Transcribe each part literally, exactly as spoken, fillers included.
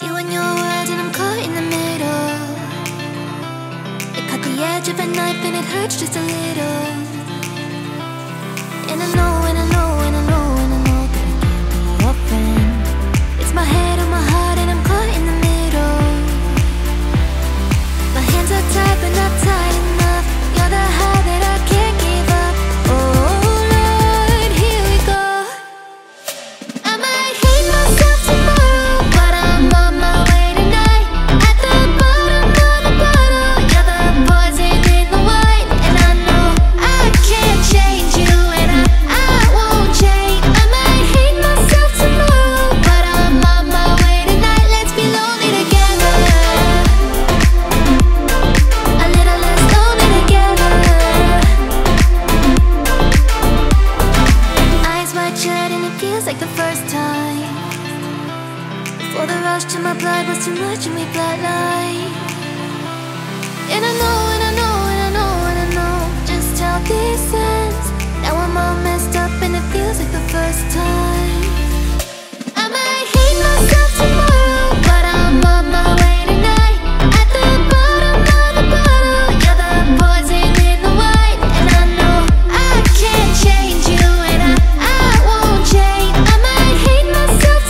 You and your words, and I'm caught in the middle. It cut the edge of a knife and it hurts just a little. And I know, and I know, and I know, and I know that I can't be your friend. It's my head on my heart and I'm caught in the middle. My hands are tied but not tied enough. You're the high that I can't give up. Oh Lord, here we go. I might hate myself tomorrow, like the first time. Before the rush to my blood was too much and we bloodline. And I know, and I know, and I know, and I know just how this ends. Now I'm all messed up and it feels like the first time. I might hate myself tomorrow, but I'm on my way tonight. At the bottom of the bottle, you're the poison in the wine. And I know I can't change you, and I, I won't change. Must is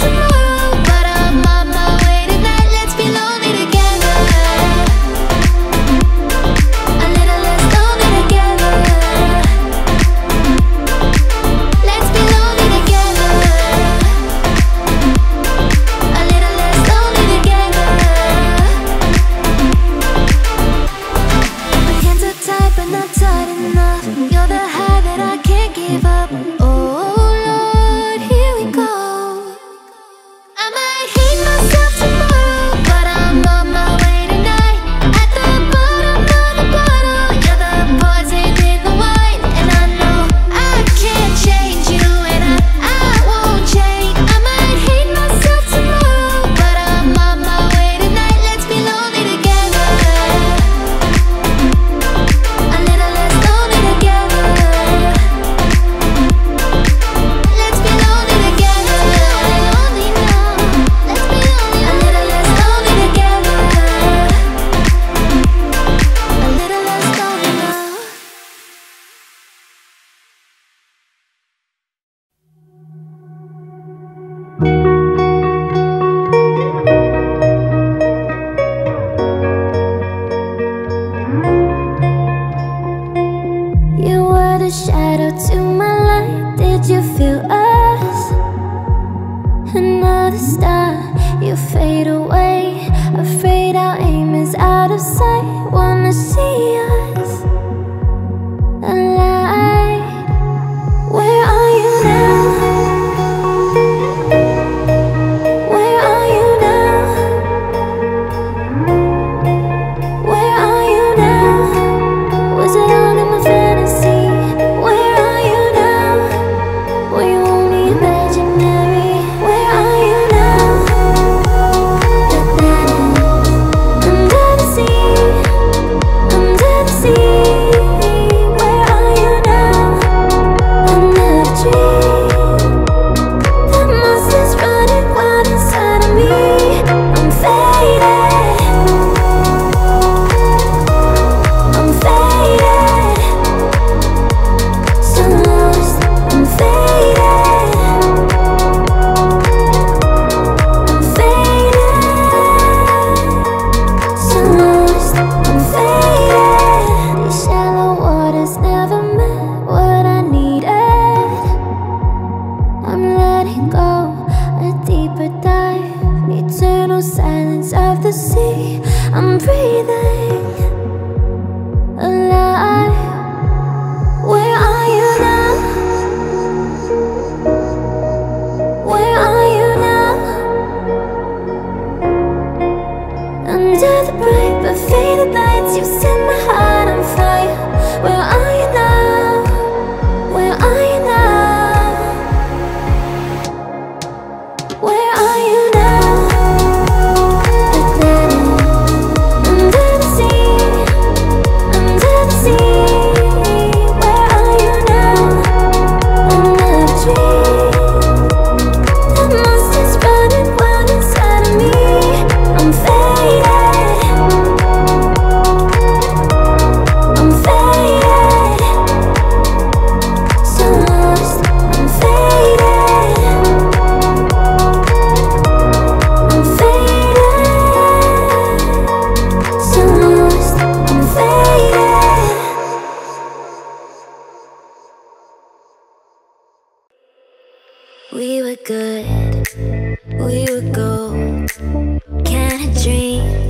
burning one inside of me.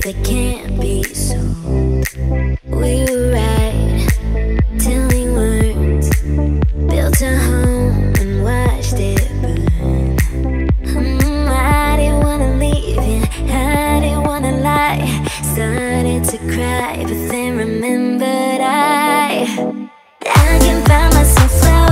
that can't be so. We were right till we weren't. Built a home and watched it burn. Mm, I didn't wanna leave you, I didn't wanna lie. Started to cry, but then remembered I I can find myself flowers.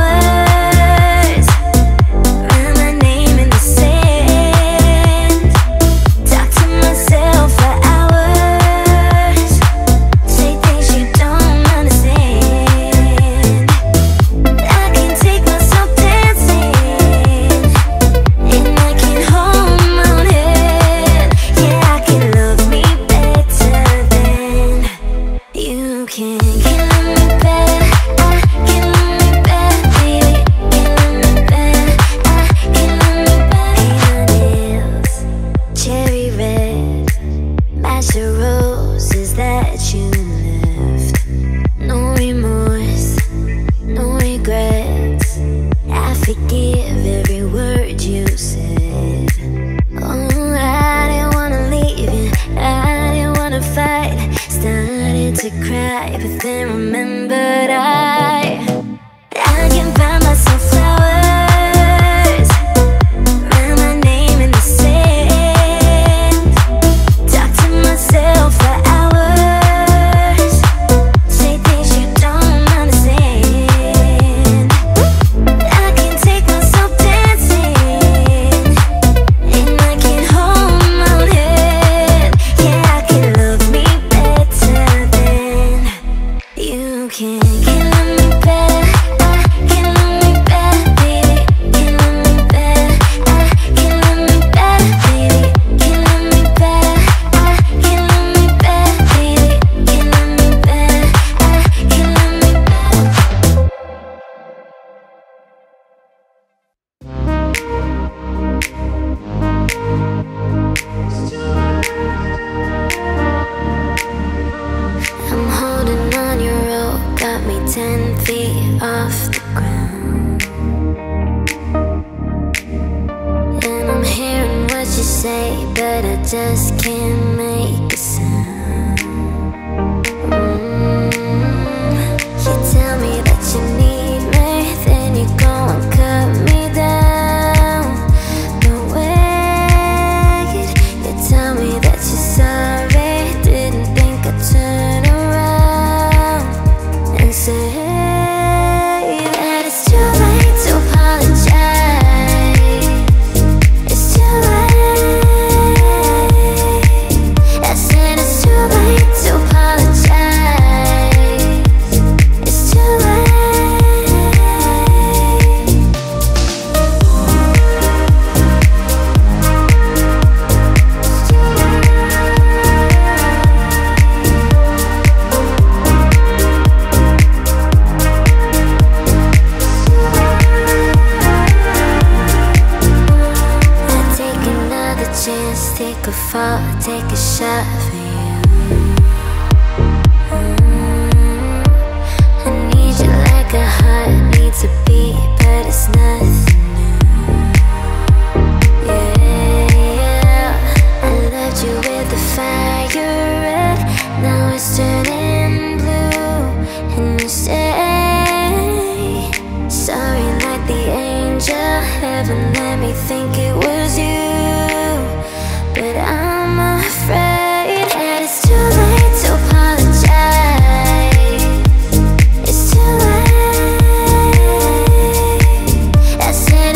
I said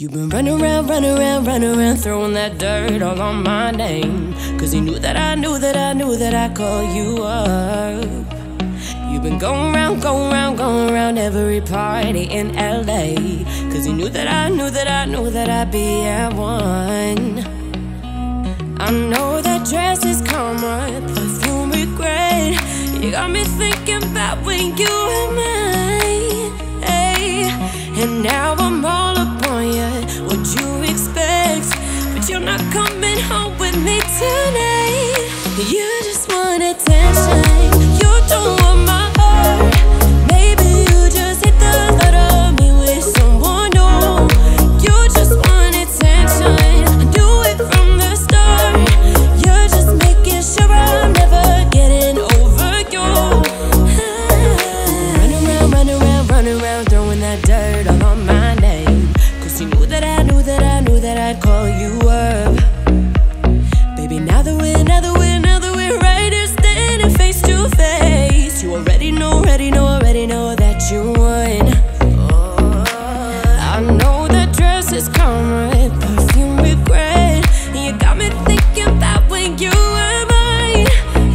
You've been running around, running around, running around, throwing that dirt all on my name. Cause you knew that I knew that I knew that I called you up. You've been going round, going round, going round every party in L A. Cause you knew that I knew that I knew that I'd be at one. I know that dress is karma, perfume regret. You got me thinking about when you were mine, hey. And now I'm all upon you, what you expect. But you're not coming home with me tonight. You just want attention, you don't want my heart. Maybe you just hit the thought of me with someone new. You just want attention, I knew it from the start. You're just making sure I'm never getting over you. Run around, run around, run around, throwing that dirt all on my name. Cause you knew that I knew that I knew that I'd call you up. Baby, now that we're, now that we're, now that we're right here standing face to face, you already know, already know, already know that you won. Oh, I know that dress is karma, perfume regret. You got me thinking about when you were mine,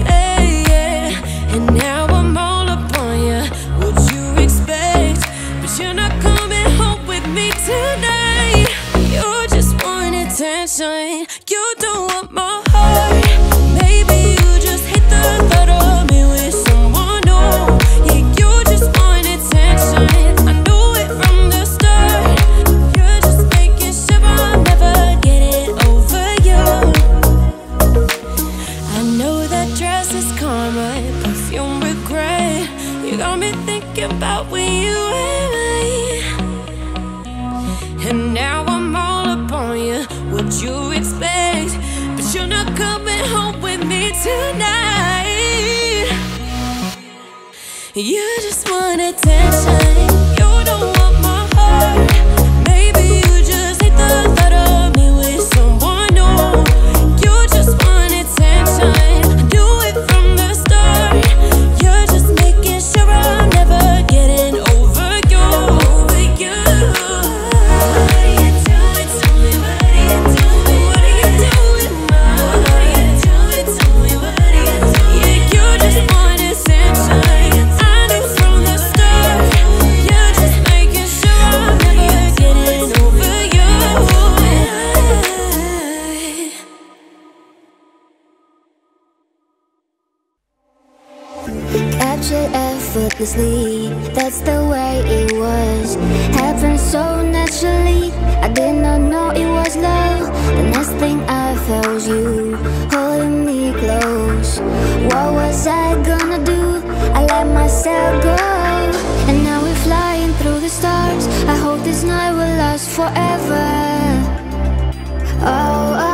hey, yeah. And now I'm all upon you, what you expect. But you're not coming home with me tonight. You just want attention, you don't want my. About when you and I, and now I'm all upon you. What you expect, but you're not coming home with me tonight. You just want attention, you don't want my heart. Maybe you just hate the thought of me with someone new. You just want attention. Effortlessly, that's the way it was. Happened so naturally, I did not know it was love. The next thing I felt was you holding me close. What was I gonna do? I let myself go. And now we're flying through the stars. I hope this night will last forever. Oh, oh.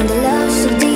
And the love so deep.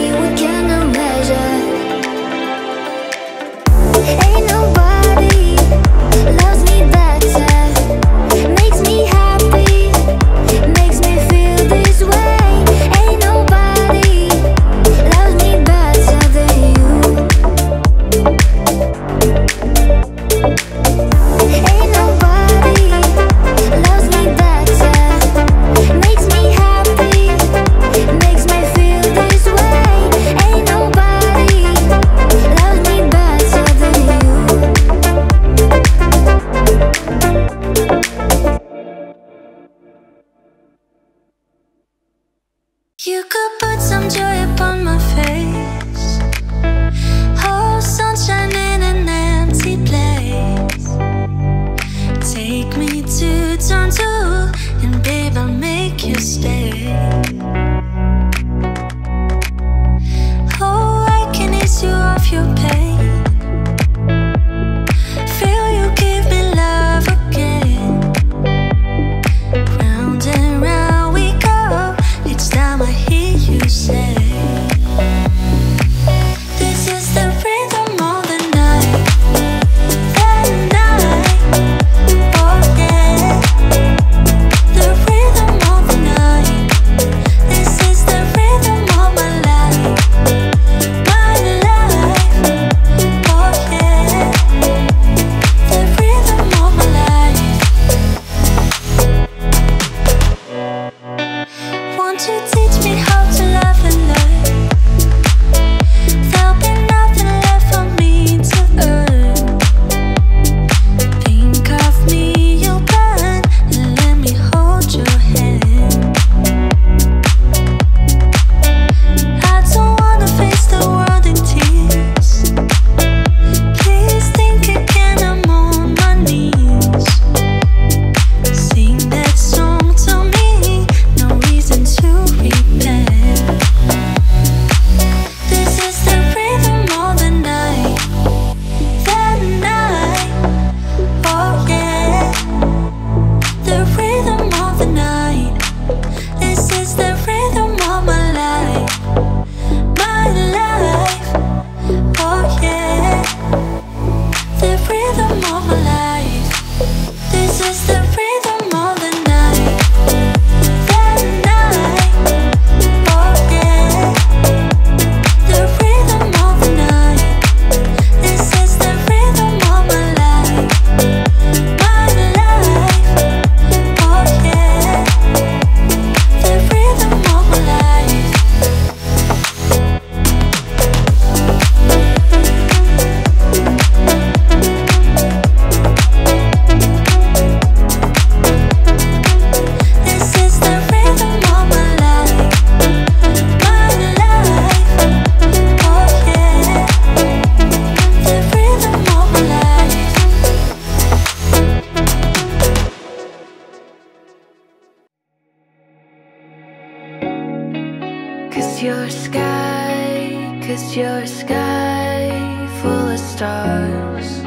Just your sky full of stars.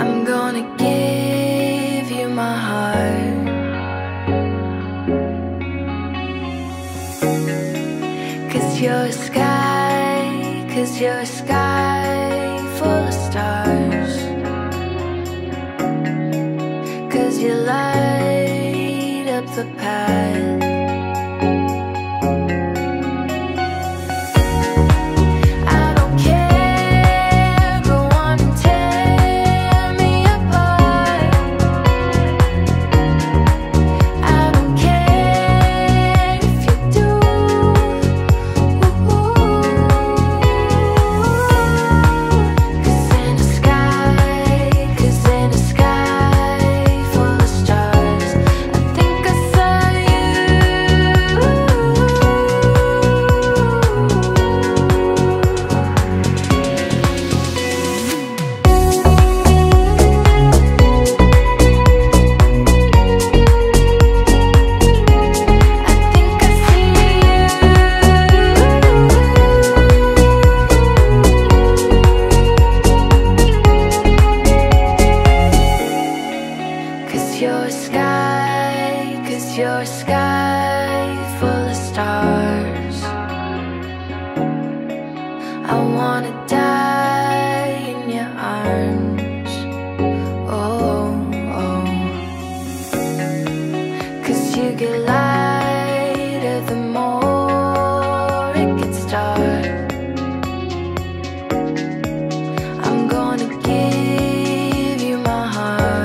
I'm gonna give you my heart. Cause your sky, cause your sky full of stars. Cause you light up the path. Your sky, cause your sky full of stars. I wanna die in your arms. Oh, oh. Cause you get lighter the more it gets dark. I'm gonna give you my heart.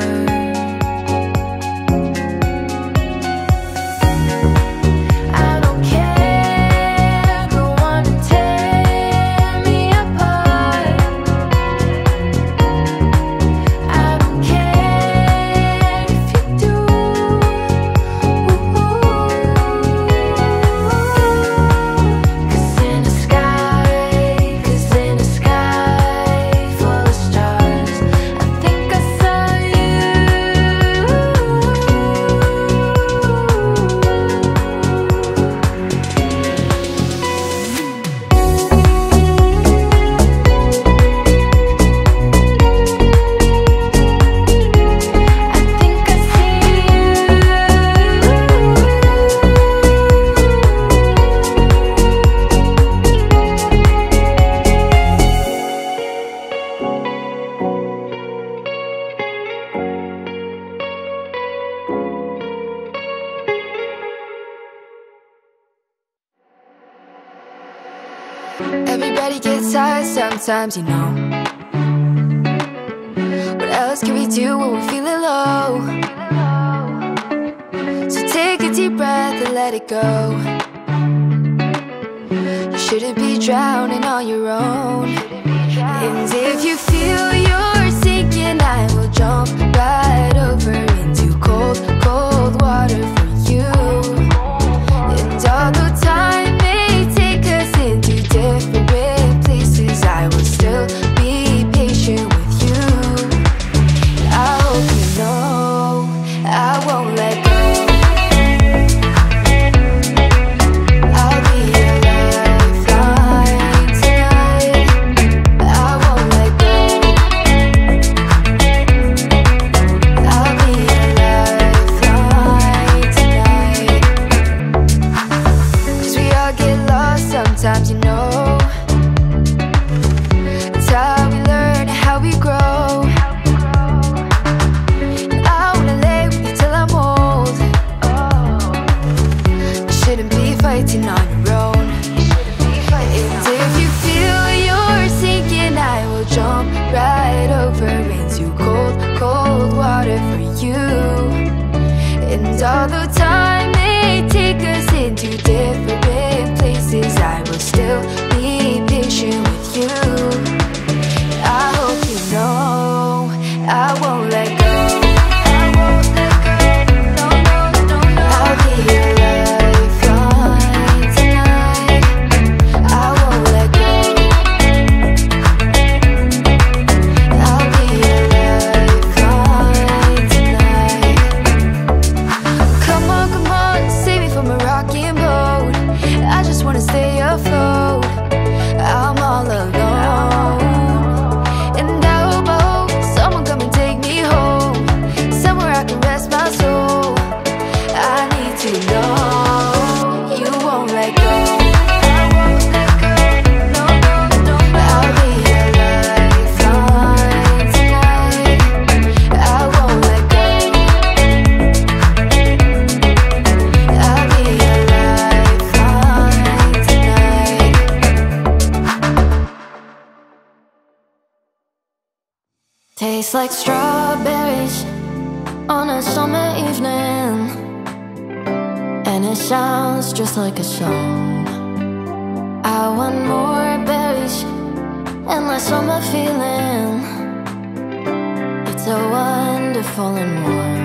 Everybody gets tired sometimes, you know. What else can we do when we're feeling low? So take a deep breath and let it go. You shouldn't be drowning on your own. And if you feel you're sinking, I will jump right over into cold, cold water for you. And although time although time may take us into different places, I will still Taste like strawberries on a summer evening, and it sounds just like a song. I want more berries and less summer feeling. It's so wonderful and warm.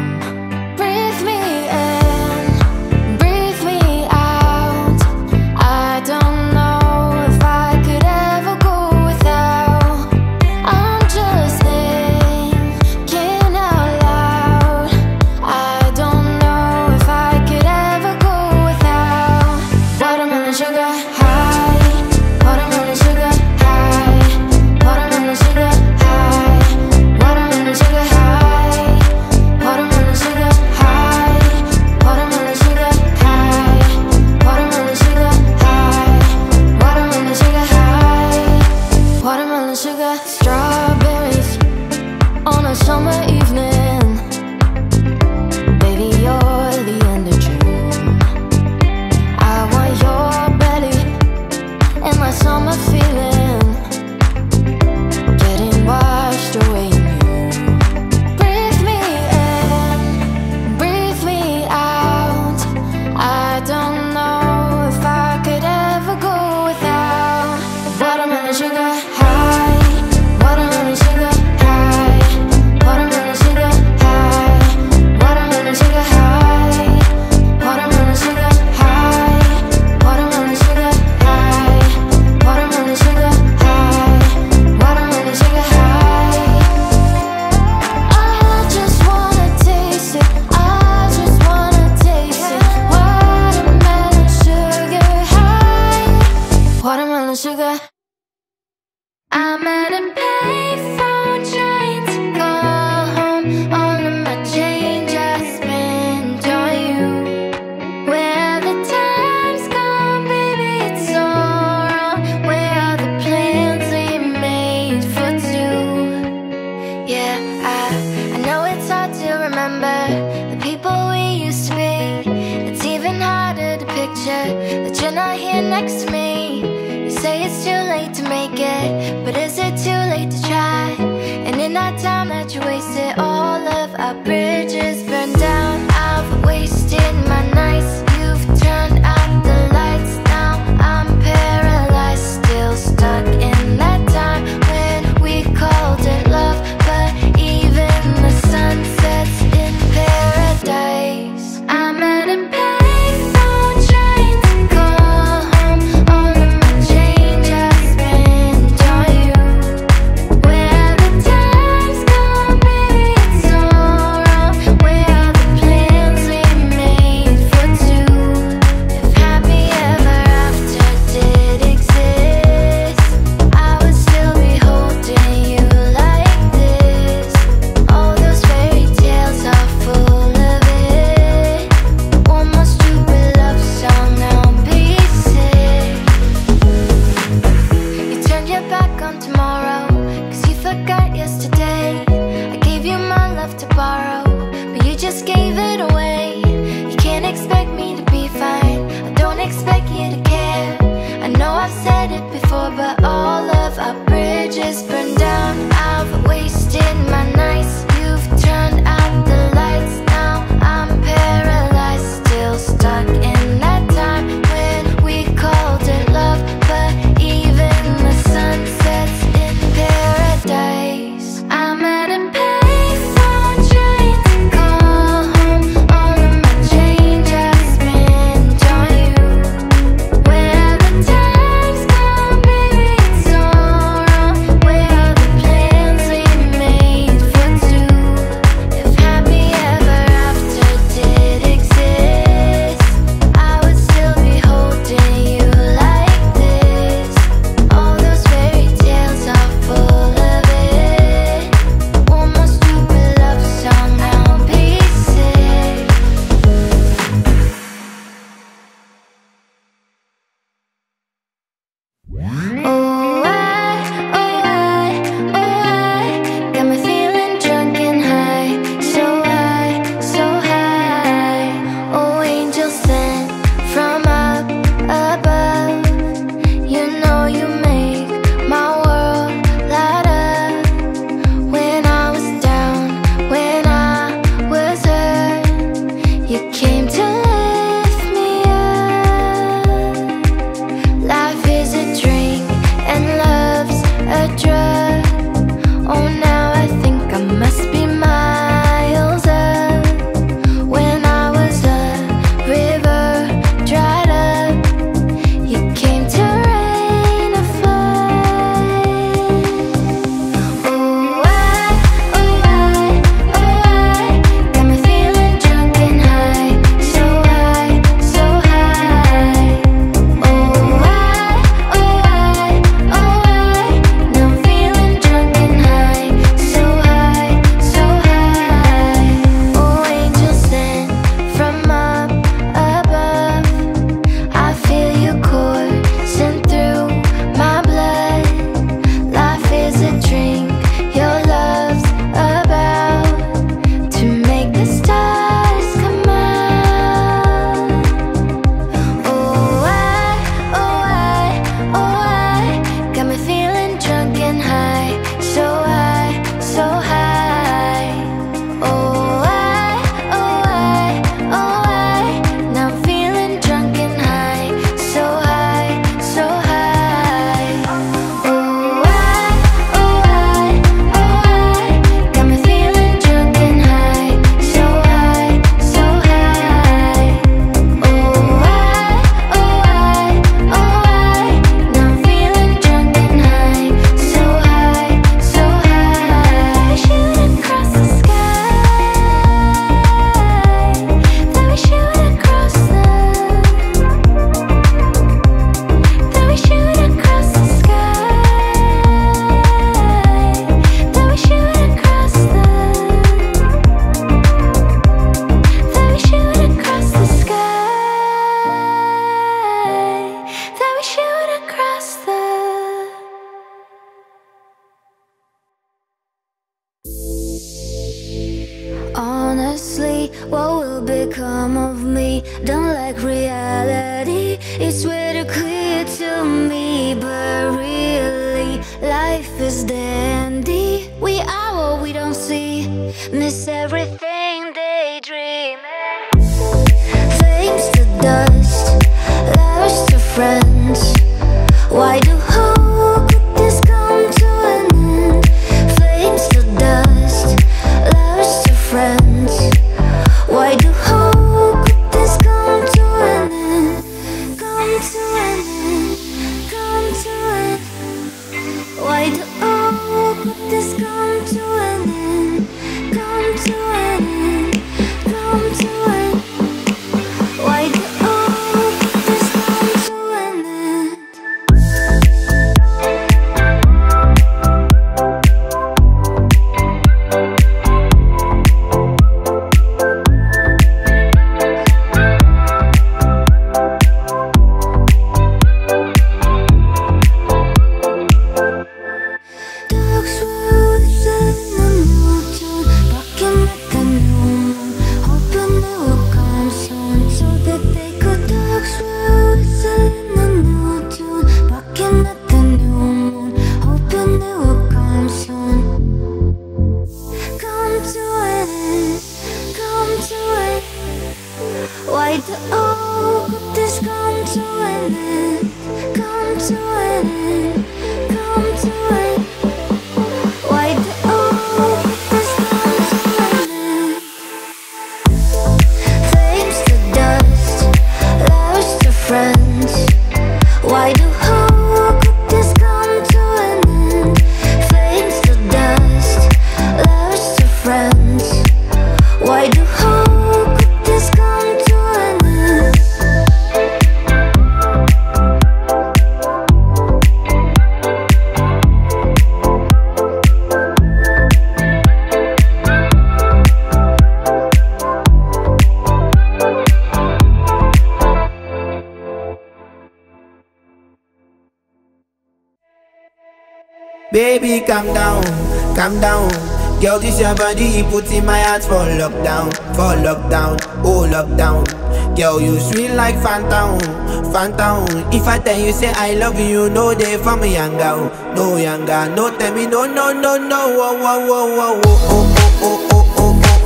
is dandy. We are what we don't see. Miss everything daydreaming. Flames to dust, lovers to friends. Why do how could this come to an end? Flames to dust, lovers to friends. Why do how could this come to an end? Come to an end, come to an end. Why do how could this come to an end? Come to an end, come to an end. Why do all good things come to an end? Come to an end, come to an end. Why do all good things come to an end? Flames to dust, lovers to friends. Why do all good things come to an end? Flames to dust, lovers to friends. Why do all good things come to Baby, calm down, calm down. Girl, this your body, put in my heart for lockdown, for lockdown, oh lockdown. Girl, you sweet like phantom, phantom. If I tell you say I love you, no day for me younger, no younger, no tell me no, no, no, no, oh, oh, oh, oh, oh, oh, oh, oh,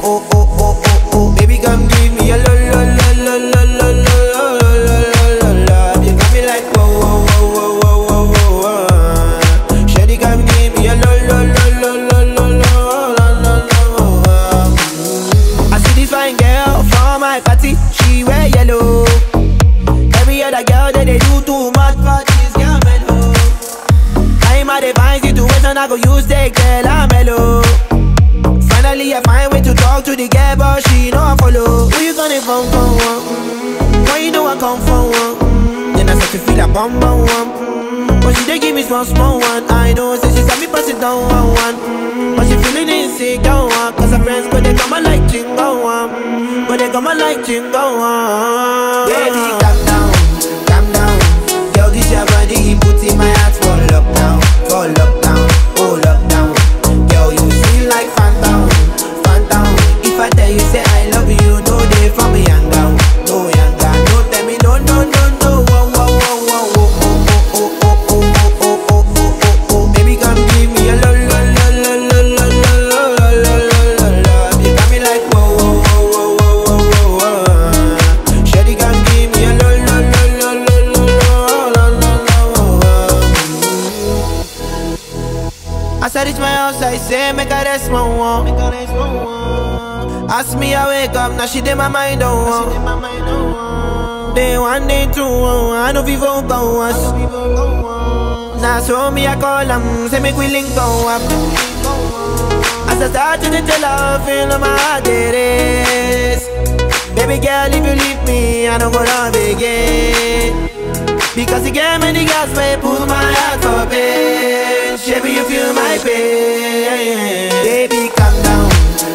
oh, oh, oh, oh, oh. Baby, come give me a lo, lo, lo, lo, lo, lo, lo, lo, lo, lo. You got me like whoa, whoa, whoa, whoa. I go use the girl, I'm mellow. Finally I find way to talk to the girl, but she know I follow. Who you gonna phone for? Mm-hmm. Why you know I come for one? Mm-hmm. Then I start to feel a bum bum one. Mm-hmm. But she dey give me small small one. I know, say she saw me pass it down one one. Mm-hmm. But she feeling insecure one, cause her friends go they come and like jingle one. Mm-hmm. Go they come and like jingle one. Baby, calm down, calm down. Girl, this your body, he put in my heart for lockdown, for lockdown. I say make her rest my one. Ask me I wake up, now she did my mind on one. Day one, day two, I know we vote go us. Now so me I call them, say make we link go up. As I start to tell her, feel on my heart it is. Baby girl, if you leave me, I don't go love again. Because you gave me the gas, babe, pull my heart up, babe. Baby, you feel my pain. Baby, calm down,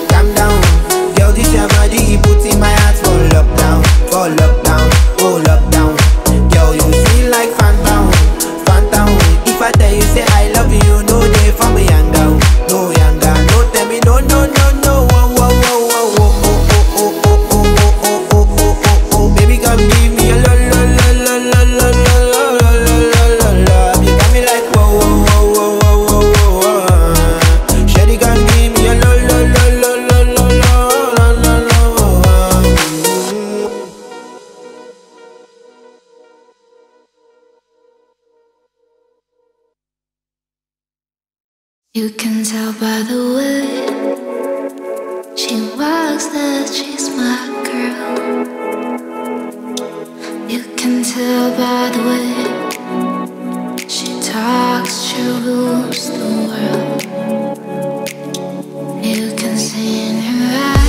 calm down. Girl, this your body, put in my heart for lockdown, for lockdown, oh lockdown. Girl, you feel like phantom, phantom. If I tell you say I love you, no day for me younger, no younger, no tell me no, no, no, no, oh, oh, oh, oh, oh, oh, oh, oh, oh, oh, oh, oh, oh. Baby, come give me a lo, lo, lo, lo, lo, lo, lo, lo, lo, lo, lo. You got me like whoa, whoa, whoa, whoa, whoa, whoa, whoa. You can tell by the way she walks that she's my girl. You can tell by the way she talks, she rules the world. You can see in her eyes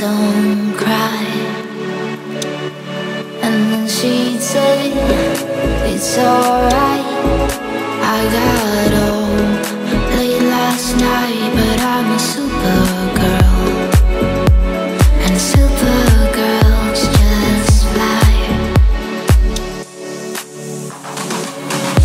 don't cry. And then she'd say, it's alright, I got home late last night, but I'm a supergirl, and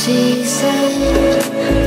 supergirls just I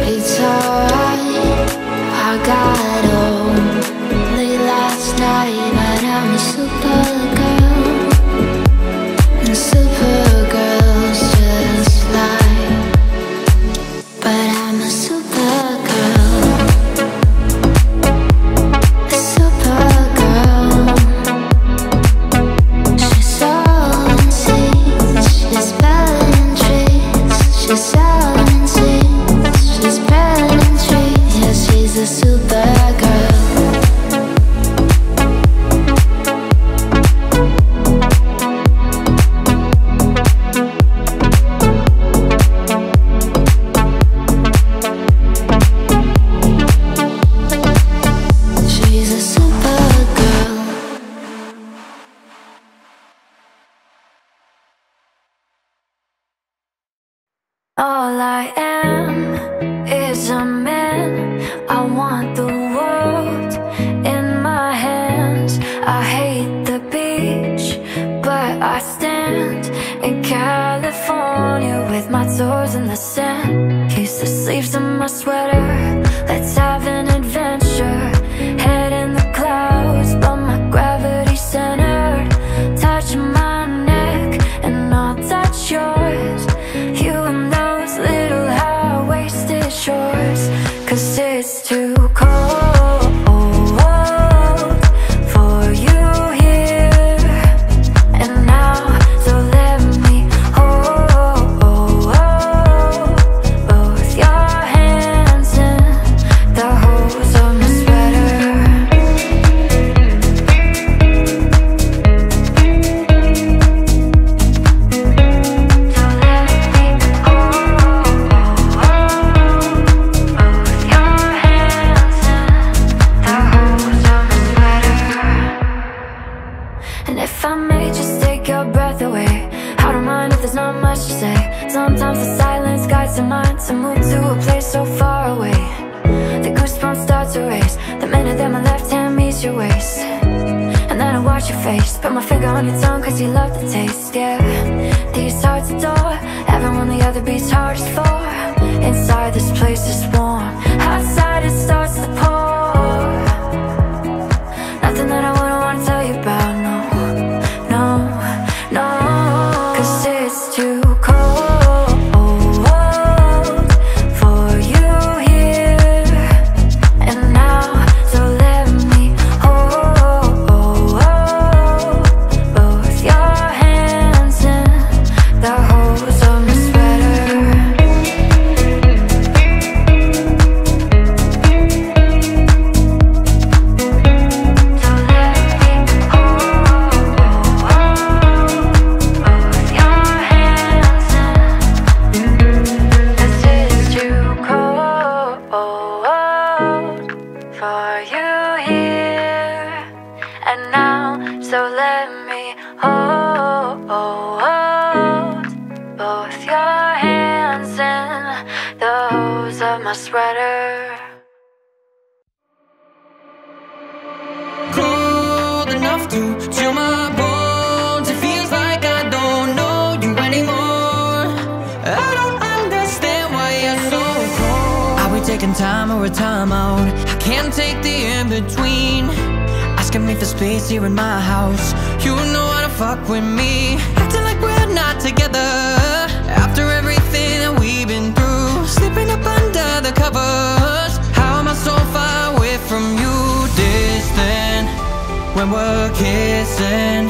me hold both your hands in the hose of my sweater. Cold enough to chill my bones. It feels like I don't know you anymore. I don't understand why you're so cold. Are we taking time or a time out? I can't take the in-between. Asking me for space here in my house. You know how to fuck with me. Acting like we're not together. After everything that we've been through. Slipping up under the covers. How am I so far away from you? Distant when we're kissing.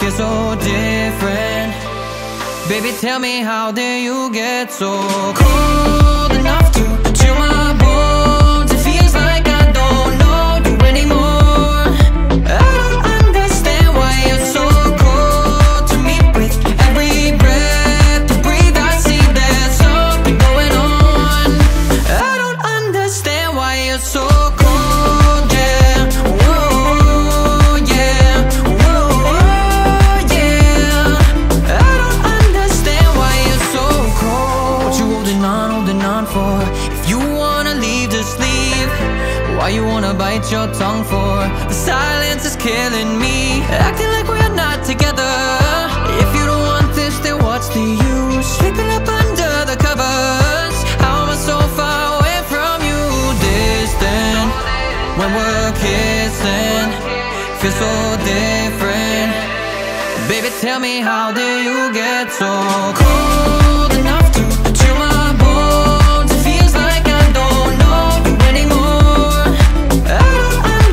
Feels so different. Baby, tell me, how did you get so cold enough to chill my bones? It feels like I don't know you anymore. Bite your tongue for the silence is killing me. Acting like we're not together. If you don't want this, then what's the use? Sleeping up under the covers. How am I so far away from you? Distant when we're kissing. Feels so different. Baby, tell me, how did you get so cold enough to chill my bones? It feels like I don't know you anymore. Other.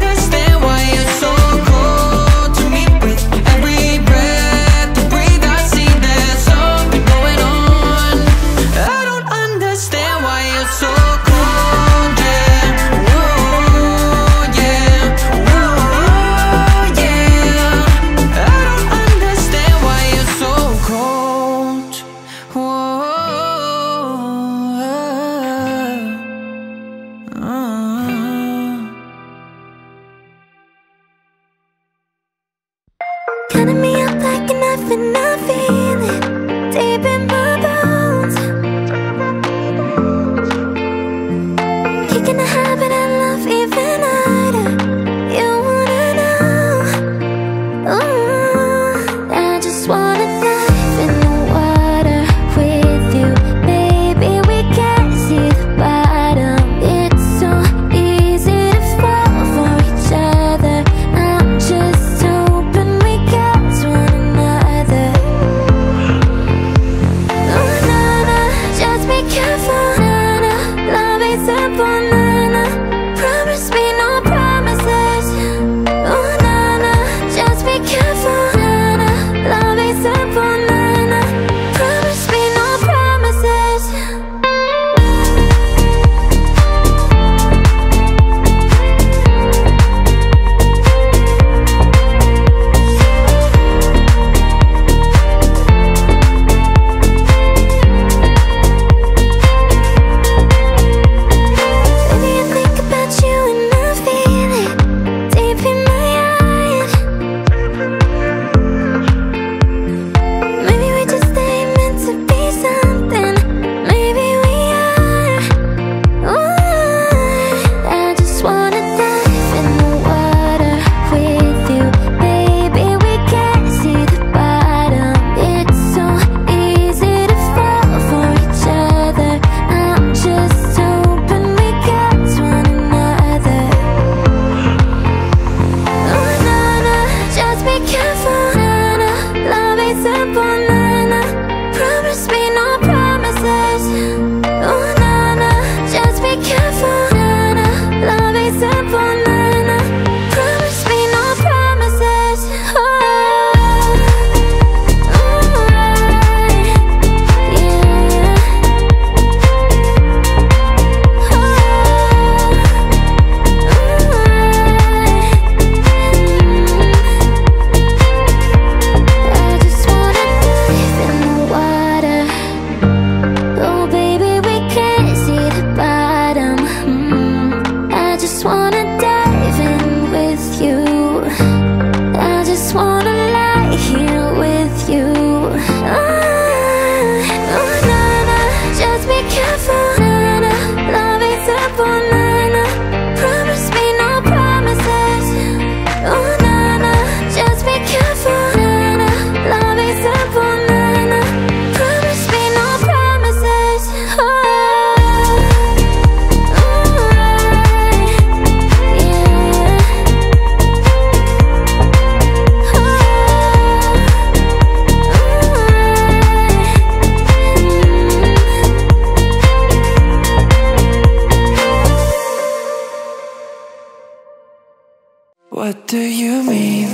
What do you mean?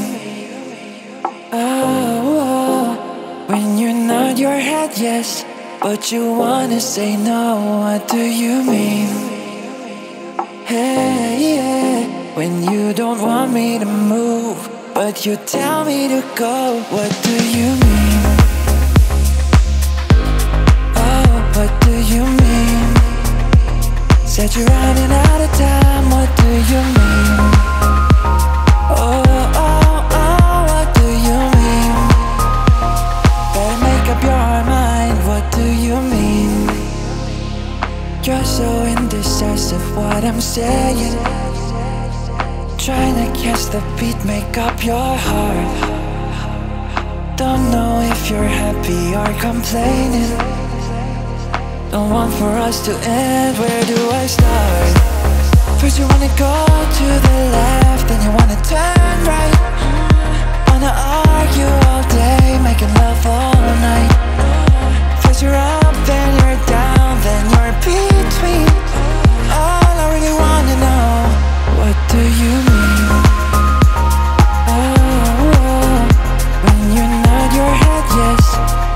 Oh, oh, when you nod your head yes, but you wanna say no. What do you mean? Hey, yeah. When you don't want me to move, but you tell me to go. What do you mean? Oh, what do you mean? Said you're running out of time. What do you mean? Oh, oh, oh, what do you mean? Better make up your mind. What do you mean? You're so indecisive, what I'm saying. Trying to catch the beat, make up your heart. Don't know if you're happy or complaining. Don't want for us to end, where do I start? First you wanna go to the left, then you wanna turn right. Wanna argue all day, making love all night. First you're up, then you're down, then you're between. All I really wanna know, what do you mean? Oh, oh. When you nod your head yes,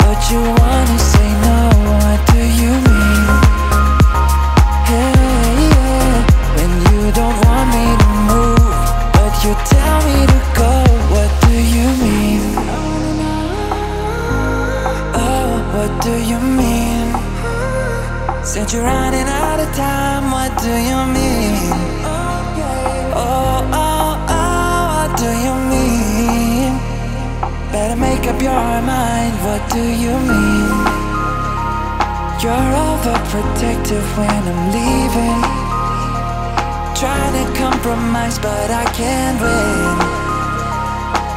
but you wanna say no. What do you mean? Hey, yeah. You don't want me to move, but you tell me to go. What do you mean? Oh, what do you mean? Said you're running out of time. What do you mean? Oh, oh, oh, what do you mean? Better make up your mind. What do you mean? You're overprotective when I'm leaving. Trying to compromise, but I can't win.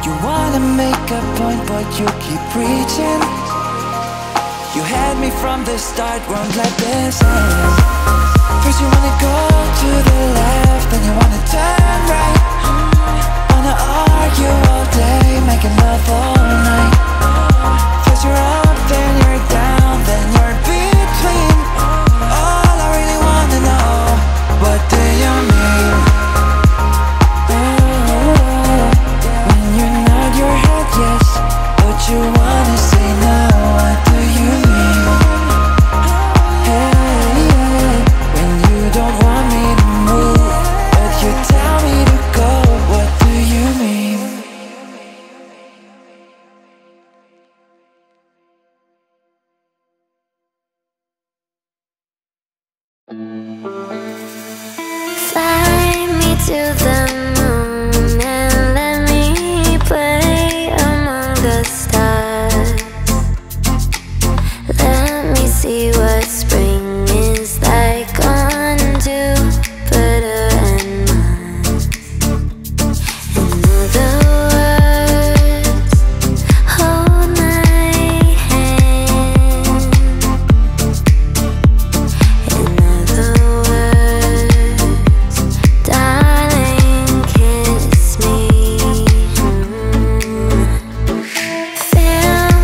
You wanna make a point, but you keep preaching. You had me from the start, won't let this end. First you wanna go to the left, then you wanna turn right. Wanna argue all day, making love all night. First you're up, then you're down, then you're between. All I really wanna know, what do you mean? You wanna say no, what do you mean? Hey, yeah. When you don't want me to move, but you tell me to go, what do you mean? Fly me to the moon and let me play among the stars. See what spring is like on Jupiter and Mars. In other words, hold my hand. In other words, darling, kiss me. Mm-hmm. Fill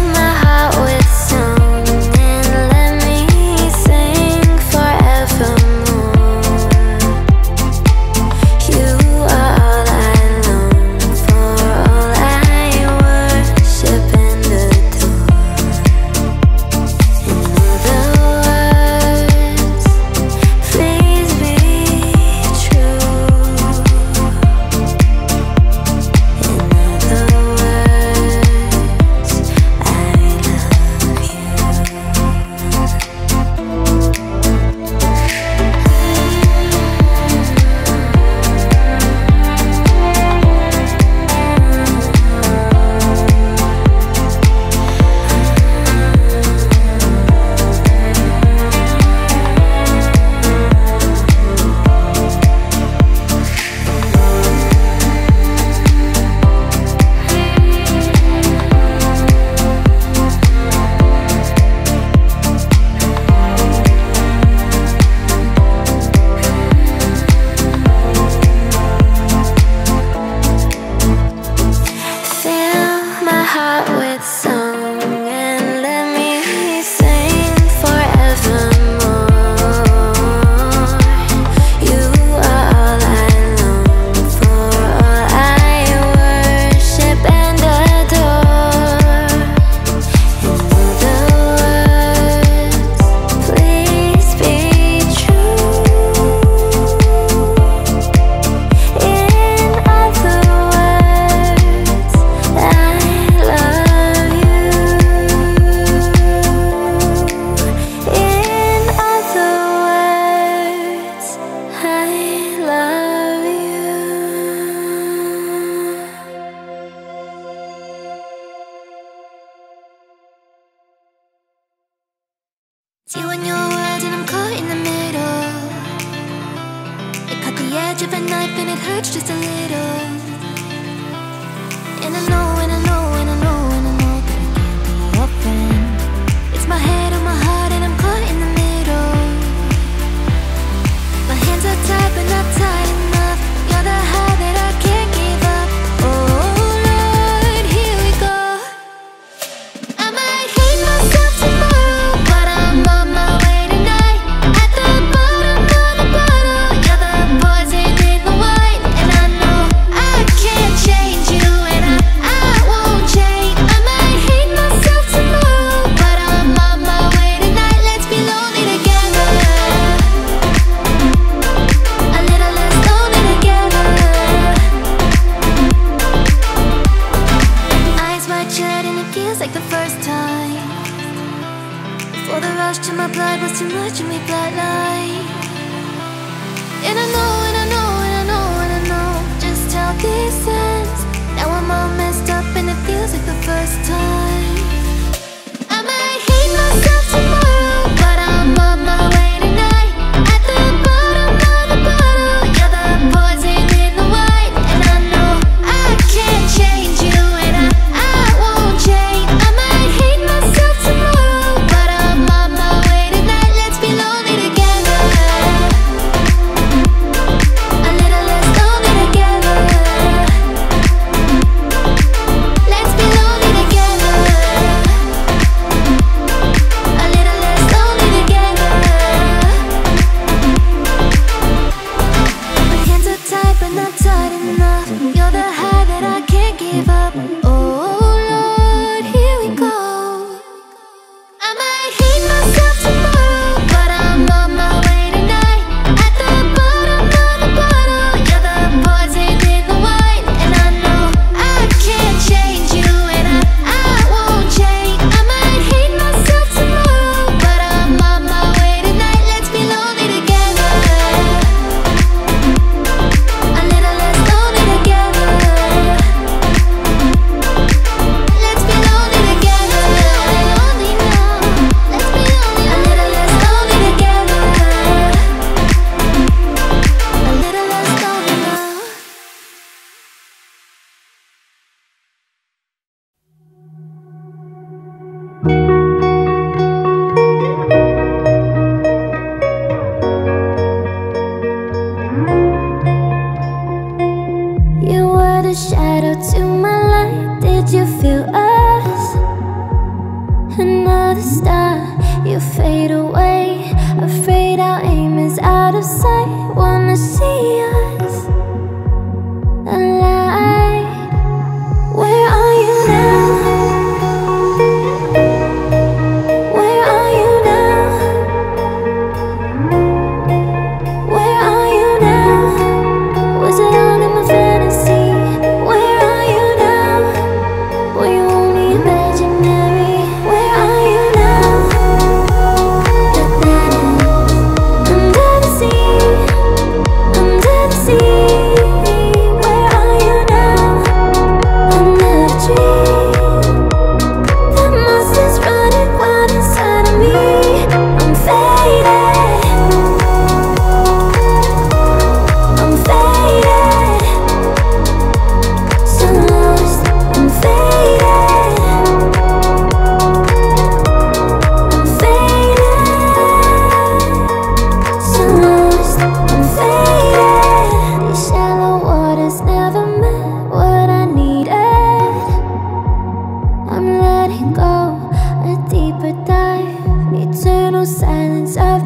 my heart with song. I You and your words, and I'm caught in the middle. It cut the edge of a knife and it hurts just a little. And I know, and I know, and I know, and I know that I can't be your friend. It's my head on my heart and I'm caught in the middle. My hands are tied but not tied enough. You're the high that I can't give up. Oh Lord, here we go. I might hate myself tomorrow.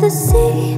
See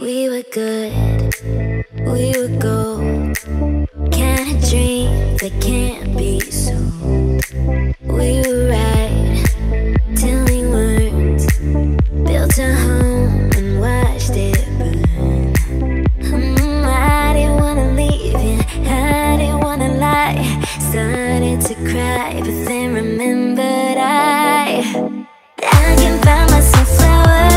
We were good, we were gold. Kind of dream that can't be sold. We were right till we weren't. Built a home and watched it burn. mm, I didn't wanna leave you, I didn't wanna lie. Started to cry, but then remembered I I can find myself flowers.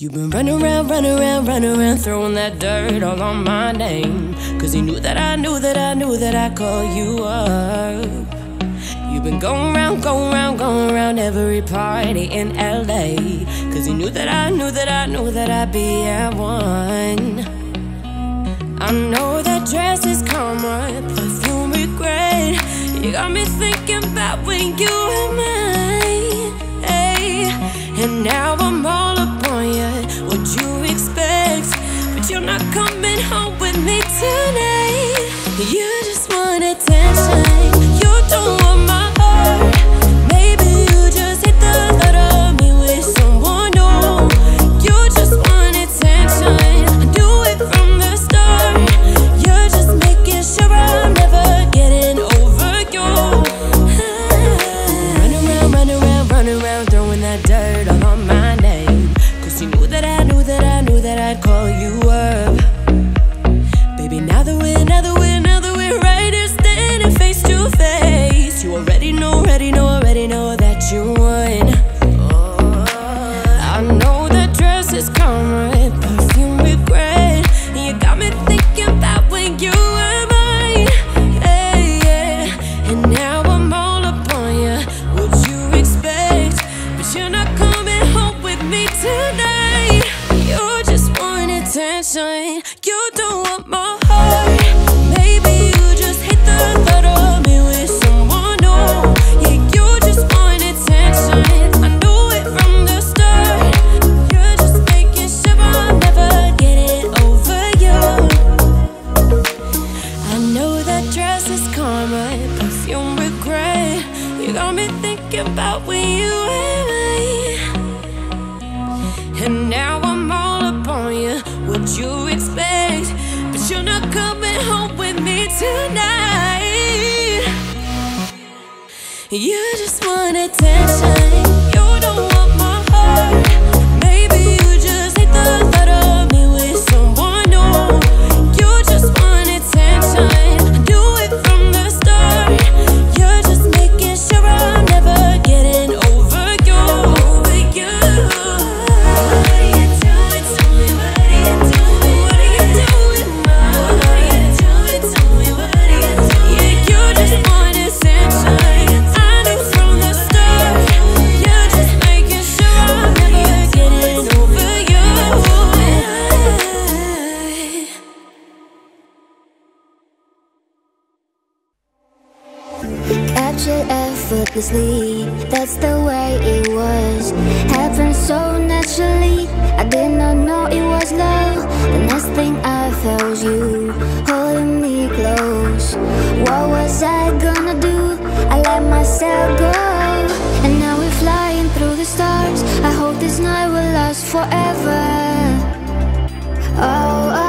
You've been running around, running around, running around, throwing that dirt all on my name. Cause you knew that I knew that I knew that I called you up. You've been going round, going round, going round every party in L A. Cause you knew that I knew that I knew that I'd be at one. I know that dress is karma, perfume regret. You got me thinking about when you were mine, hey. And now I'm all upon you, what you expect. But you're not coming home with me tonight. You just want attention, you don't want my. You just want attention, you don't want my heart. Maybe you just hate the thought of me with someone new. You just want attention, do it from the start. You're just making sure I'm never getting over you, over you. What are you doing to me, what are you doing, what are you doing, what are you doing to me, what are you doing? Yeah, you just want attention. Effortlessly, that's the way it was. Happened so naturally, I did not know it was love. The next thing I felt was you holding me close. What was I gonna do? I let myself go. And now we're flying through the stars. I hope this night will last forever. Oh, oh.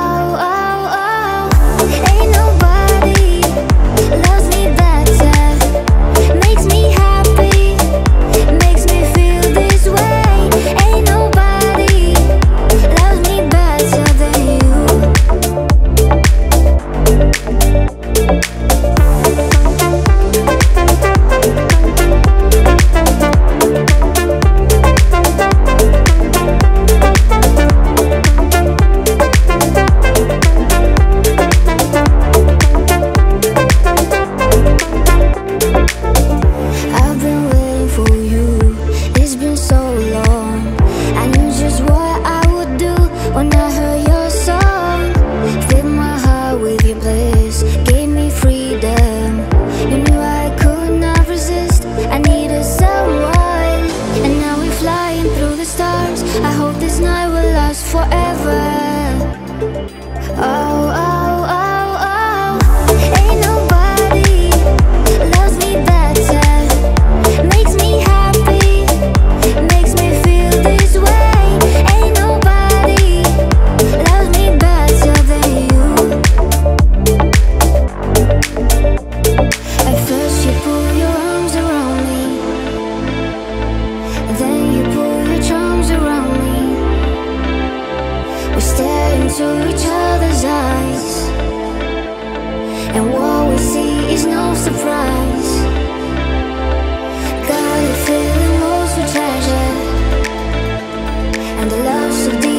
And the love so deep.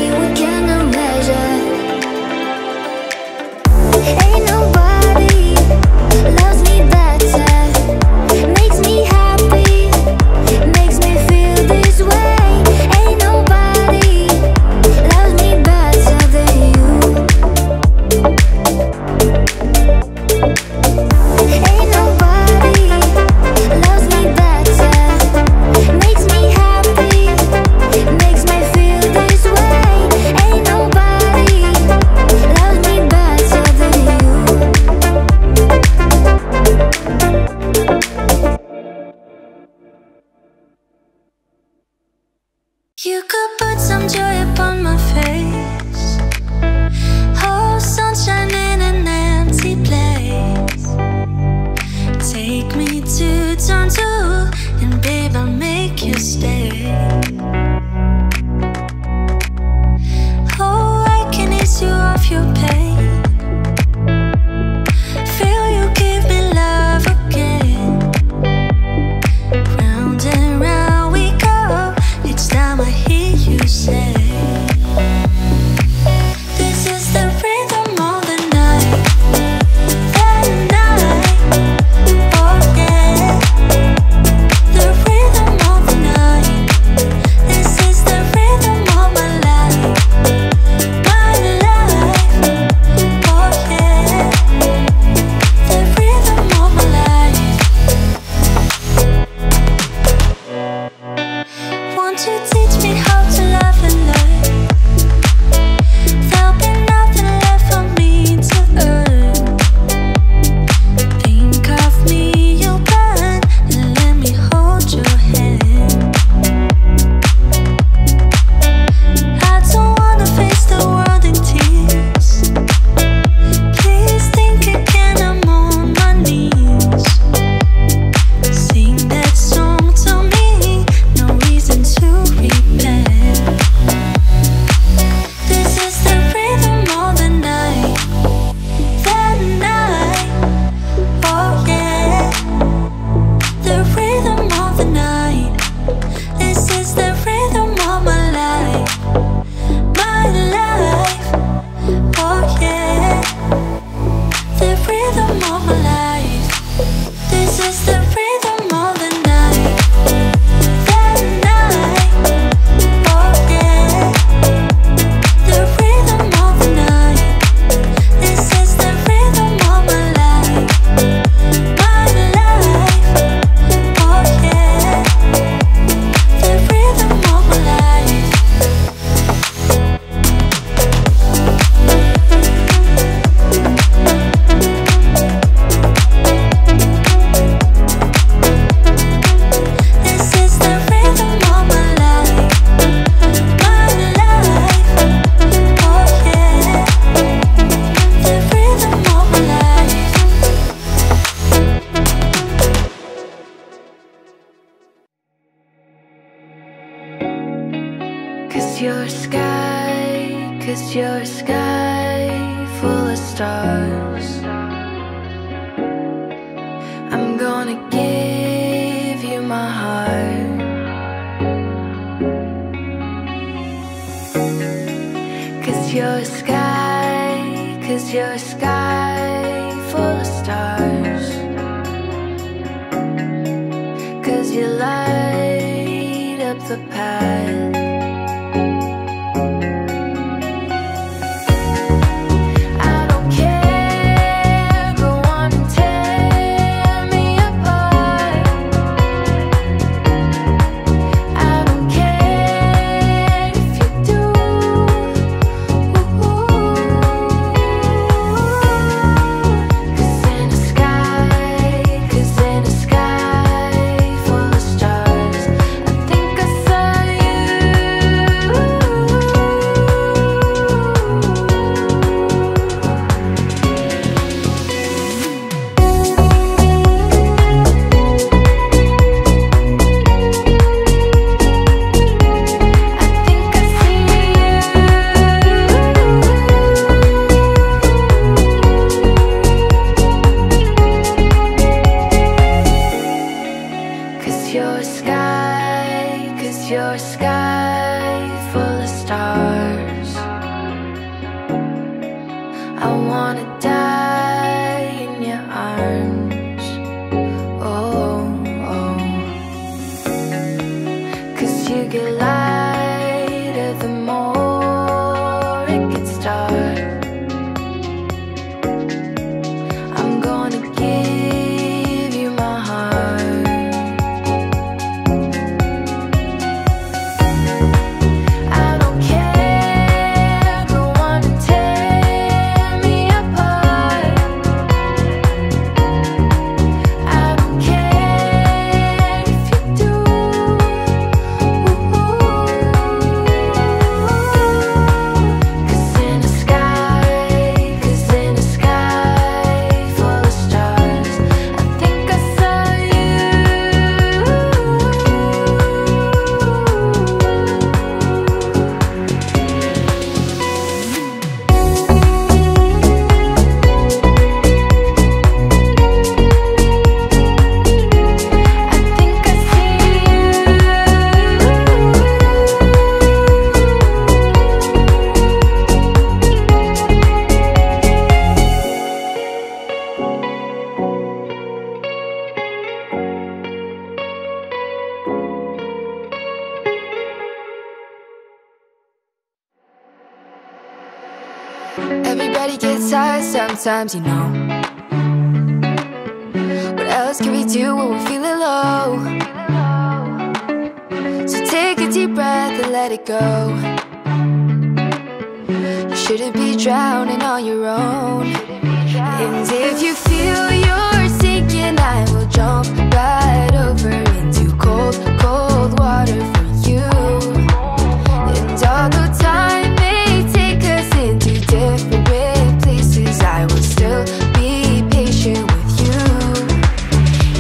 You could put some joy upon my face, oh, sunshine in an empty place. Take me to turn two, and babe, I'll make you stay. Oh, I can ease you off your pain. Ooh. tired sometimes, you know. What else can we do when we're feeling low? So take a deep breath and let it go. You shouldn't be drowning on your own. And if you feel you're sinking, I will jump right over into cold, cold water for you. And although time may take us into different places, I will still be patient with you.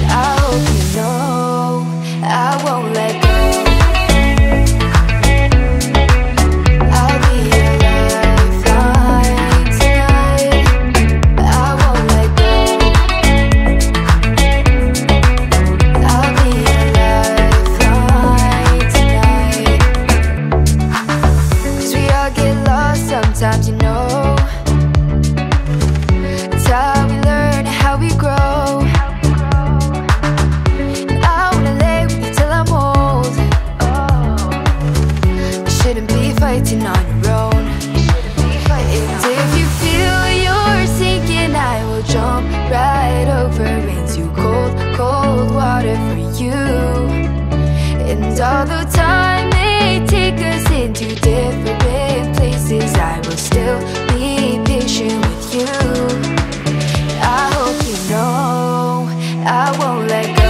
And I hope you know I won't let go. I'll be your lifeline tonight. I won't let go. I'll be your lifeline tonight. 'Cause we all get lost sometimes, you know. We grow. I wanna lay with you till I'm old. You shouldn't be fighting on your own. And if you feel you're sinking, I will jump right over into cold, cold water for you. And although time may take us into different places, I will still be patient with you. I hope you know I won't let go.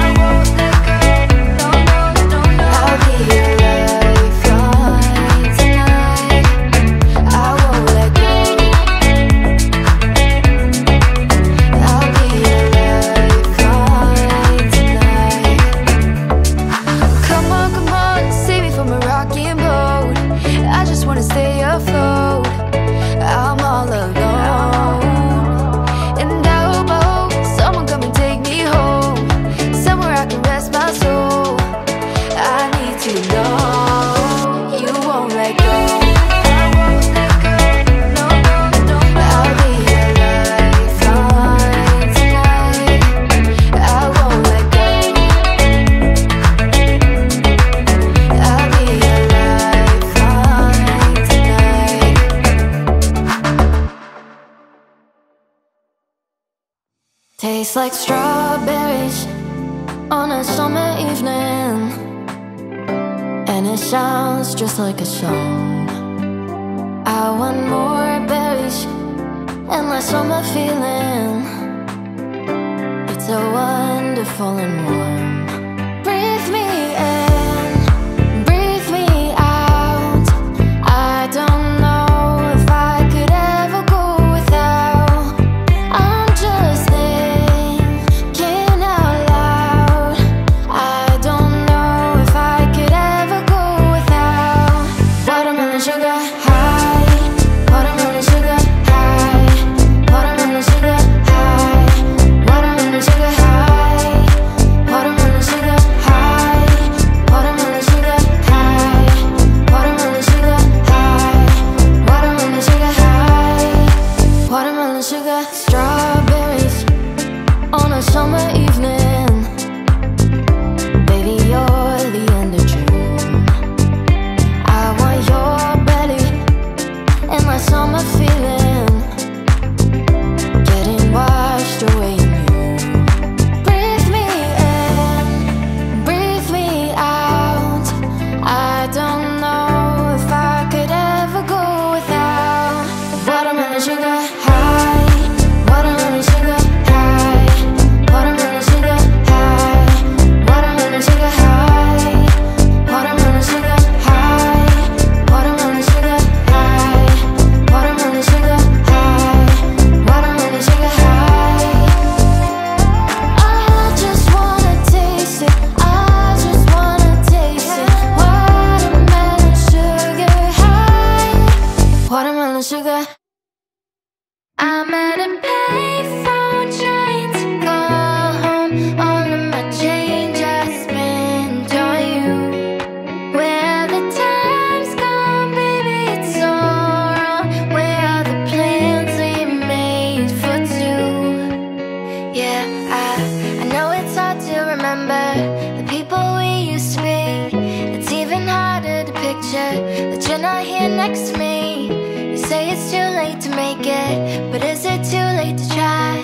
I won't let go. No, no, no, no. I'll be your lifeline tonight. I won't let go. I'll be your lifeline tonight. Come on, come on, save me from a rocking boat. I just wanna stay afloat. I'm all alone. You know you won't let go. Tastes like strawberries on a summer evening, and it sounds just like a song. I want more berries and less summer feeling. It's so wonderful and warm. Breathe me in, breathe me out. I don't know if I could ever go without. I'm just thinking out loud. I don't next to me. You say it's it's too late to make it, but is it too late to try?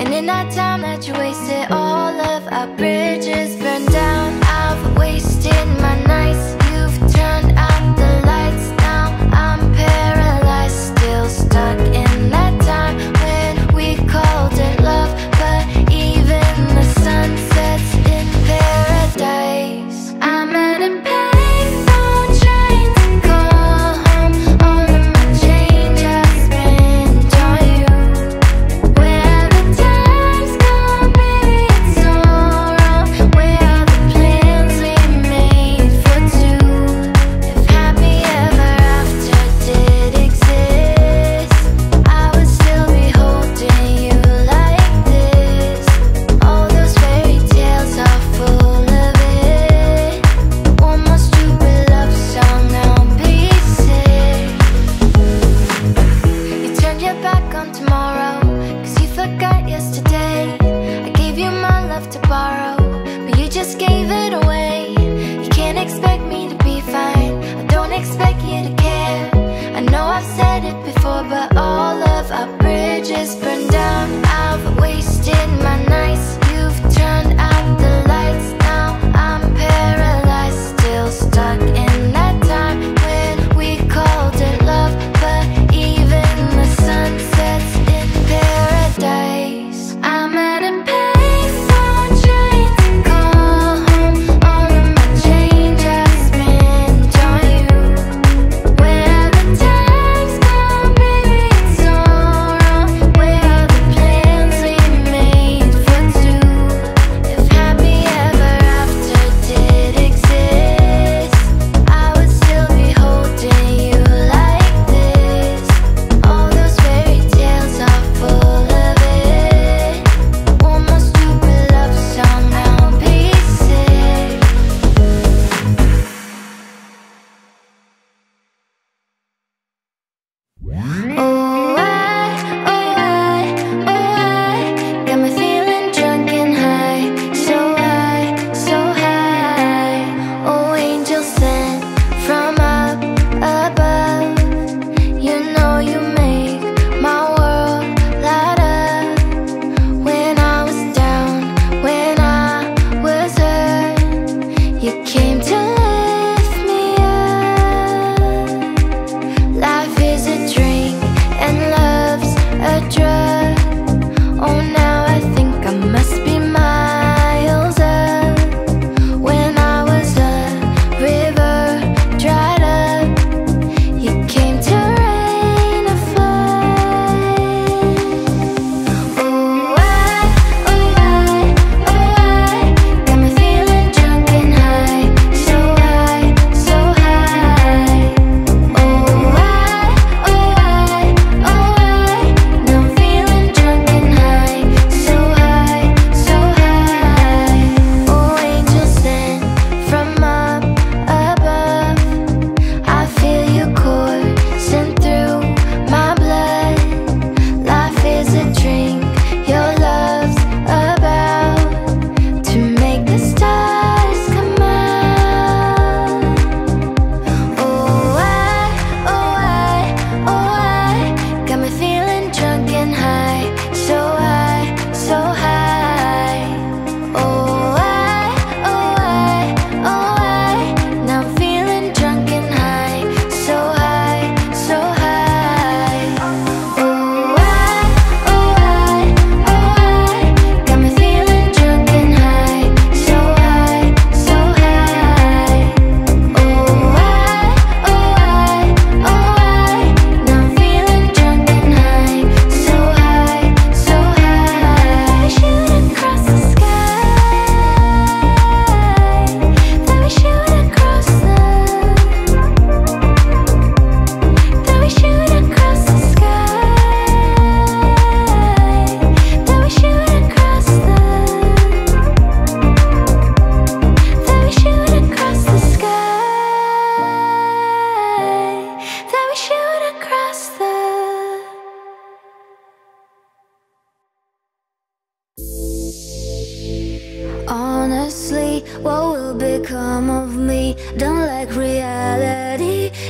And in that time that you wasted, all of our bridges burned down. I've wasted my nights, you've turned out the lights. Now I'm paralyzed, still stuck in that time when we called it love. But even the sun sets in paradise. I'm at a paradise.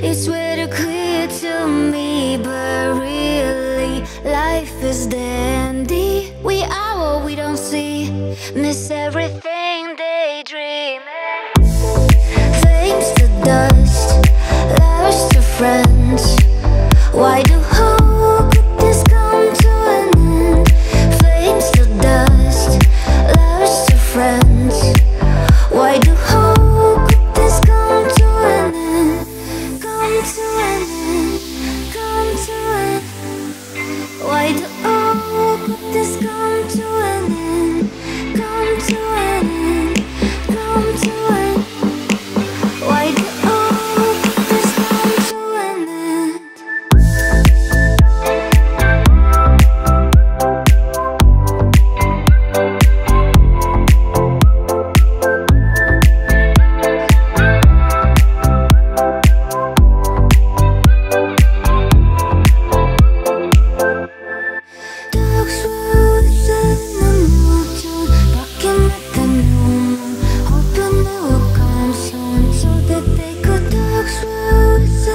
It's way too clear to me, but is everything daydreaming. Flames to dust, lovers to friends. Why do who could this come to an end? Flames to dust, lovers to friends. Why do who could this come to an end? Come to an end, come to an end. Why do all could this come to an end? Come to an end, come to an end. Why do all could this come to an end? Dogs with animal tone, barking like a normal, hoping they will come soon so that they could. Dogs with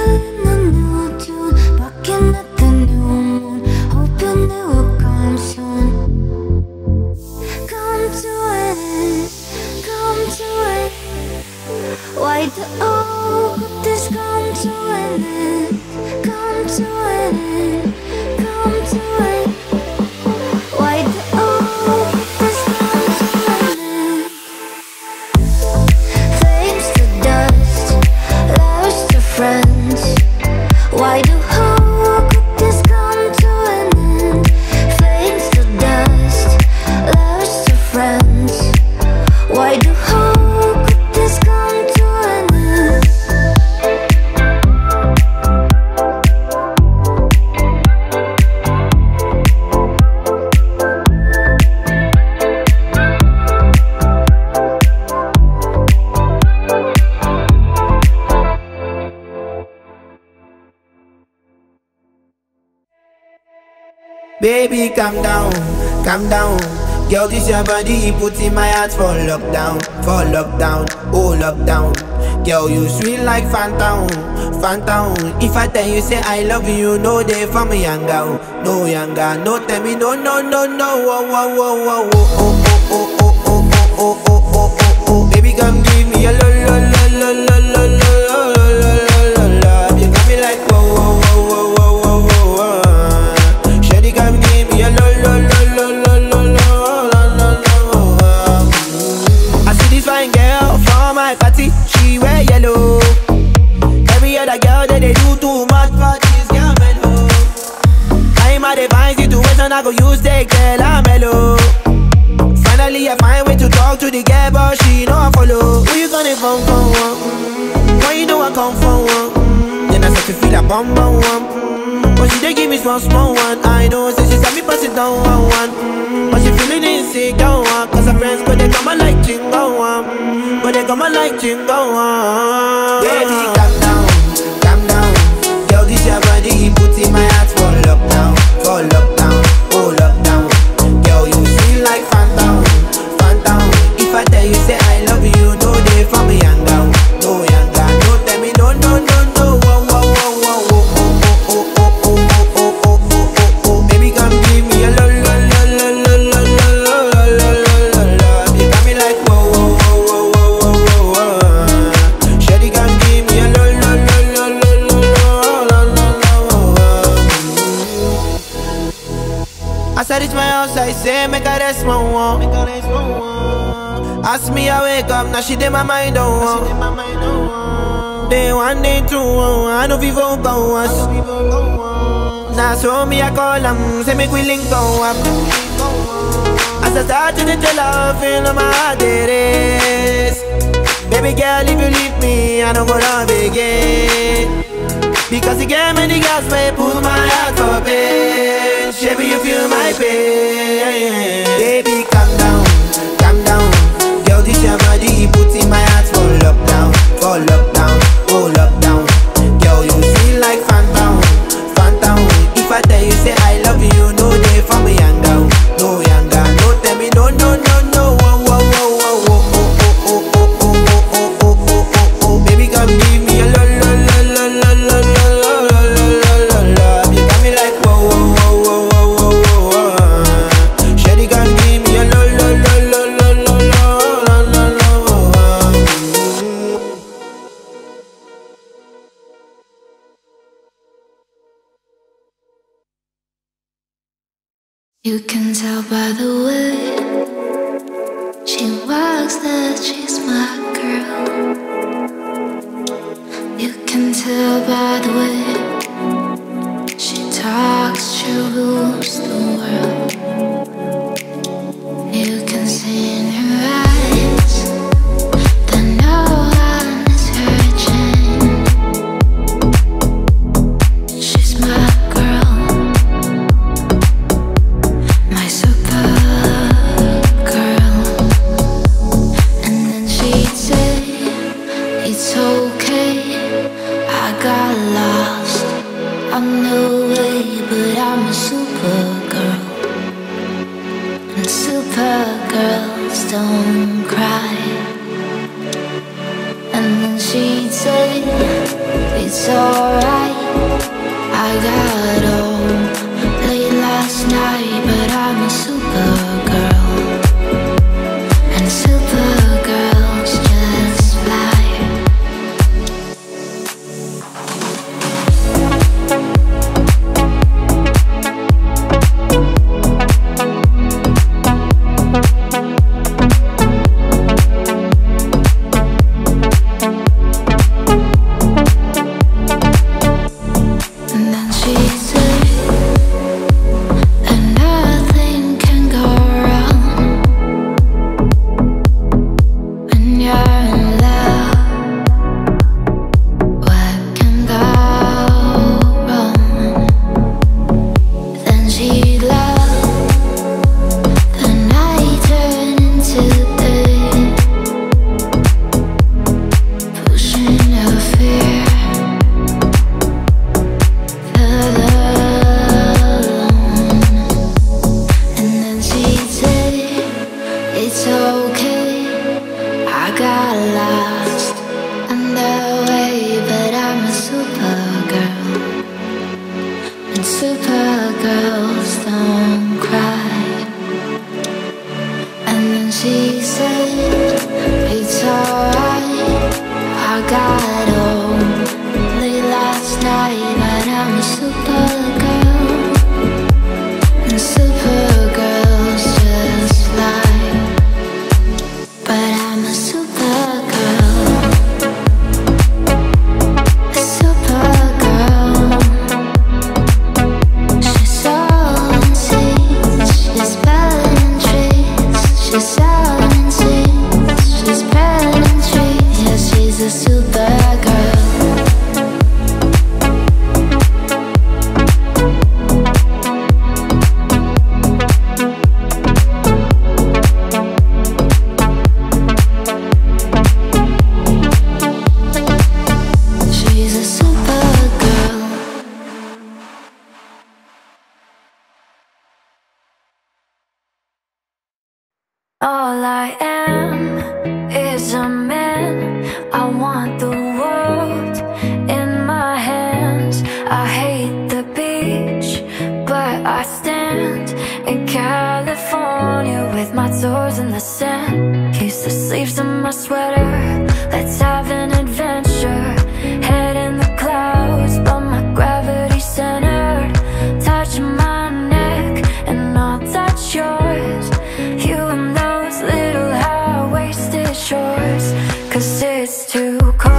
animal tone, barking like a normal, hoping they will come soon. Come to an end, come to an end. Why the oh could this come to an end? Come to an end, come to an end. Why do who could this come to an end? Flames to dust, lovers to friends. Why do who could this come to an end? Baby, calm down, calm down. Girl, this your body put in my heart for lockdown, for lockdown, oh lockdown. Girl, you sweet like phantom, phantom. If I tell you say I love you, no day for me younger, no younger, no tell me no, no, no, no, oh, oh, oh, oh, oh, oh, oh, oh, oh, oh, oh, oh, oh, oh. Baby, come give me a lo, lo, lo, lo, lo, lo, lo, lo, lo. You got me like whoa, whoa, whoa, whoa. She wear yellow. Every other girl that they do too much for this girl mellow. I'm at a fine situation, I go use the girl I'm mellow. Finally I find way to talk to the girl, but she know I follow. Who you gonna phone for? Why you know I come for one? Then I start to feel a bum bum one. But she they give me small small one. I know, say she saw me pass it down one one. But she feeling insecure one. Cause her friends go they come and like jingle one. But they got my light to go on. Baby, calm down, calm down. Girl, this your body, he put in my heart for lockdown, for lockdown, oh lockdown. Girl, you feel like phantom, phantom. If I tell you say I love you, no day for me younger, no younger, no tell me no, no, no, no. Whoa, whoa, whoa, whoa, whoa, oh, oh, oh, oh, oh, oh, oh, oh, oh, oh. Baby, come give me a love. As I reach my house, I say, make a rest, my one. Ask me, I wake up, now she did my mind, don't want. Day one, day two, I know people go us. Now so me, I call them, say, make we link go up. As I start to get your love, feel my heart, it is. Baby girl, if you leave me, I don't go love again. Because you gave me the gas, may pull my heart for bed. Baby, you feel my pain. Baby, calm down, calm down. Girl, this your body, he put in my heart for lockdown, for lockdown, oh lockdown. Girl, you feel like phantom, phantom. If I tell you say I love you, no day for me younger, no younger, no tell me no, no, no, no. Whoa, whoa, whoa, whoa, whoa, oh, oh, oh, oh, oh, oh, oh, oh, oh, oh. Baby, come give me a lo, lo, lo, lo, lo, lo, lo, lo, lo, lo. You got me like whoa, whoa, whoa, whoa. Shady gon' give me a lo, lo, lo, lo, lo, lo. You can tell by the way she walks that she's my girl. You can tell by the way she talks, she rules the world. You can see in her eyes don't cry. And then she'd say, it's alright. I got home late last night, but I'm a supergirl. And supergirls just fly. Supergirls don't cry. And then she said, it's alright. I got home late last night, but I'm a supergirl. And supergirls just fly. But I'm a supergirl. All I am is a man. I want the world in my hands. I hate the beach, but I stand in California with my toes in the sand. Kiss the sleeves of my sweater. Let's have an adventure. Head in the clouds, but my gravity centered. Touch my neck and I'll touch yours. You and little high-waisted shorts, 'cause it's too cold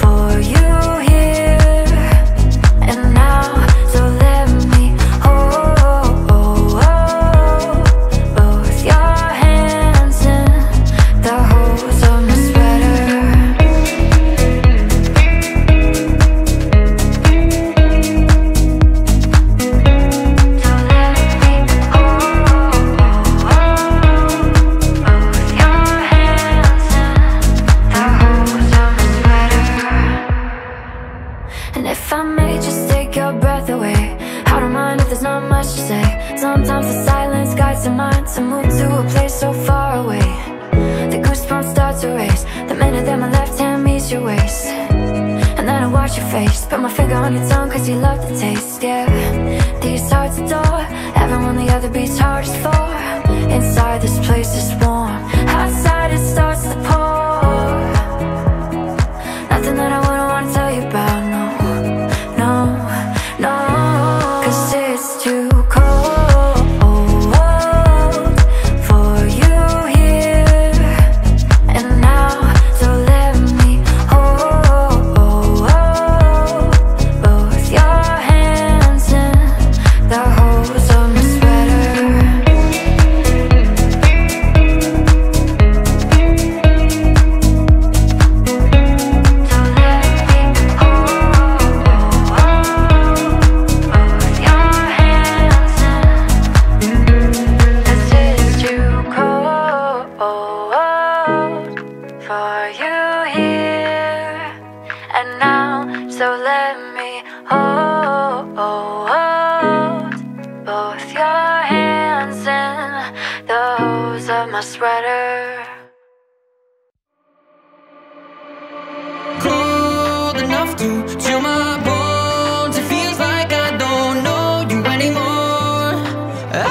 for you here and now, so let me hold both your hands in the holes of my face, put my finger on your tongue 'cause you love the taste, yeah. These hearts adore, everyone the other beats hard as for. Inside this place is warm, outside it starts to pour. Nothing that I wouldn't wanna tell you about, no, no, no, 'cause it for you here and now, so let me hold both your hands in the hose of my sweater. Cold enough to chill my bones, it feels like I don't know you anymore.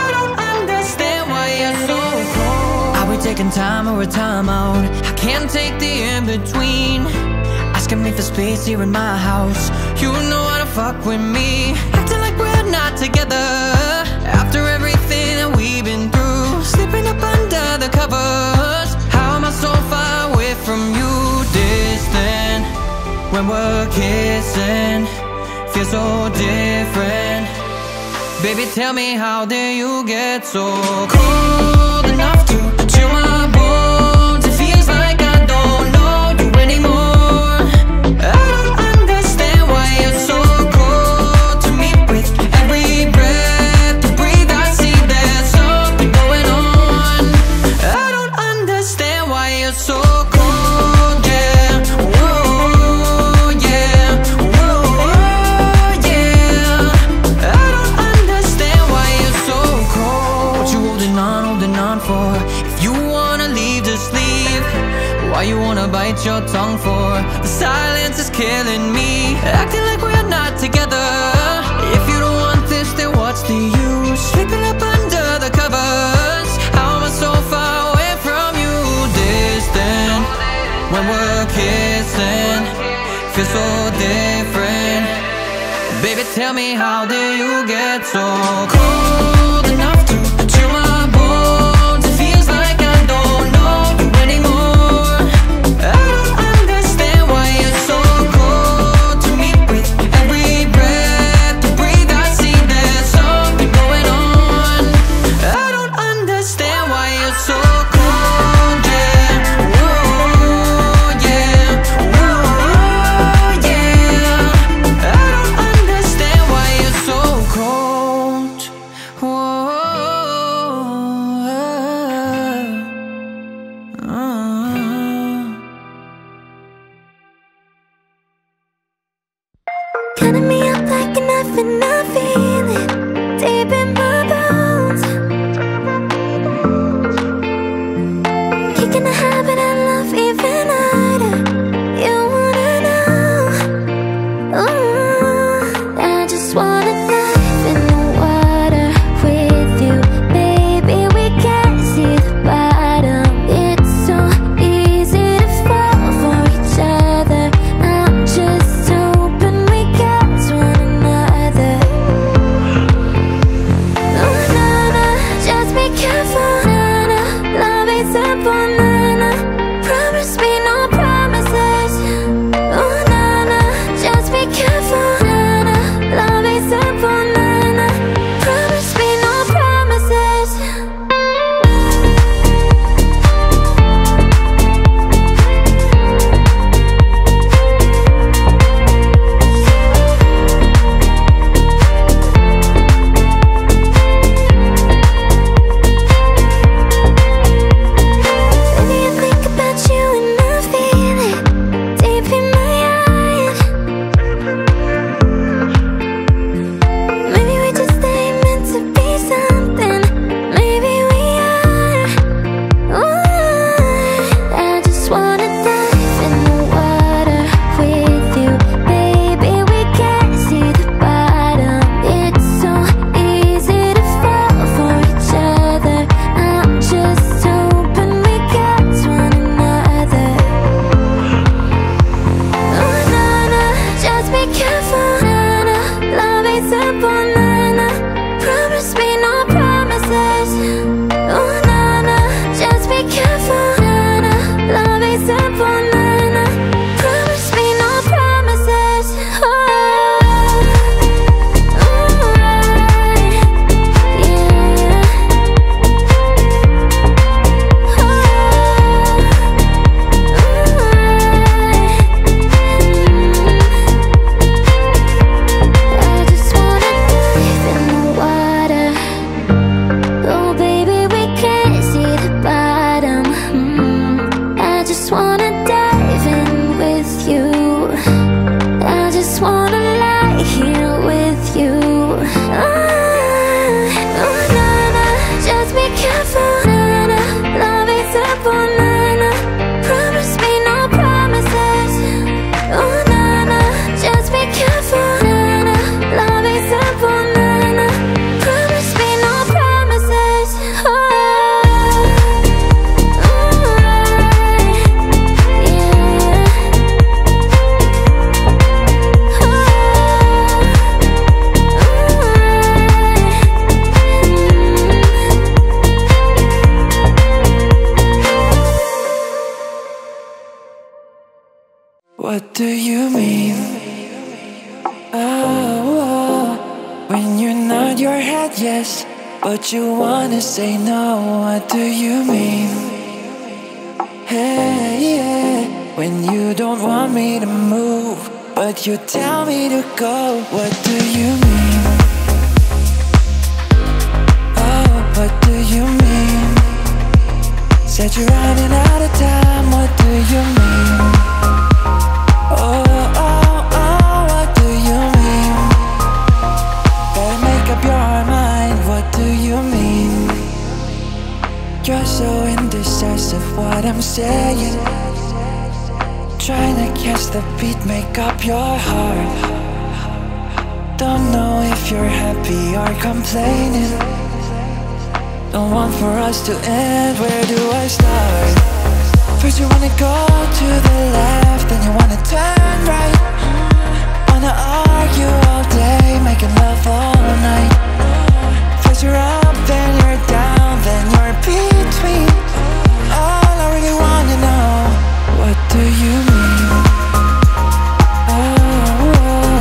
I don't understand why you're so cold. Are we taking time or a time out? I can't take the in-between. Asking me for space here in my house, you know how to fuck with me. Acting like we're not together after everything that we've been through. Slipping up under the covers, how am I so far away from you? Distant when we're kissing, feels so different. Baby, tell me, how did you get so cold enough to chill my bones? It feels like I don't know you anymore. I don't understand why you're so cold to me. With every breath you breathe, I see there's something going on. I don't understand why you're so cold. Why you wanna bite your tongue for? The silence is killing me. Acting like we're not together. If you don't want this, then what's the use? Sleeping up under the covers, how am I so far away from you? Distant when we're kissing, feels so different. Baby, tell me, how did you get so cold enough to chill my bones? It feels like I don't know you anymore. Other What do you mean? Oh, oh, when you nod your head yes, but you wanna say no. What do you mean? Hey, yeah, when you don't want me to move, but you tell me to go. What do you mean? Oh, what do you mean? Said you're running out of time. What do you mean? Oh, oh, oh, what do you mean? Better make up your mind, what do you mean? You're so indecisive, what I'm saying. Trying to catch the beat, make up your heart. Don't know if you're happy or complaining. Don't want for us to end, where do I start? First you wanna go to the left, then you wanna turn right. Wanna argue all day, making love all night. First you're up, then you're down, then you're between. All I really wanna know, what do you mean? Oh, oh,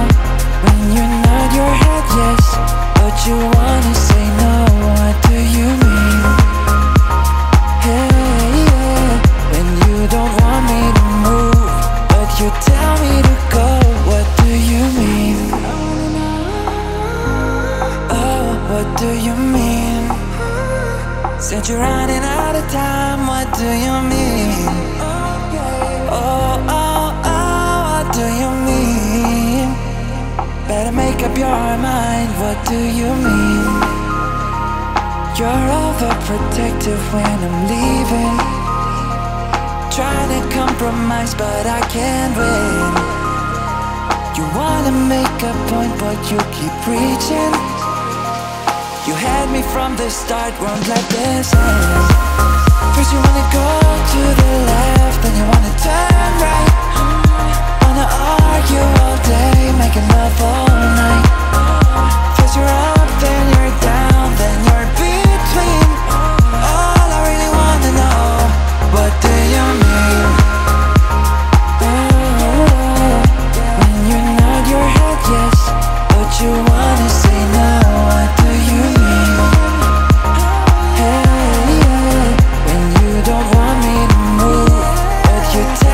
when you nod your head yes, but you wanna say no. What do you mean? Hey, yeah. You don't want me to move, but you tell me to go. What do you mean? Oh, what do you mean? Said you're running out of time. What do you mean? Oh, oh, oh, what do you mean? Better make up your mind. What do you mean? You're overprotective when I'm leaving. Trying to compromise, but I can't win. You wanna make a point, but you keep preaching. You had me from the start, won't let this end. First you wanna go to the left, then you wanna turn right. Wanna argue all day, making love all night. First you're up, then you're down, then you're between. All I really wanna know, what do you mean? Oh, oh, oh. When you nod your head yes, but you wanna say no. What do you mean? Hey, yeah. When you don't want me to move, but you tell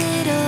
Where are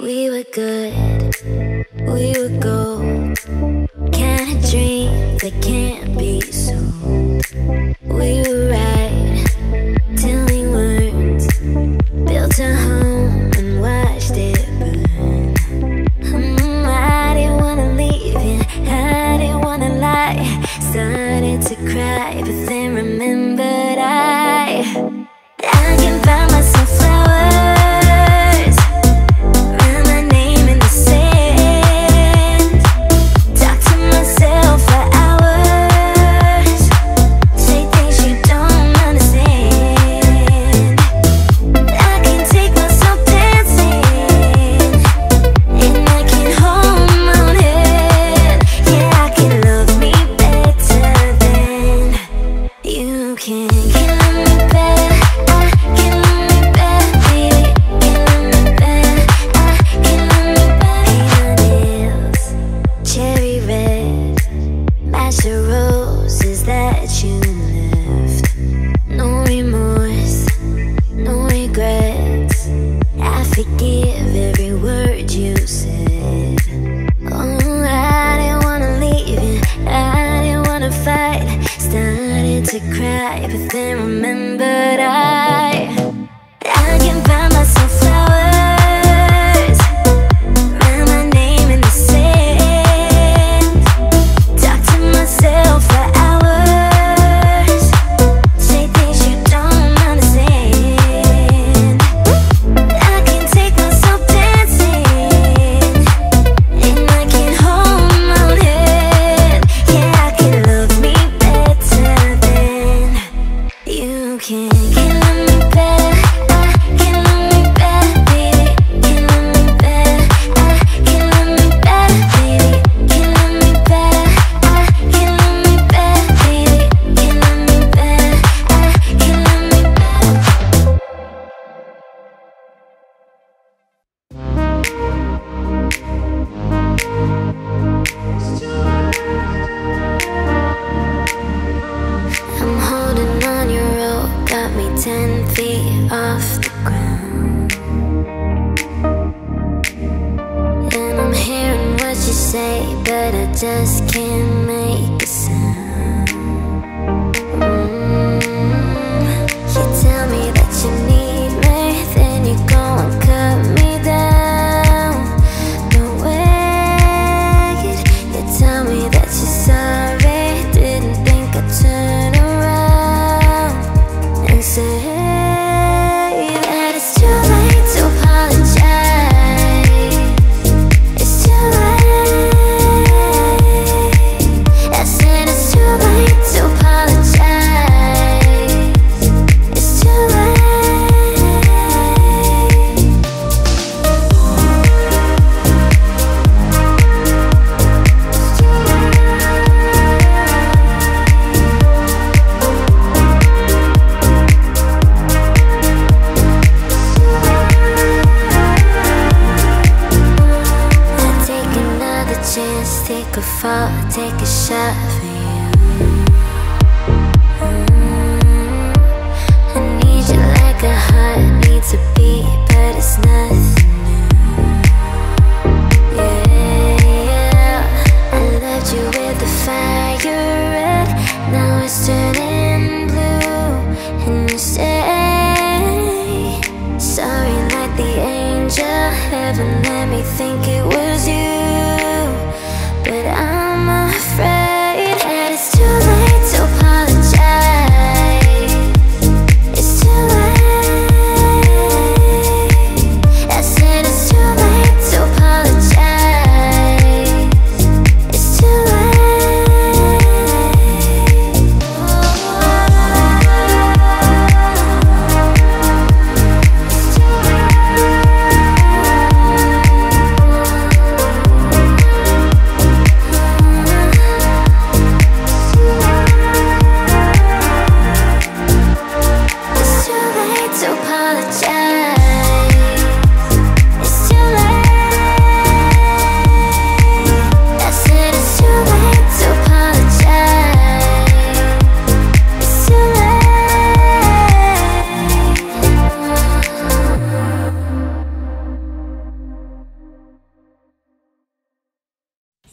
We were good, we were gold. Kind of dreams that can't be sold. We were right till we weren't. Built a home and watched it burn. mm, I didn't wanna leave it, I didn't wanna lie. Started to cry, but then remembered I I can find myself flowers.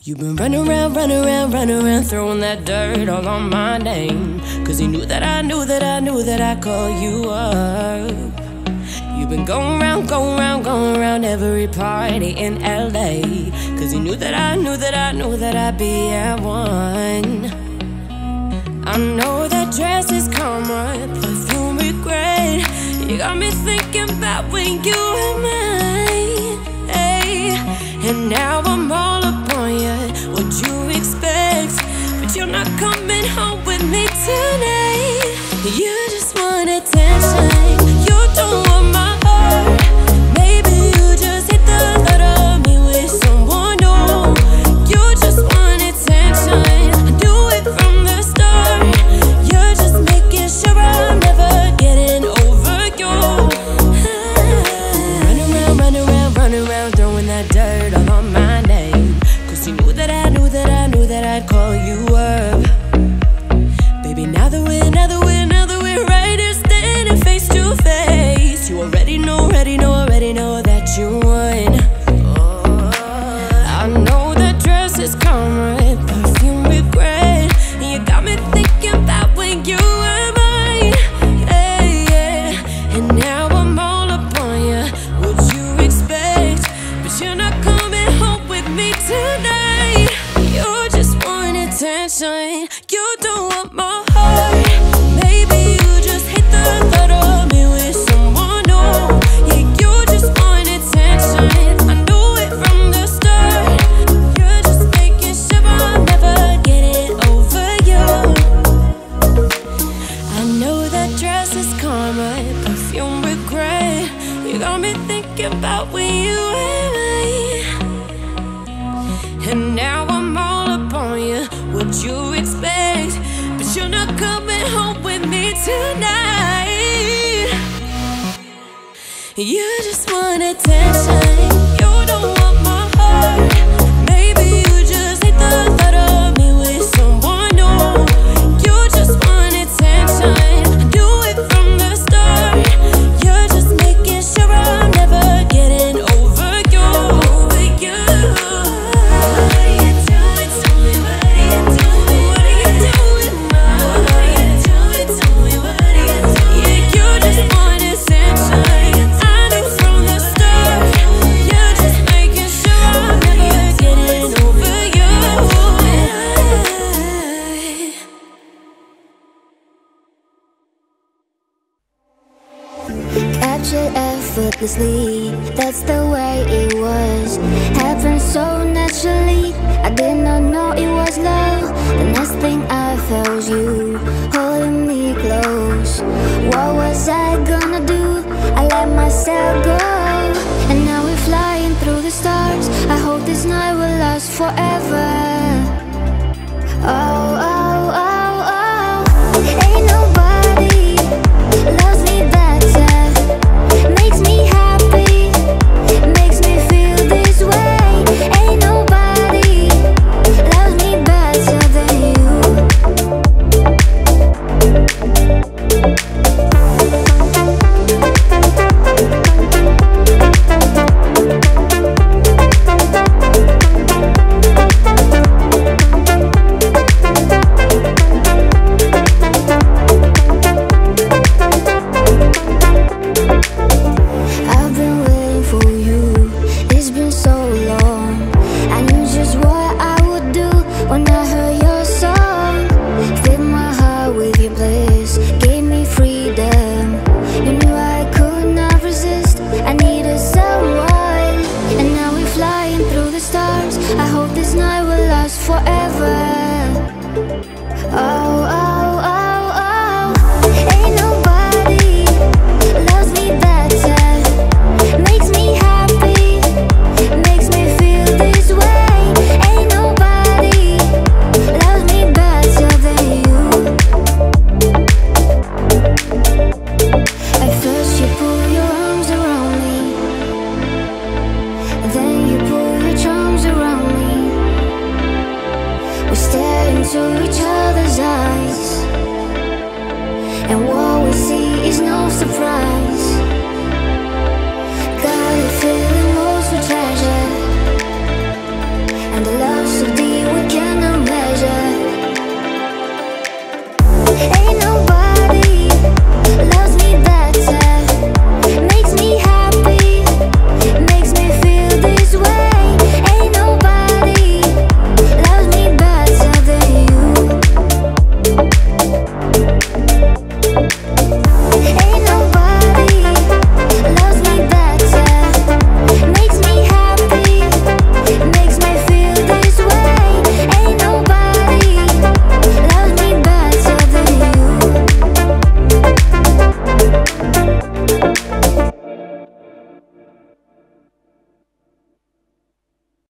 You've been running around, running around, running around, throwing that dirt all on my name. Cause you knew that I knew that I knew that I'd call you up. You've been going around, going around, going around every party in L A. Cause you knew that I knew that I knew that I'd be at one. I know that dress is karma, perfume regret. You got me thinking about when you were mine, hey. And now I'm all upon you, what you expect. But you're not coming home with me tonight. You just want attention, you don't want my heart. Maybe you just hit the thought of me with someone, no. You just want attention, I do it from the start. You're just making sure I'm never getting over you. Ah. Run around, run around, run around, throwing that dirt all on my name. Cause you knew that I knew that I knew that I'd call you up. Baby, now that we're, now that we're, now that we're right here standing face to face, you already know, already know, already know that you won. Oh. I know that dress is karma, perfume regret. You got me thinking about when you were mine, hey, yeah. And now I'm all upon you, what you expect. But you're not coming home with me tonight. You just want attention, you don't want my heart. Maybe you just hate the thought of me with someone, no. Yeah, you just want attention, I know it from the start. You're just making sure I'm never getting over you. I know that dress is karma, perfume regret. You got me thinking about when you were mine. And now I'm all upon you, what you expect. But you're not coming home with me tonight. You just want attention, you don't want my heart. Maybe you just hate the thought of me with someone, no. You just want attention, I do it from the start. You're just making sure I'm never getting over you, over you. What are you doing to me? What are you doing? What are you doing? What are you doing to me? What are you doing? Yeah, you just want attention, I knew from the start. You're just making sure I'm never getting over you. Captured effortlessly, that's the way it was. Happened so naturally, I did not know it was love. The next thing I felt was you holding me close. What was I gonna do? I let myself go. And now we're flying through the stars, I hope this night will last forever. Oh, oh, oh, oh. Ain't nobody loves me better, makes me happy, makes me feel this way. Ain't nobody loves me better than you.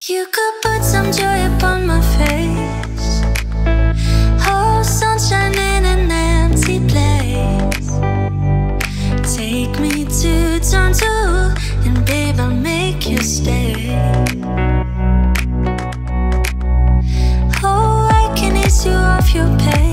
You could put some joy upon my face, oh, sunshine in an empty place. Take me to turn two, and babe, I'll make you stay. Oh, I can ease you off your pain.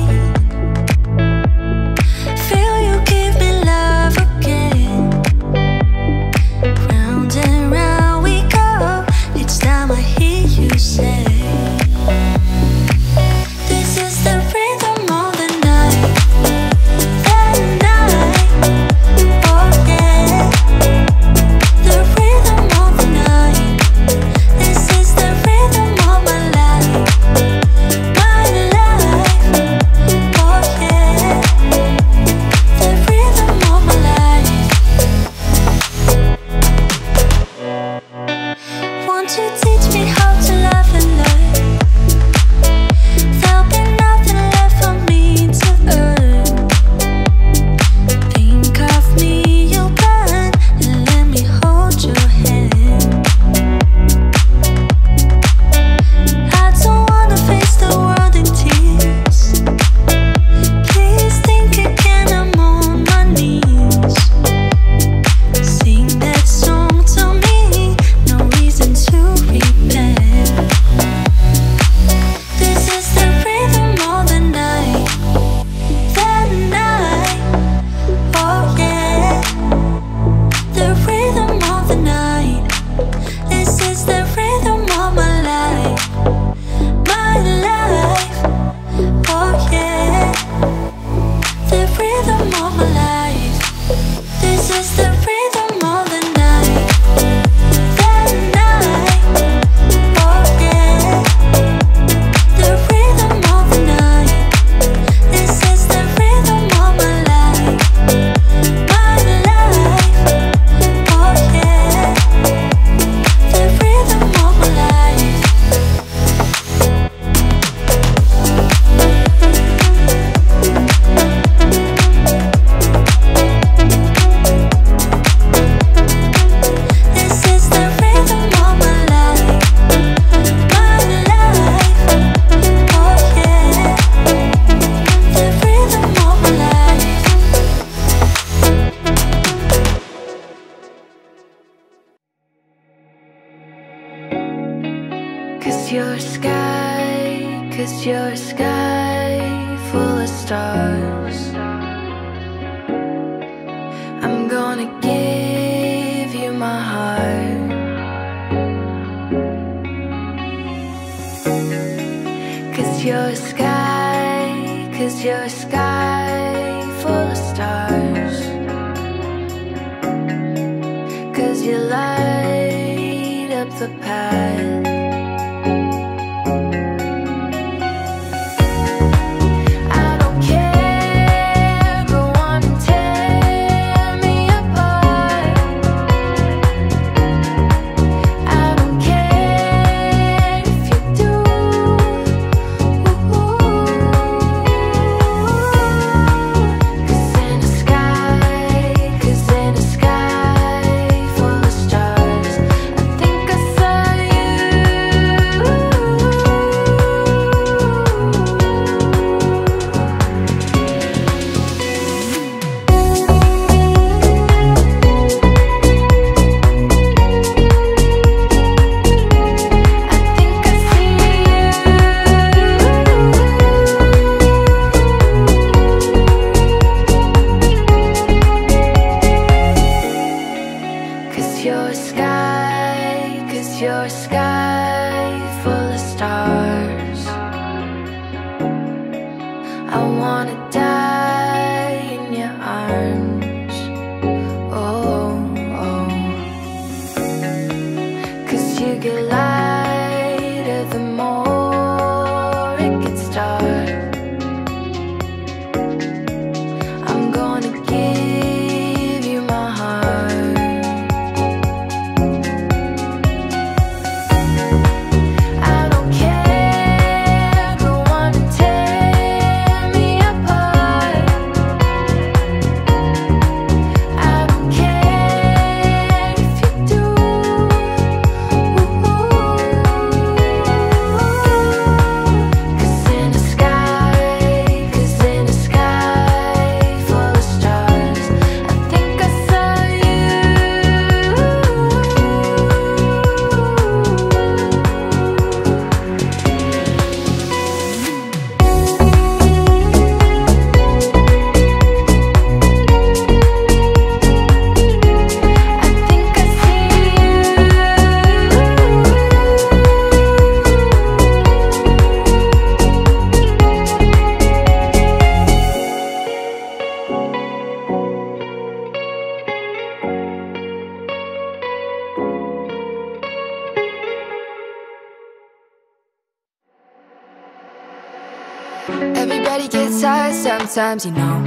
tired sometimes, you know.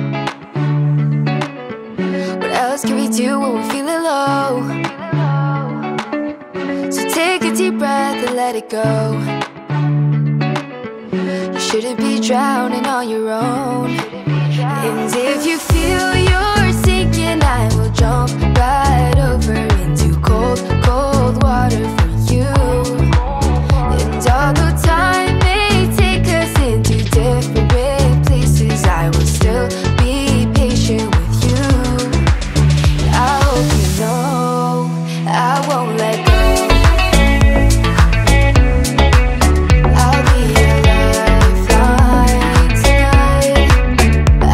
What else can we do when we're feeling low? So take a deep breath and let it go. You shouldn't be drowning on your own. And if you feel you're sinking, I will jump right over into cold, cold water for you. And although time may take us into different places, I will still be patient with you. I hope you know I won't let go. I'll be your lifeline tonight.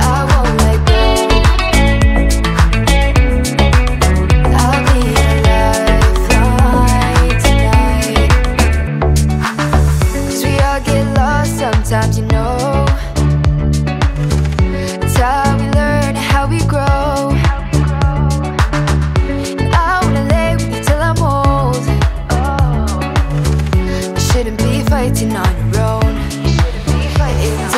I won't let go. I'll be your lifeline tonight. 'Cause we all get lost sometimes, you know. Fighting on your own. And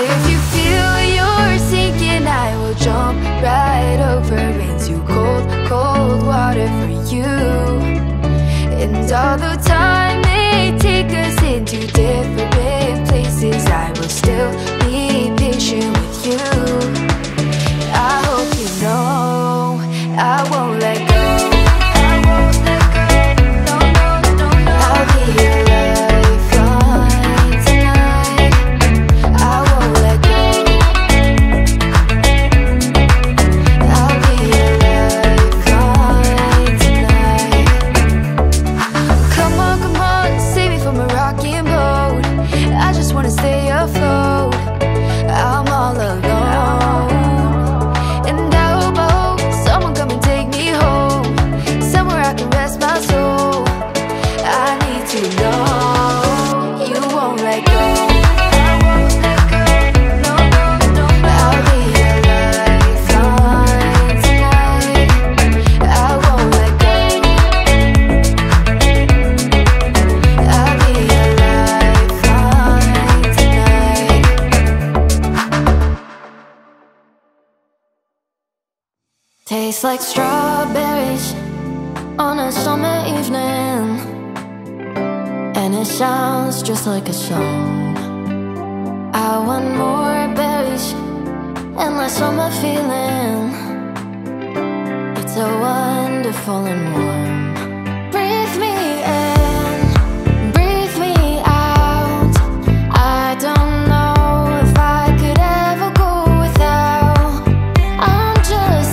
if you feel you're sinking, I will jump right over into cold, cold water for you. And although time may take us into different places, I will still be patient with you. I hope you know I won't let go. I won't let go. No, no, no, no. I'll be your love. Tastes like strawberries on a summer evening, and it sounds just like a song. I want more berries and less summer feeling. It's so wonderful and warm. Breathe me in, breathe me out. I don't know if I could ever go without. I'm just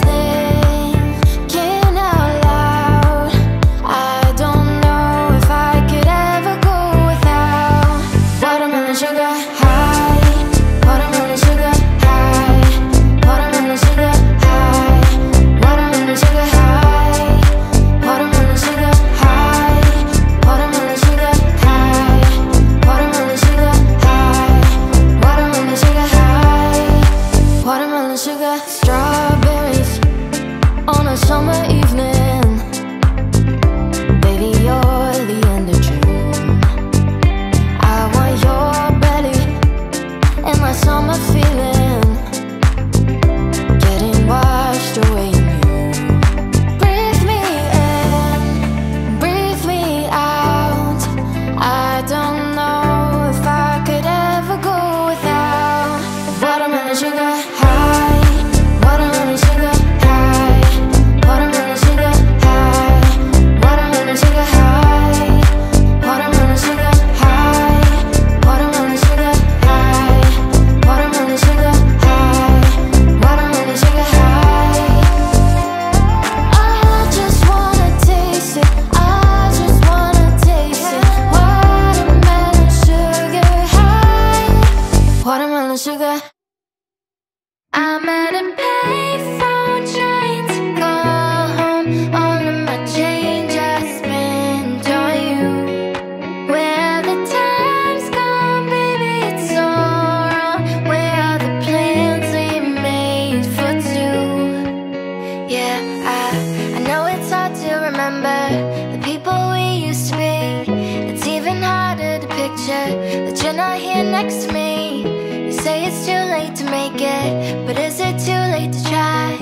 to make it, but is it too late to try?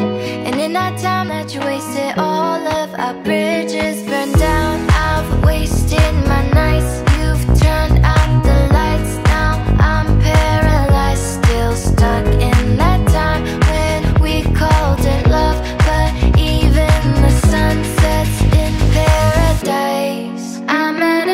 And in that time that you wasted, all of our bridges burned down. I've wasted my nights, you've turned out the lights. Now I'm paralyzed, still stuck in that time when we called it love. But even the sun sets in paradise. I'm at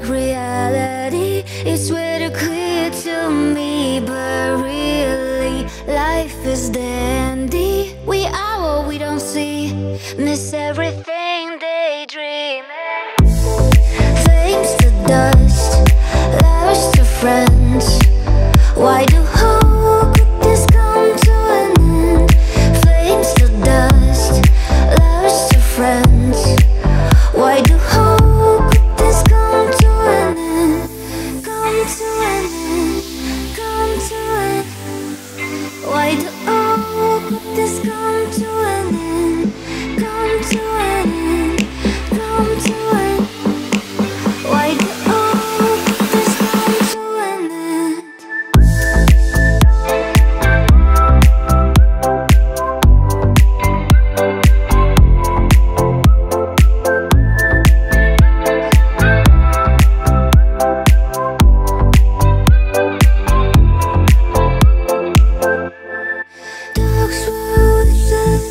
a reality, it's way too clear to me, but really everything they dream. Flames to dust, lovers to friends. Why do how could this come to an end? Flames to dust, lovers to friends. Why do how could this come to an end? Come to an end, come to an end. Why do how could this come to an end? Come to an end, come to an end. Why do all this come to an end? Dogs were within the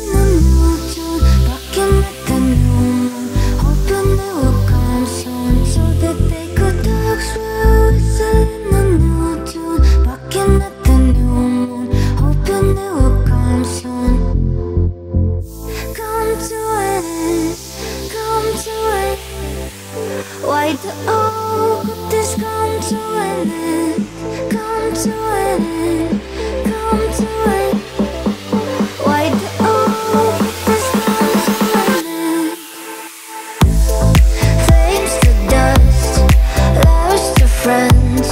mountain, barking at the moon, hoping they will come soon, so that they could. Dogs were within the mountain, barking at the new moon, hoping they will come soon. Come to an end, come to an end. Why the oh could this come to an end? Come to an end, come to an end. Why the oh could this come to an end? Flames to dust, lovers to friends.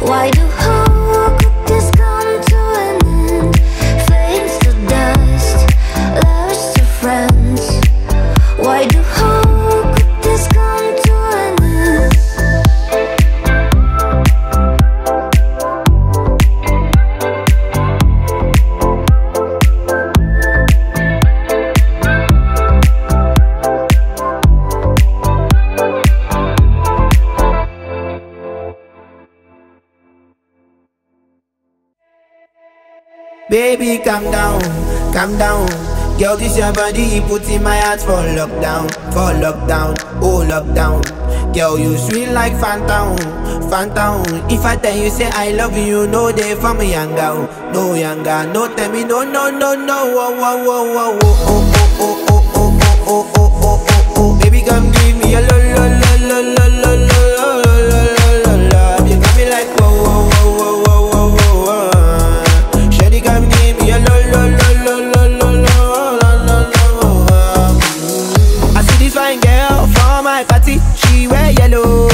Why do how could this come to an end? Flames to dust, lovers to friends. Why do how could this come to an end? Baby, calm down, calm down. Girl, this your body putting my heart for lockdown, for lockdown, oh lockdown. Girl, you sweet like phantom, phantom. If I tell you say I love you, no day for me younger, no younger, no tell me no, no, no, no, oh, oh, oh, oh, oh, oh, oh, oh, oh, oh, oh, oh, oh. Baby, come give me a lo, lo, lo, lo, lo, lo, lo, lo, love. You got me like oh, oh, oh, oh. She wear yellow.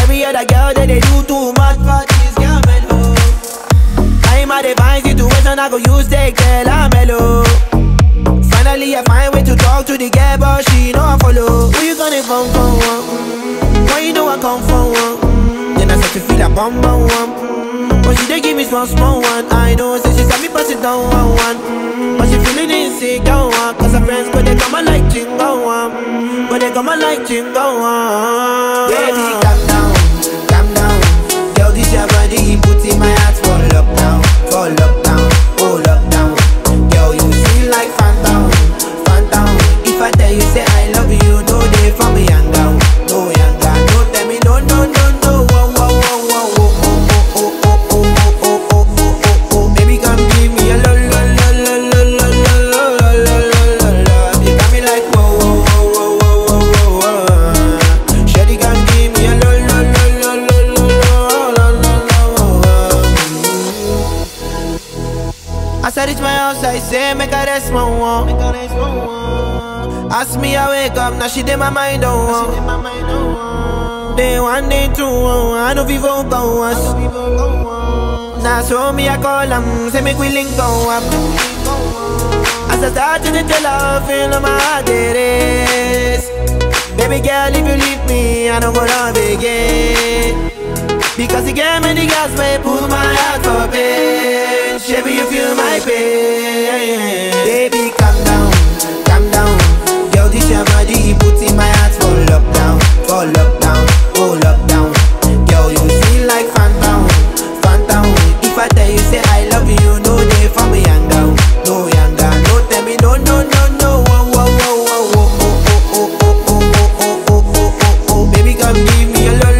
Every other girl that they do too much for this girl mellow. I'm a divine situation, I go use that girl I'm mellow. Finally I find way to talk to the girl, but she no follow. Who you gonna phone for? When you know I come for one, then I start to feel a bum bum one. But she they give me small small one. I know since she got me pass it down one one. But she feeling insecure one, cause her friends go they come and like jingle one. But they got my light to go on. Baby, calm down, calm down. Girl, this your body put in my heart for lockdown, for lockdown, oh lockdown. Girl, you feel like phantom, phantom. If I tell you say I love you, no day for me younger, no younger, no tell me no, no, no, no, oh, oh, oh, oh, oh, oh, oh, oh, oh, oh, oh, oh, oh, oh. Baby, come give me a love. I say make a rest my one. Ask me I wake up, now she did my mind on one. Day one, day two, I know we vote go us. Now so me I call them, say make we link go up. As I start to tell her, feel my heart it is. Baby girl, if you leave me, I don't go love again. Because you gave me the gas, may pull my heart for pain. Baby, you feel my pain. Baby, calm down, calm down. Girl, this your body put in my heart for lockdown, for lockdown, oh lockdown. Girl, you feel like phantom, phantom. If I tell you say I love you, no day for me younger, no younger, no tell me no, no, no, no, oh, oh, oh, oh, oh, oh, oh, oh, oh, oh, oh, oh, oh, oh. Baby, come give me a love.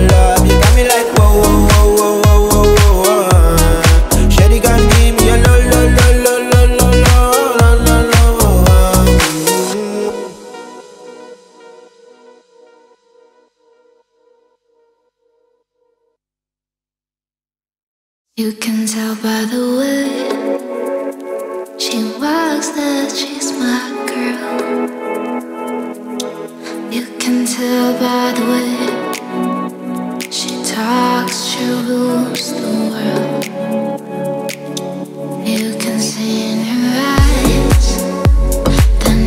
Love, you got me like whoa, whoa, whoa, whoa, whoa, whoa, whoa. Shady gon' give me You can tell by the way she walks that she's my girl. You can tell by the way she talks, she rules the world. You can see in her eyes that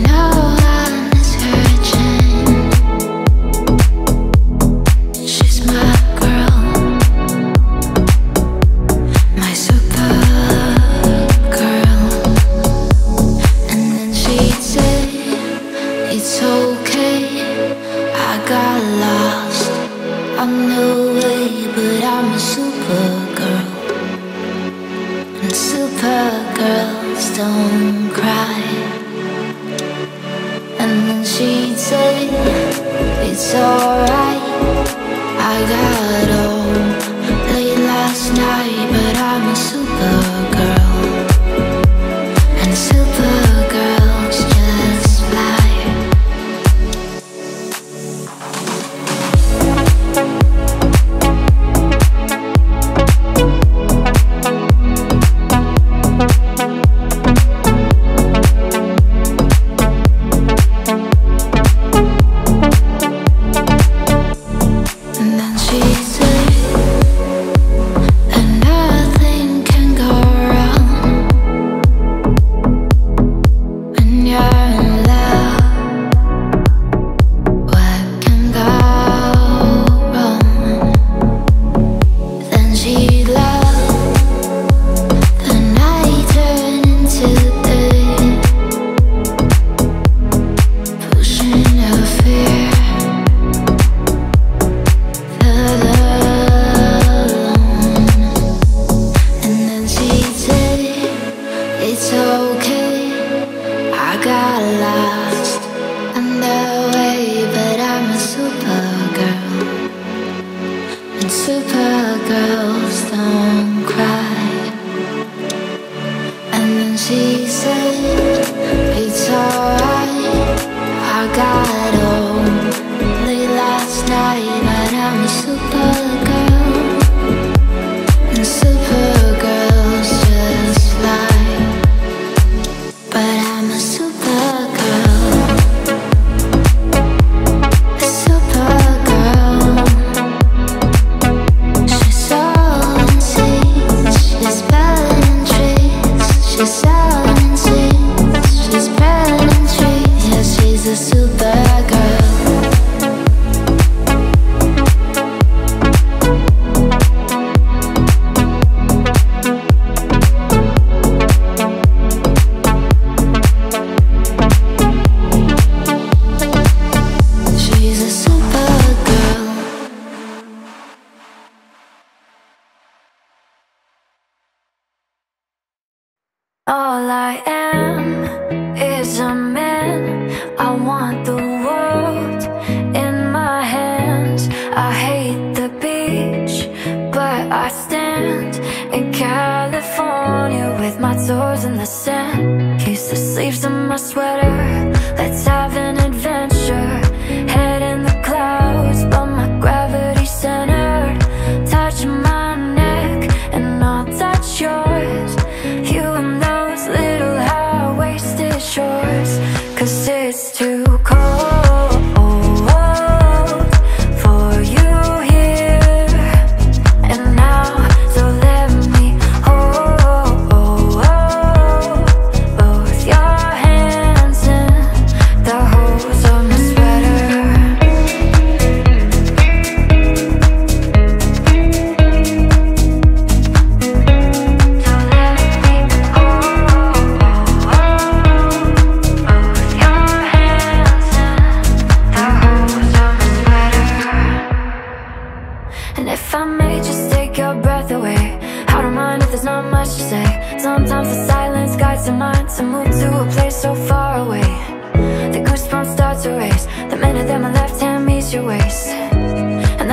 I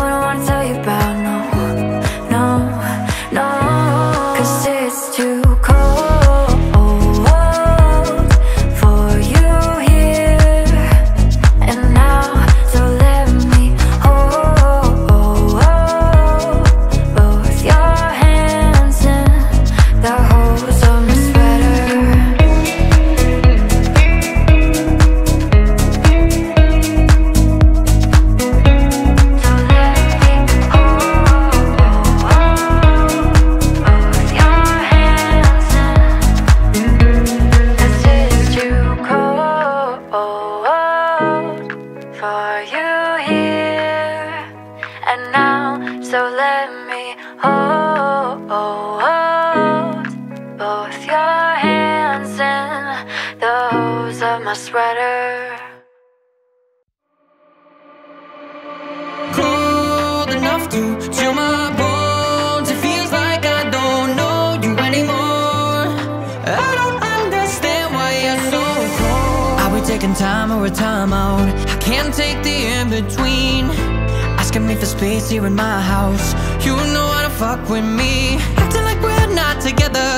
wouldn't want to tell you about, no, no, no, 'cause it of my sweater. Cold enough to chill my bones. It feels like I don't know you anymore. I don't understand why you're so cold. Are we taking time or a time out? I can't take the in-between. Asking me for space here in my house. You know how to fuck with me. Acting like we're not together.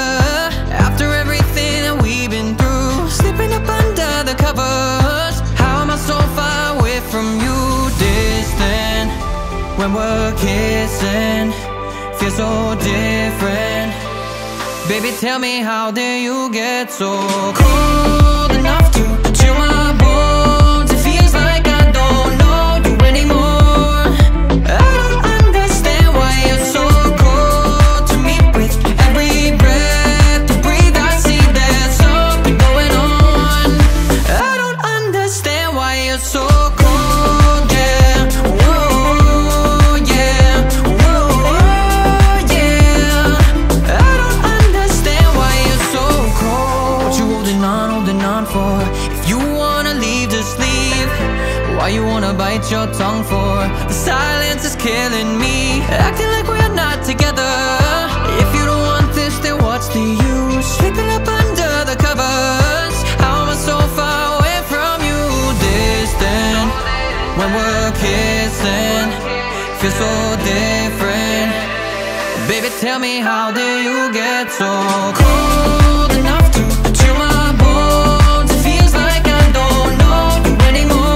After everything that we've been through, slipping up under the covers. How am I so far away from you? Distant when we're kissing, feels so different. Baby, tell me, how did you get so cold enough to chill my bones? It feels like I don't know you anymore. I don't understand why you're so cold to me with every breath. Why you wanna bite your tongue for? The silence is killing me. Acting like we're not together. If you don't want this, then what's the use? Sleeping up under the covers. How am I so far away from you? Distant when we're kissing, feels so different. Baby, tell me, how did you get so cold enough to chill my bones? It feels like I don't know you anymore.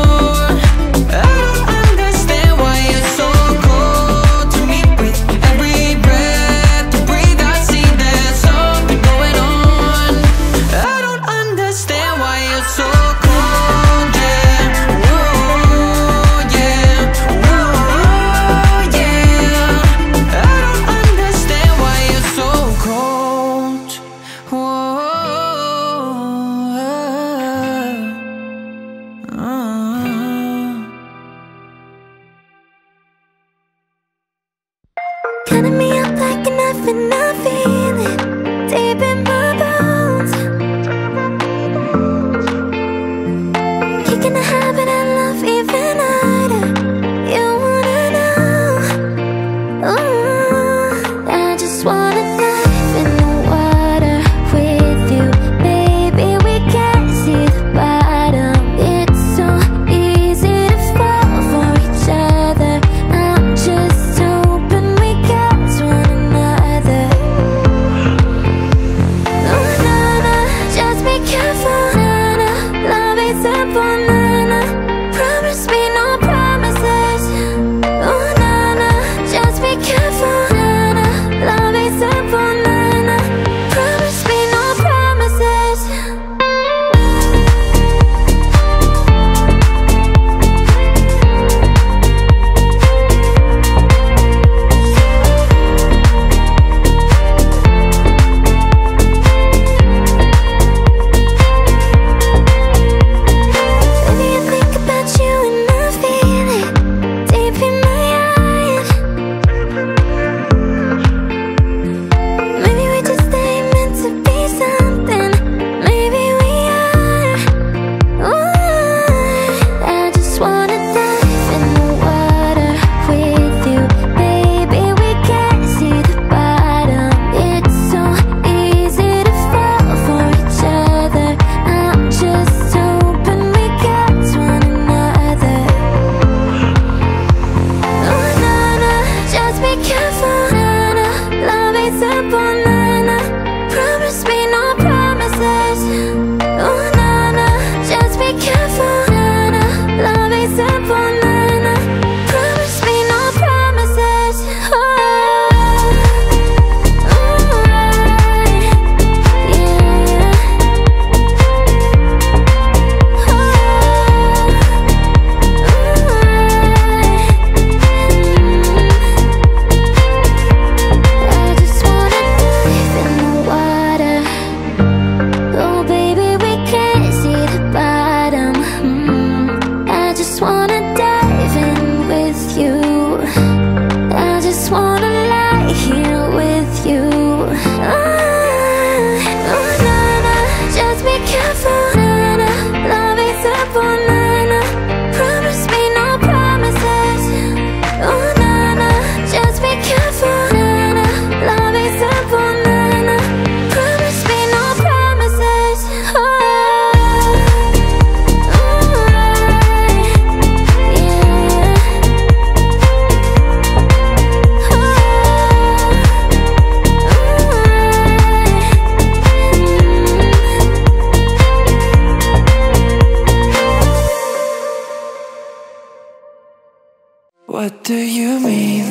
What do you mean?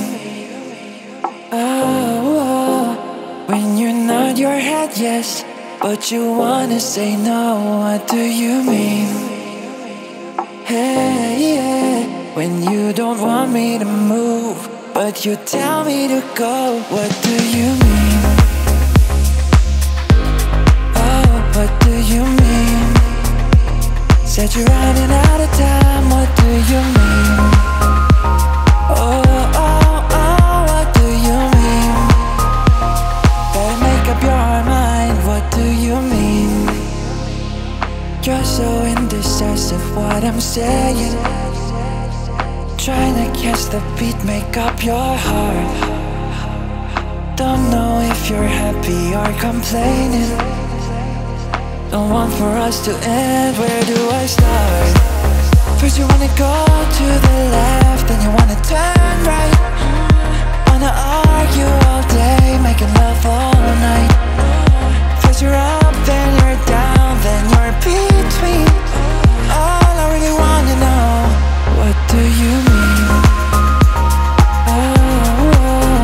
Oh, oh, when you nod your head yes, but you wanna say no. What do you mean? Hey, yeah. When you don't want me to move, but you tell me to go. What do you mean? Oh, what do you mean? Said you're running out of time. What do you mean? Oh, oh, oh, what do you mean? Better make up your mind, what do you mean? You're so indecisive, what I'm saying. Trying to catch the beat, make up your heart. Don't know if you're happy or complaining. Don't want for us to end, where do I start? First you wanna go to the left, then you wanna turn right. Wanna argue all day, making love all night. First you're up, then you're down, then you're between. All I really wanna know, what do you mean? Oh, oh.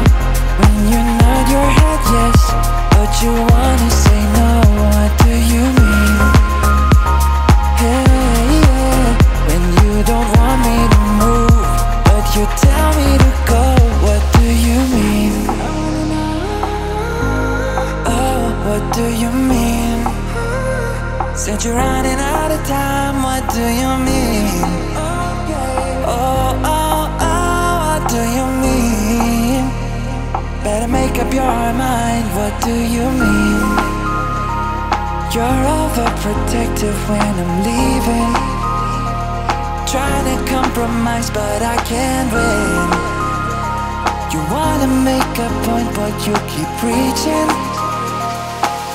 When you nod your head yes, but you wanna say no. What do you mean? Hey, don't want me to move, but you tell me to go. What do you mean? Oh, what do you mean? Said you're running out of time. What do you mean? Oh, oh, oh, what do you mean? Better make up your mind. What do you mean? You're overprotective when I'm leaving. Trying to compromise, but I can't win. You wanna make a point, but you keep preaching.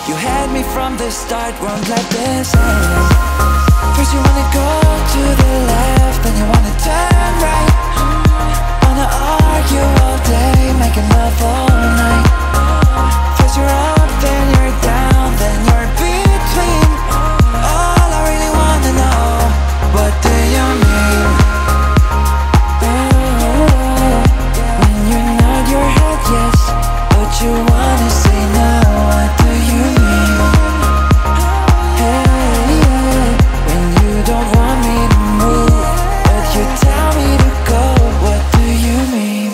You had me from the start, won't let this end. First you wanna go to the left, then you wanna turn right. Wanna argue all day, making love all night. First you're up, then you're down, then you're between. All I really wanna know, what do you mean? You wanna say no, what do you mean? Hey, yeah. When you don't want me to move, but you tell me to go, what do you mean?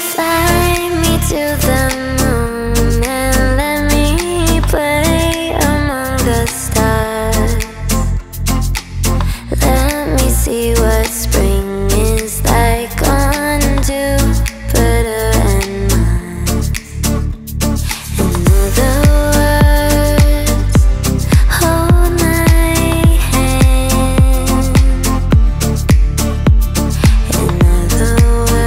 Fly me to the moon and let me play among the stars. See what spring is like on Jupiter and Mars. In other words, hold my hand. In other words.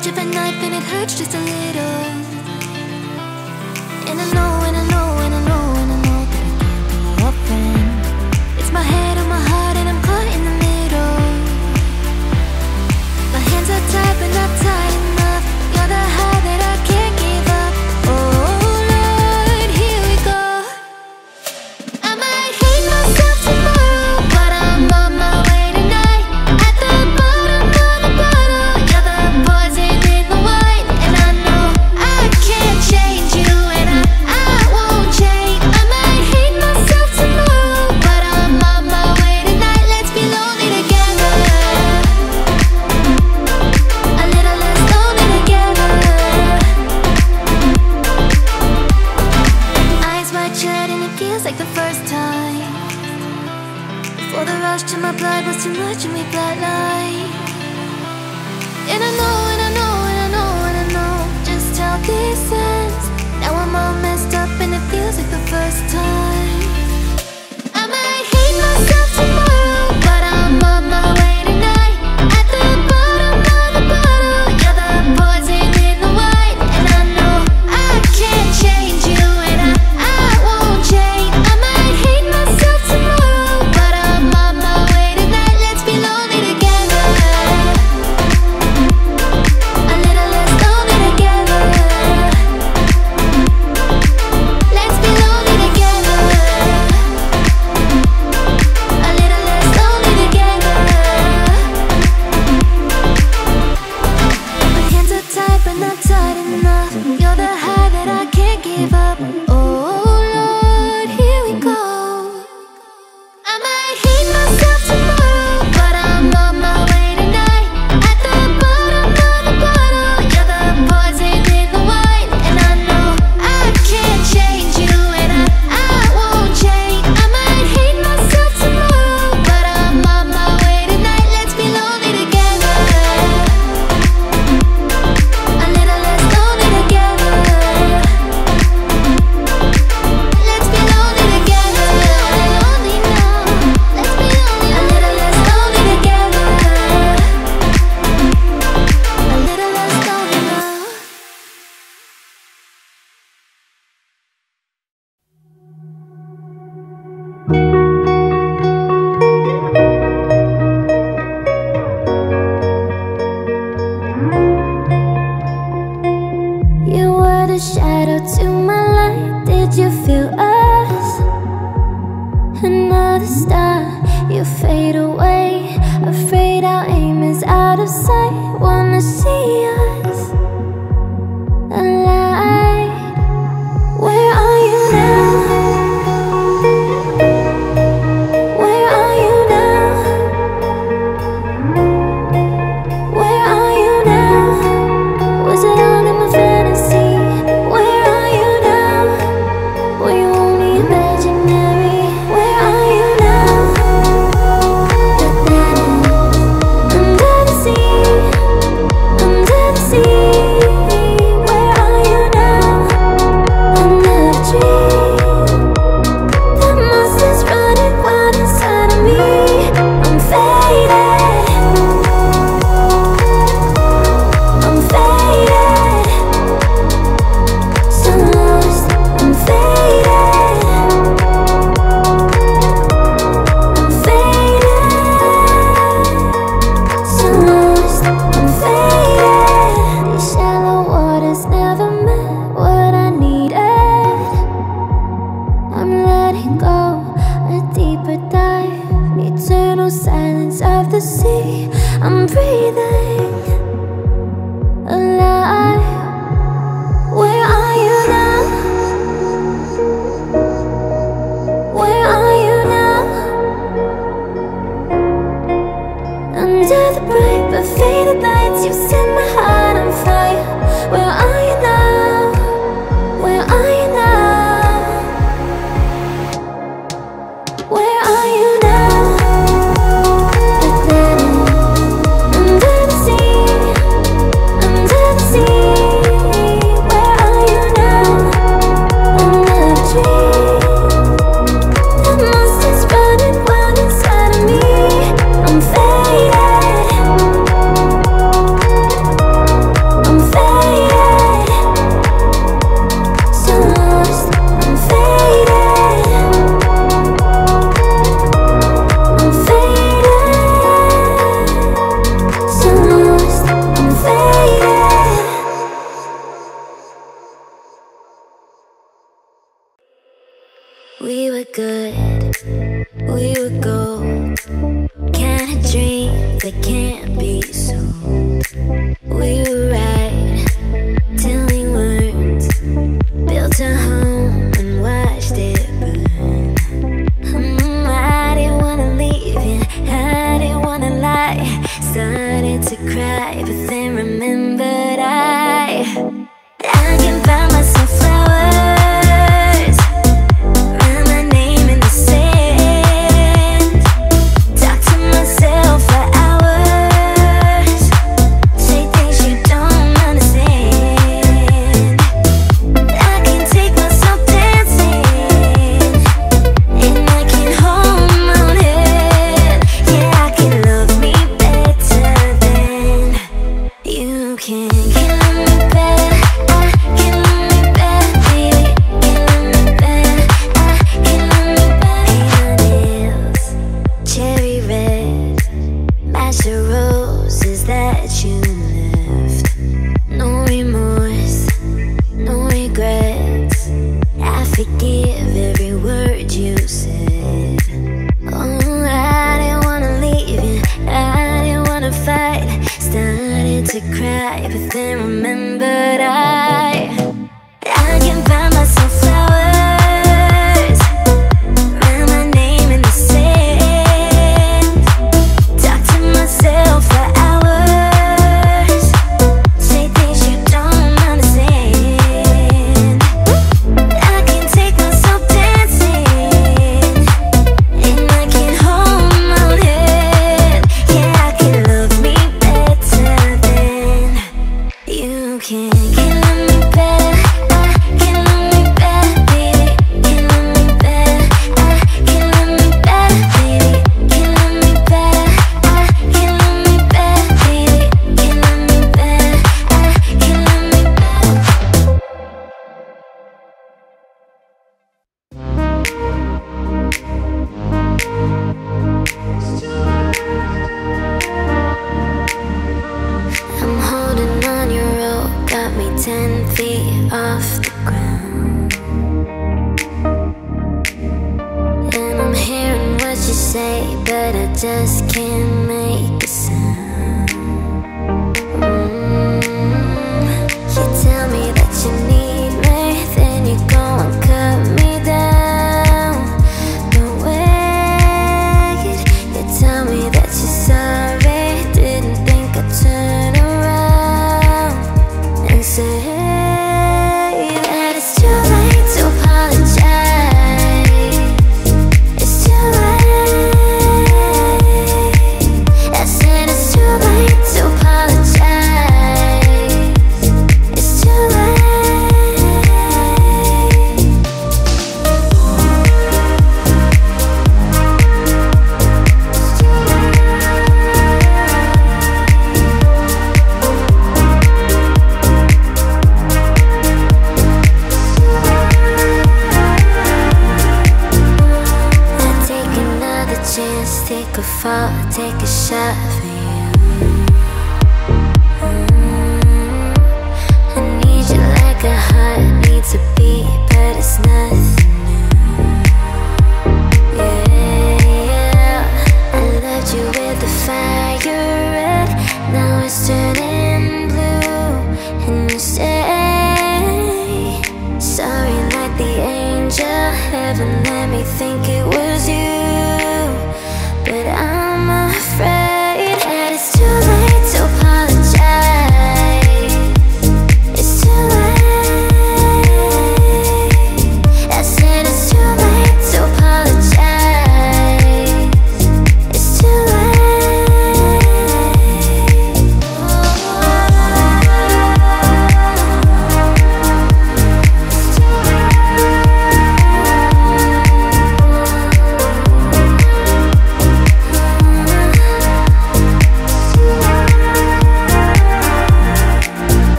edge of a knife and it hurts just a little. And I know, and I know, and I know, and I know that it can't be open. It's my head on my heart and I'm caught in the middle. My hands are tied but not tight enough. You're the high that I can't give up. Oh Lord, here we go. I might hate myself tomorrow, but I'm on my way tonight. At the bottom of the bottle, you're the poison in the wine. And I know I can't change you, and I, I won't change. I might hate myself tomorrow, but I'm on my way tonight. Let's be lonely together. A little less lonely together. Eyes wide shut and it feels like the first time. Before the rush to my blood was too much and we flatlined. And I know, and I know, and I know, and I know just how this ends. Now I'm all messed up and it feels like the first time. I might hate myself tomorrow, but I'm on my way tonight. At the bottom of the bottle, you're the poison in the wine. And I know I can't change you, and I, I won't change. I might hate myself tomorrow, but I'm on my way tonight. Let's be lonely together. A little less lonely together. Let's be lonely together. A little less lonely together. My hands are tied but not tight enough. You're the high that I can't give up. Oh Lord, here we go. I might hate myself tomorrow, but I'm on my way tonight. At the bottom of the bottle, you're the poison in the wine. And I know I can't change you, and I, I won't change. I might hate myself tomorrow, but I'm on my way tonight. Let's be lonely together. A little less lonely together. Let's be lonely together. Lonely now. Let's be lonely. A little less lonely together. A little less lonely now. You were the shadow to my light. Did you feel us? Another star, you fade away. Afraid our aim is out of sight. Wanna see us alive. Where are you now? Where are you now? Where are you now? Was it all in my fantasy? Where are you now? Were you only imaginary? Where are you now? Under the sea, under the sea. Where are you now? Under the tree. The monster's running wild inside of me. I'm faded. I'm faded. So lost, I'm faded. I'm faded. So lost, I'm faded. These shallow waters never met what I needed. I'm letting go, a deeper dive. Eternal silence of the sea. I'm breathing alive. Where are you now? Where are you now? Under the bright but faded lights, you set my heart on fire. Where are you now? Where are you now? Where are you now? Under the sea, under the sea. Where are you now? Under the tree. The monster's running wild inside of me. I'm faded. I'm good, we would go. Kind of dream that can't be so. We would ride till we weren't. Built a home and watched it burn. Mm, I didn't wanna leave you, I didn't wanna lie. Started to cry, but then remembered I I can find myself flowers. Oh,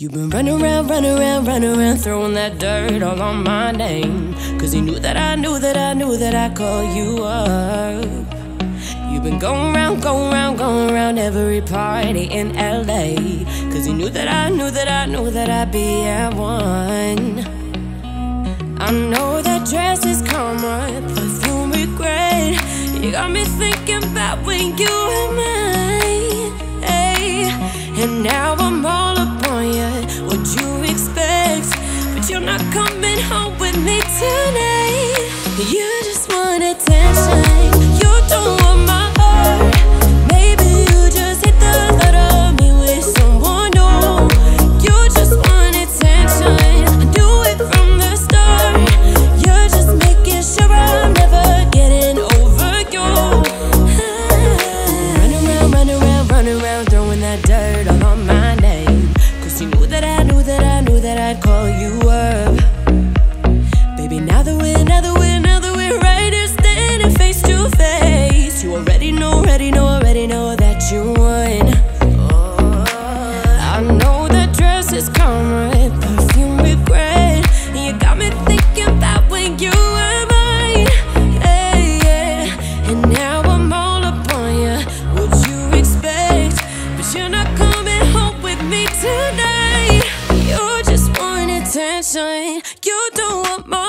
You've been running around, running around, running around, throwing that dirt all on my name. Cause you knew that I knew that I knew that I'd call you up. You've been going around, going around, going around every party in L A. Cause you knew that I knew that I knew that I'd be at one. I know that dress is common, perfume regret. You got me thinking about when you were mine, hey. And now I'm all upon you, what you expect. But you're not coming home with me tonight. You just want attention, you don't want my heart. Maybe you just hit the thought of me with someone new. You just want attention, I do it from the start. You're just making sure I'm never getting over you. Run around, run around, run around, throwing that dirt all on my name. Cause you knew that I knew that I knew that I'd call you up. Baby, now that we're, now that we're, now that we're right here standing face to face, you already know, already know, already know that you won. Oh, I know that dress is common, perfume regret. You got me thinking about when you were mine, hey, yeah. And now I'm all upon you, what you expect. But you're not coming home with me tonight. You just want attention, you don't want my.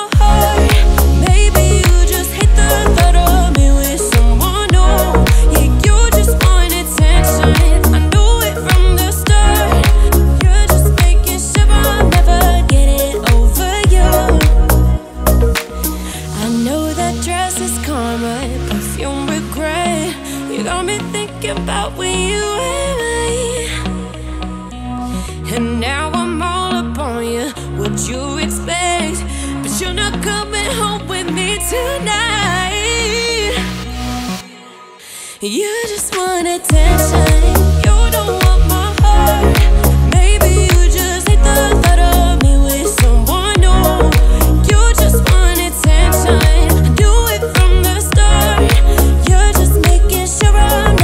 About when you were mine, and now I'm all upon you. What you expect, but you're not coming home with me tonight. You just want attention, you don't want my heart. Maybe you just hate the thought of me with someone new. You just want attention, I do it from the start. You're just making sure I'm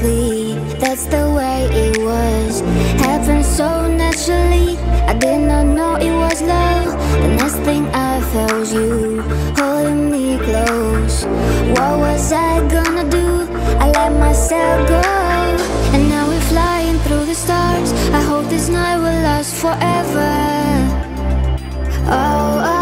effortlessly, that's the way it was. Happened so naturally, I did not know it was love. The next thing I felt was you holding me close. What was I gonna do? I let myself go. And now we're flying through the stars. I hope this night will last forever. Oh, oh.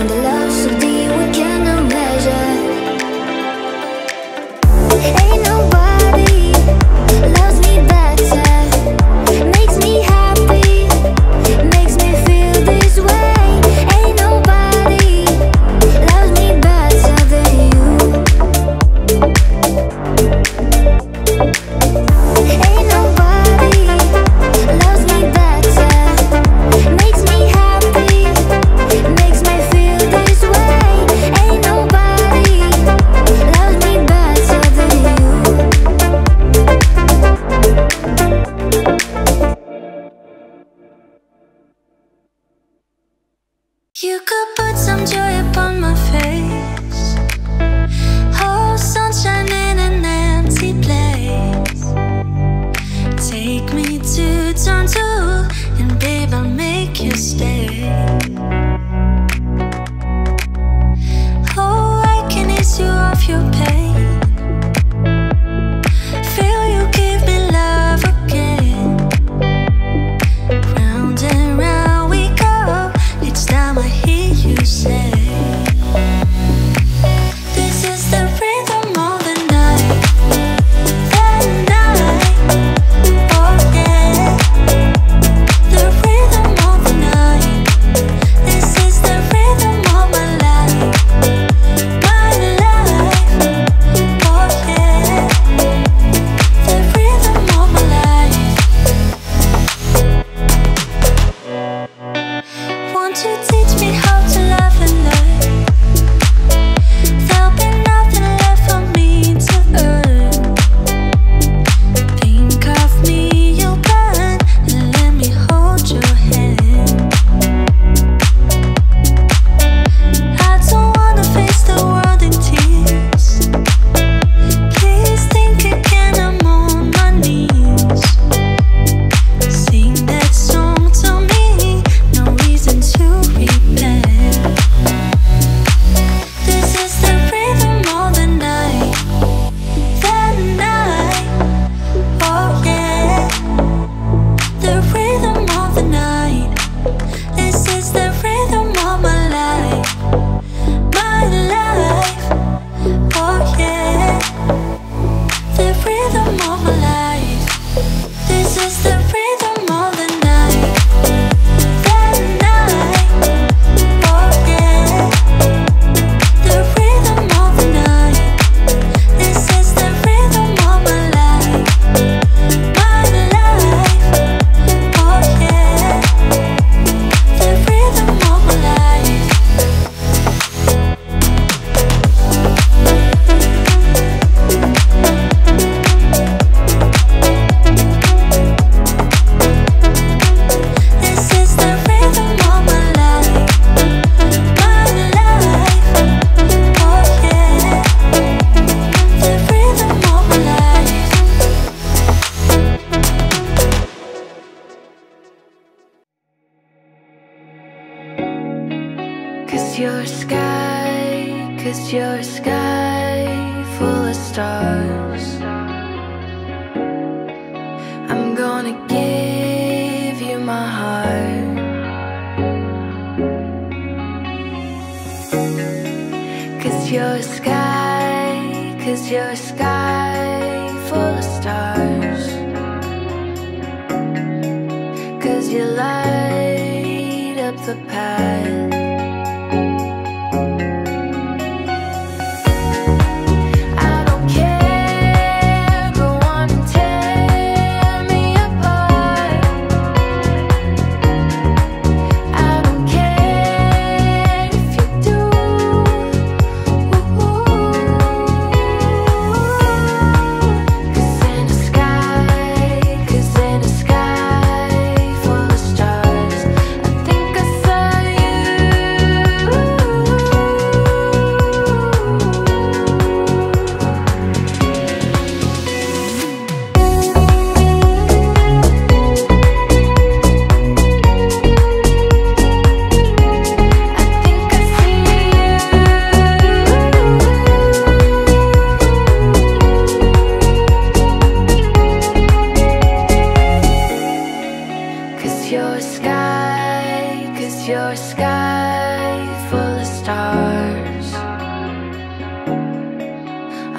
And the love so deep.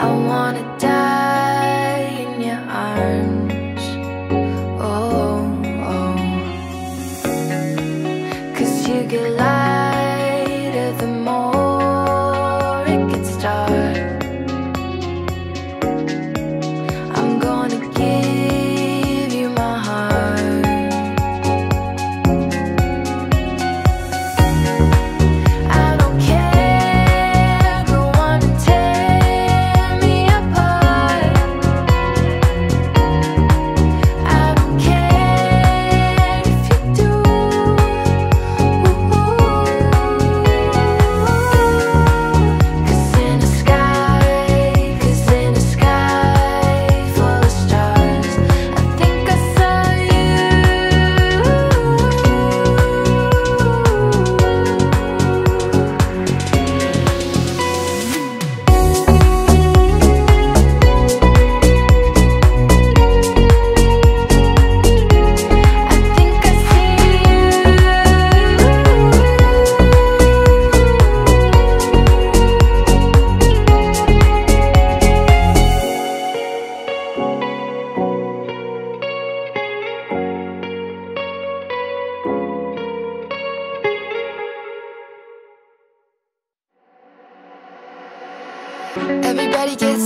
I wanna die.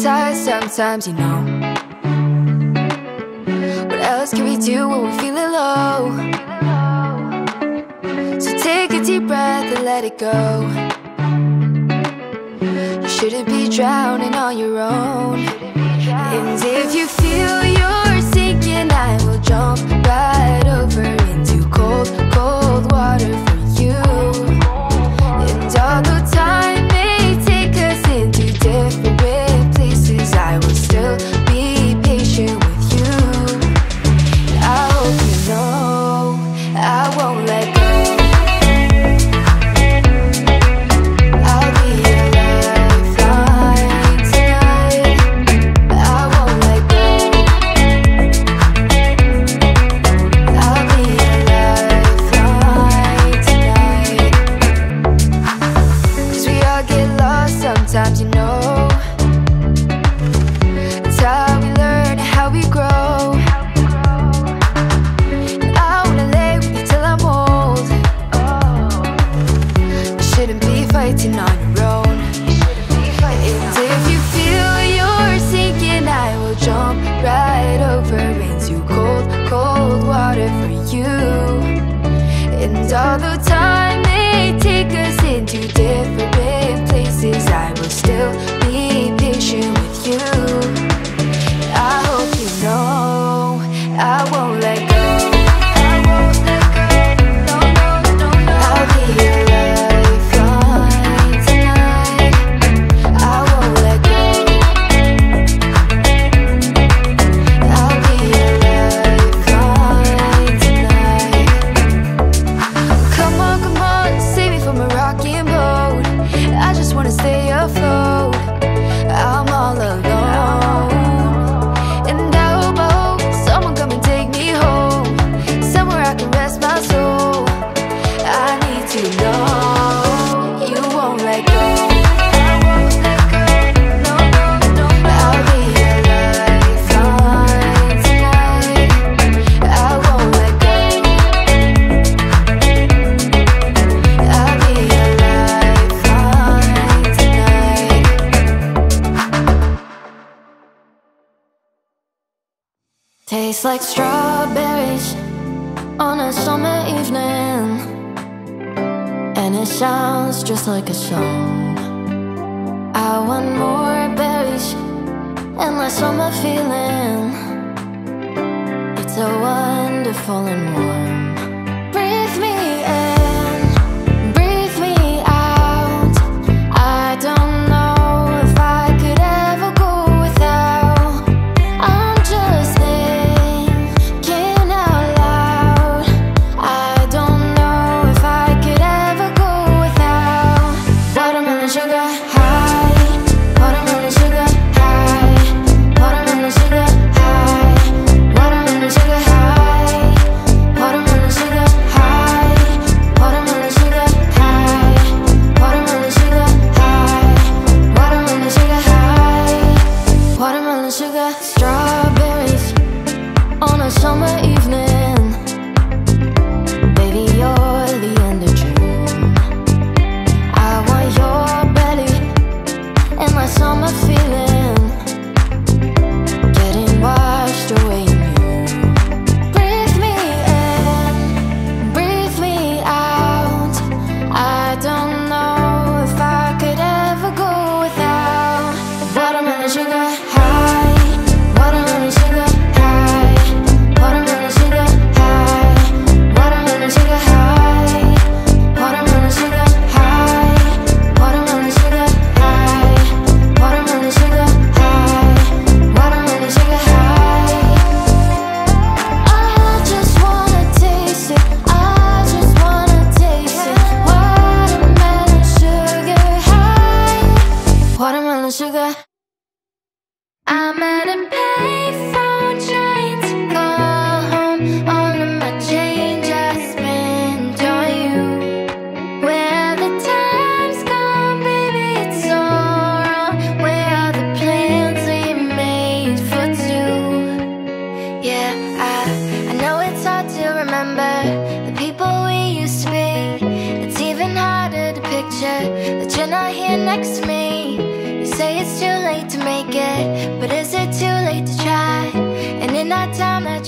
tired sometimes, you know. What else can we do when we're feeling low? So take a deep breath and let it go. You shouldn't be drowning on your own. And if you feel you're sinking, I will jump right over into cold, cold water for you. And although time may take us into different places, I will still be patient with you. And I hope you know I won't let go. I'll be your lifeline tonight. I won't let go. I'll be your lifeline tonight. Cause we all get lost sometimes, you know. Fighting on your own. And if you feel you're sinking, I will jump right over into cold, cold water for you. And although time may take us into different places, I will still be patient with you. I hope you know I won't let go. I won't let go. No, no, no, no. I'll be your love. Tastes like strawberries on a summer evening, and it sounds just like a song. I want more berries and less summer feeling. It's so wonderful and warm. Breathe me in. Next to me, you say it's too late to make it.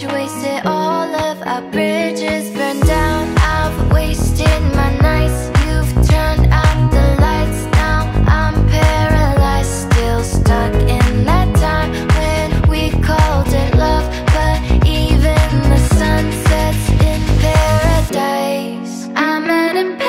you wasted all of our bridges, burned down. I've wasted my nights. You've turned out the lights. Now I'm paralyzed, still stuck in that time when we called it love. But even the sun sets in paradise. I'm an imperative.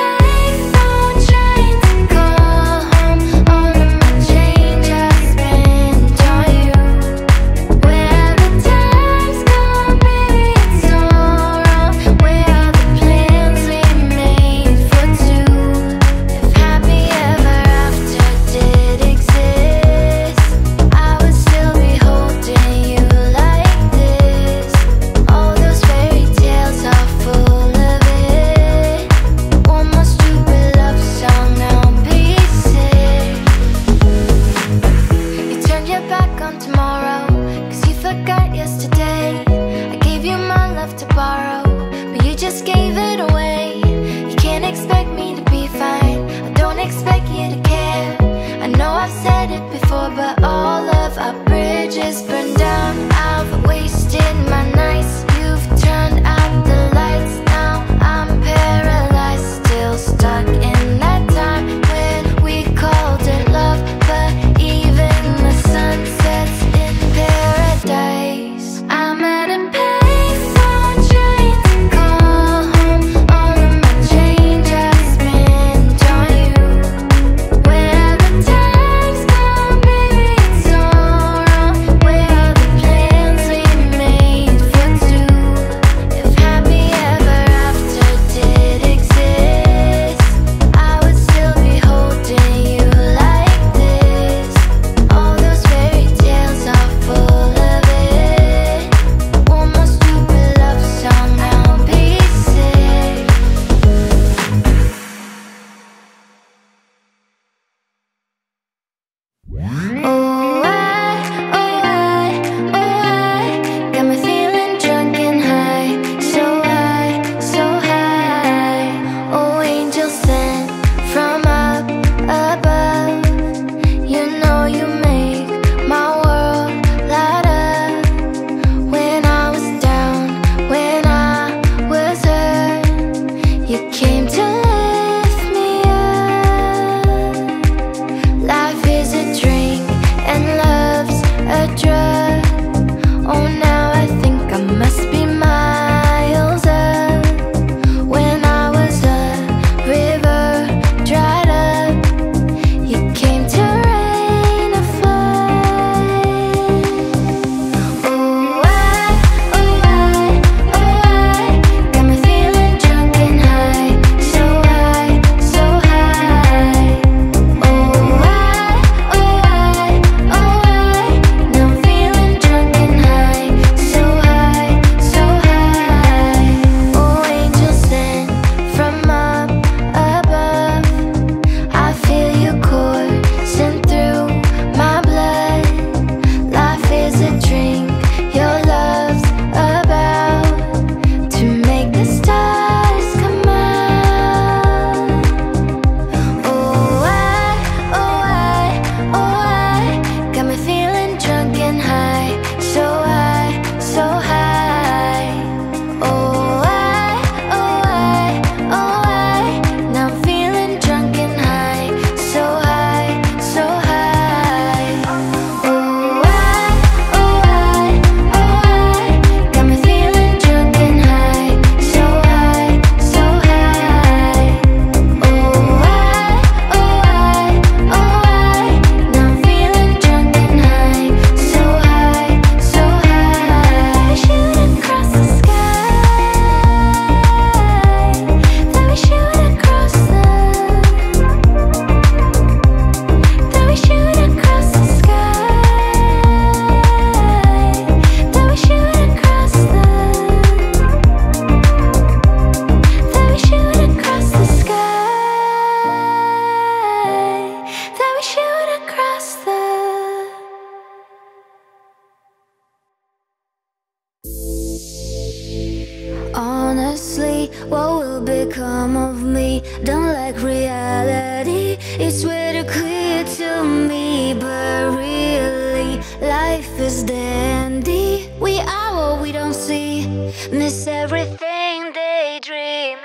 we don't see, miss everything daydreaming.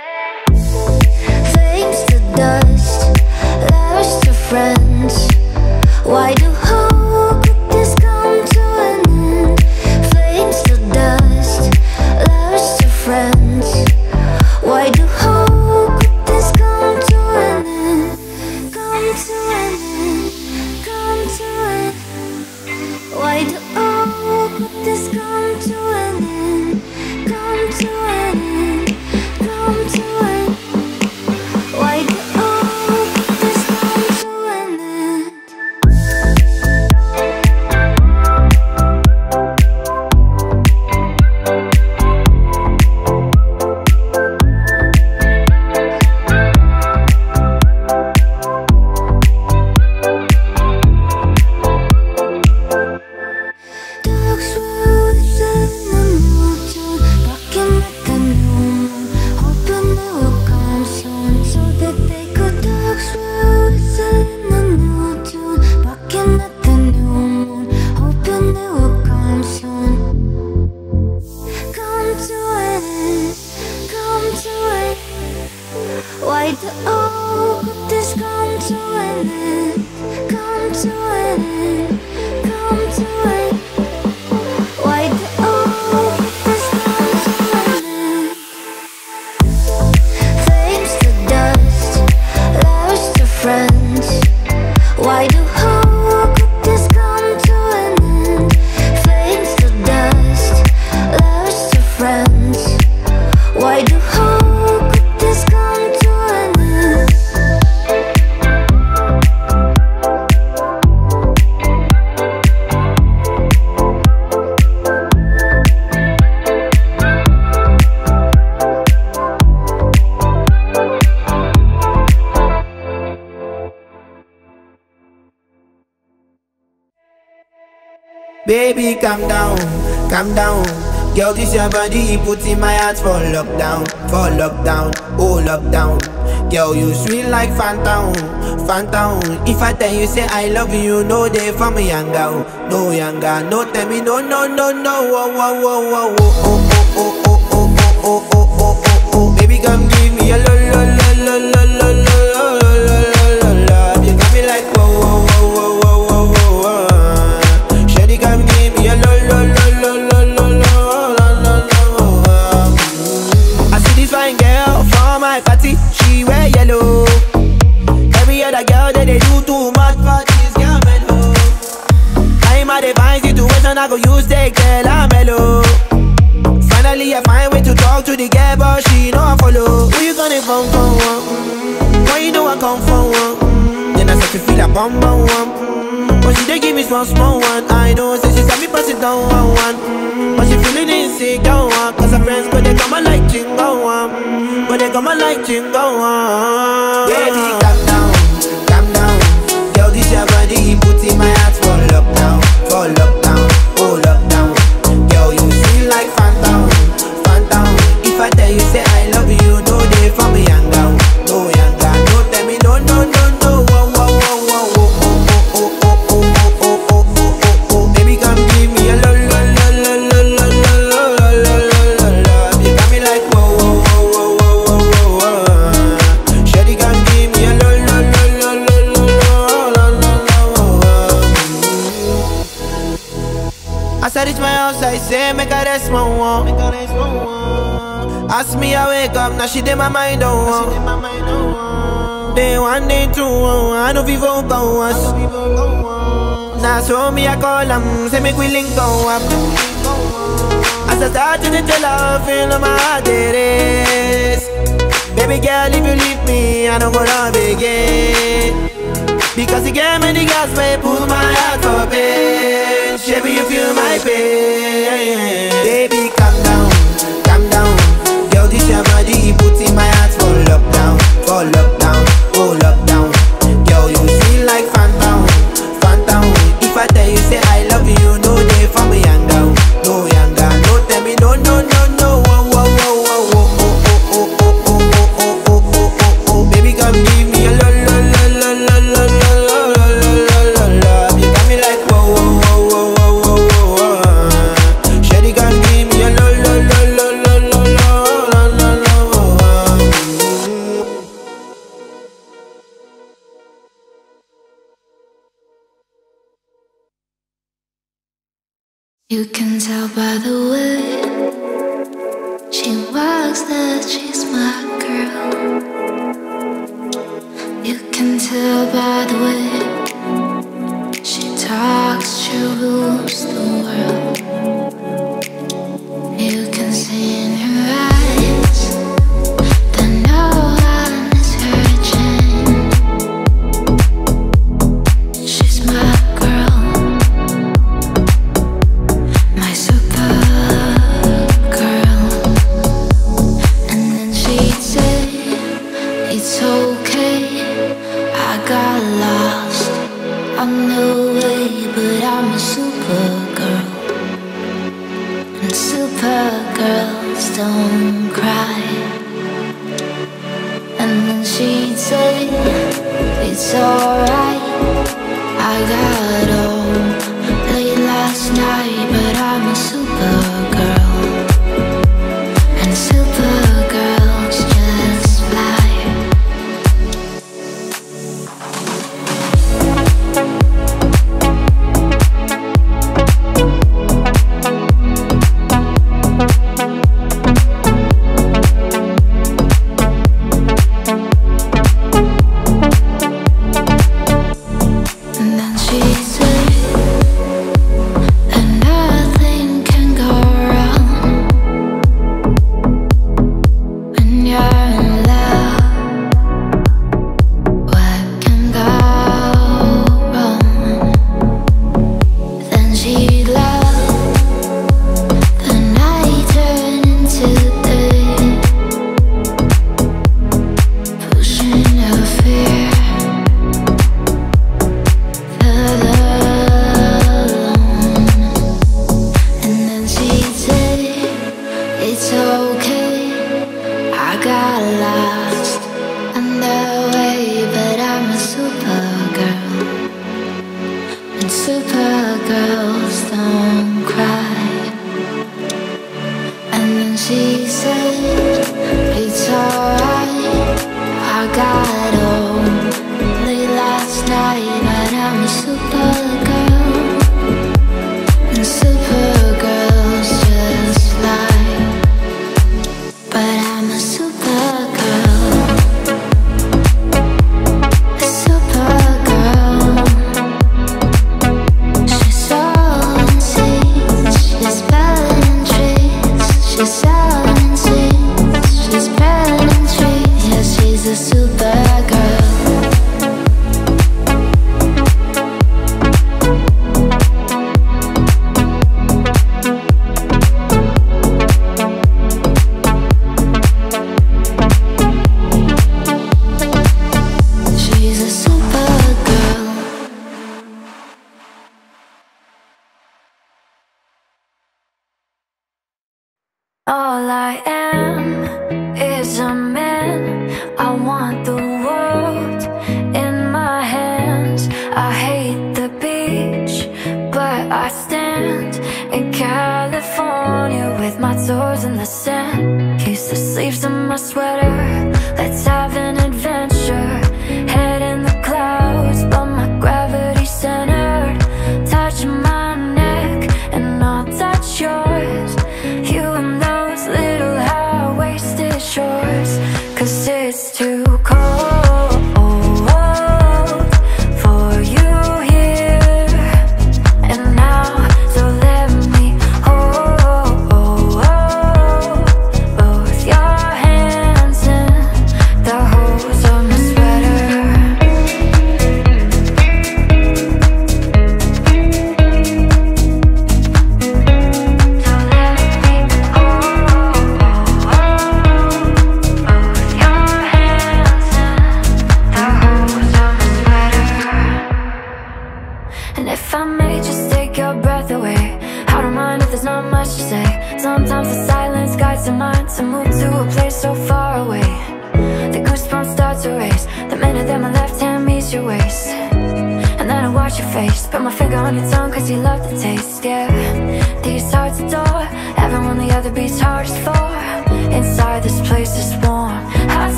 Flames to dust, lovers to friends. Why do all good things come to an end? Flames to dust, lovers to friends. Why do all good things come to an end? Come to an end, come to an end. Why do all good things come to an end? Come to an end, come to an end. Why do all good things come to an end? Dogs were within the mountain, barking at the new moon, hoping it will come soon, so that they could. Dogs were within the mountain, barking at the new moon, hoping it will come soon. Come to an end, come to an end. Why do all good things come to an end? Come to an end, come to an end. Why do all this come to an end? Flames to dust, lovers to friends. Why do all good things come to an end? Flames to dust, lovers to friends. Why do all good things come to an end? Baby, calm down, calm down. Girl, this your body, put in my heart for lockdown, for lockdown, oh lockdown. Girl, you sweet like Fanta, Fanta. If I tell you say I love you, no day for me younger, no younger, no tell me no, no, no, no, oh, oh, oh, oh, oh, oh, oh, oh, oh, oh, oh, oh, oh. Baby, come give me a lo, lo, lo, lo, lo, lo. I go use the girl, I'm mellow. Finally I find way to talk to the girl, but she no follow. Who you gonna phone for? Mm-hmm. Why you know I come for one? Mm-hmm. Then I start to feel a bum bum one. But she dey give me small small one. I know, say she got me pass it down one one. Mm-hmm. But she feeling insecure one, 'cause her friends go they come on like chingo one, mm-hmm. But they come on like chingo one. Baby, calm down, calm down. Girl, this your body, put in my heart for lockdown, for lockdown. Oh, lockdown. Girl, you feel like phantom, phantom. If I tell you say I love you, no day for me younger, no younger, no tell me no, no, no, no. Wow, wow, wow, wow, oh, oh, oh, oh, oh, oh, oh, oh, oh, oh, oh. Baby, come give me a lo, lo, lo, lo, lo, lo, lo, lo, lo, lo. You got me like wow, wow, wow, wow, wow, wow. Shawty, come give me a lo, lo, lo, lo, lo, lo, lo, lo. As I reach my house, I say, make her rest my one. Ask me, I wake up, now she did my mind on. Day one, day two, I know people go us. Now so me, I call them, say make we link go up. As I start to tell her, feel my heart it is. Baby girl, if you leave me, I don't go love again. Because you gave me the gas, may pull my heart for pain. Baby, you feel my pain. Baby, calm down, calm down. Girl, this your body, put in my heart for lockdown, for lockdown, oh lockdown. Girl, you feel like phantom, phantom. If I tell you say I love you, no day for me younger, no younger, no tell me no, no, no, no. Oh, oh, oh, oh, oh, oh, oh, oh, oh, oh, oh, oh, oh, oh. Baby, come give me a lo, lo, lo, lo, lo, lo, lo, lo, lo, lo, lo. You got me like whoa, whoa, whoa, whoa, whoa, whoa, whoa. Shawty got You can tell by the way she walks that she's my girl. You can tell by the way she talks, she rules the world. You can see in her eyes don't cry. And then she'd say, it's alright. I got home late last night, but I'm a supergirl. And supergirls just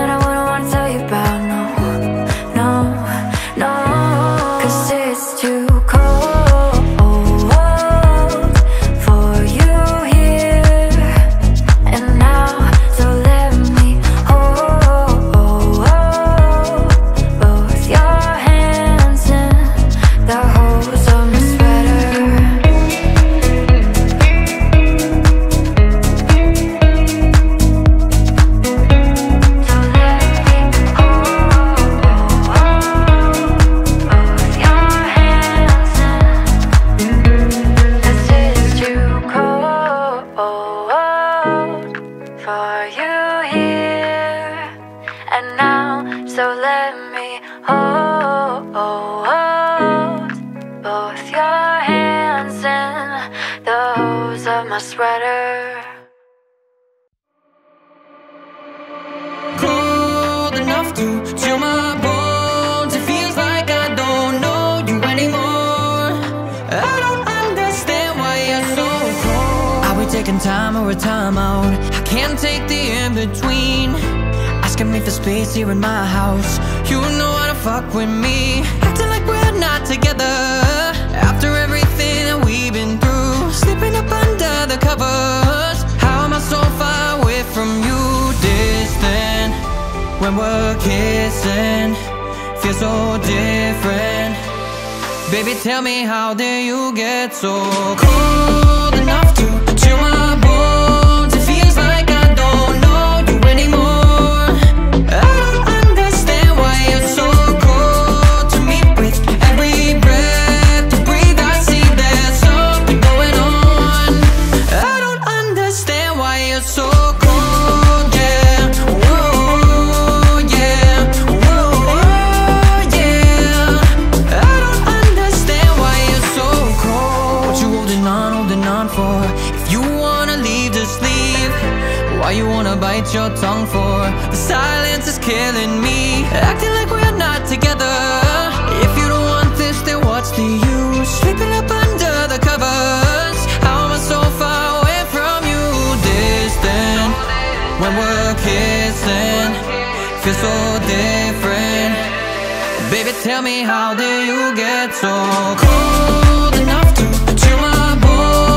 I wanna tell you about, no, no, no, 'cause it my sweater. Cold enough to chill my bones. It feels like I don't know you anymore. I don't understand why you're so cold. Are we taking time or a time out? I can't take the in-between. Asking me for space here in my house. You know how to fuck with me. Acting like we're not together. When we're kissing, feels so different. Baby, tell me, how did you get so cold enough to chill my bones? It feels like I don't know you anymore. I don't understand why you're so cold to me. With every breath you breathe, I see there's something going on. I don't understand why you're so cold. Why you wanna bite your tongue for? The silence is killing me. Acting like we're not together. If you don't want this, then what's the use? Sleeping up under the covers. How am I so far away from you? Distant. When we're kissing, feels so different. Baby, tell me, how did you get so cold enough to chill my bones?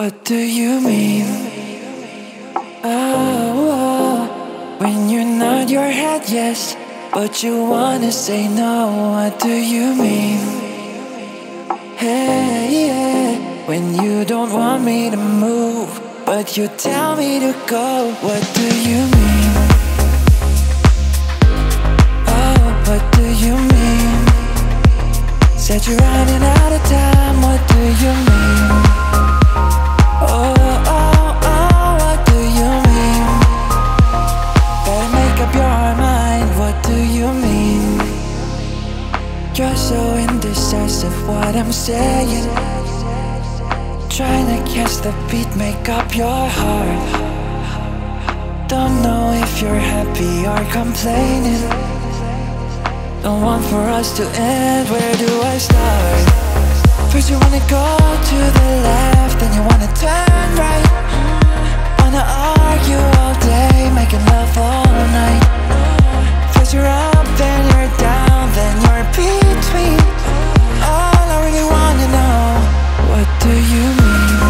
What do you mean? Oh, oh, when you nod your head yes, but you wanna say no. What do you mean? Hey, yeah. When you don't want me to move, but you tell me to go. What do you mean? Oh, what do you mean? Said you're running out of time. What do you mean? Oh, oh, oh, what do you mean? Better make up your mind, what do you mean? You're so indecisive, what I'm saying. Trying to catch the beat, make up your heart. Don't know if you're happy or complaining. Don't want for us to end, where do I start? First you wanna go to the left, then you wanna turn right. Wanna argue all day, making love all night. First you're up, then you're down, then you're between. All I really wanna know, what do you mean?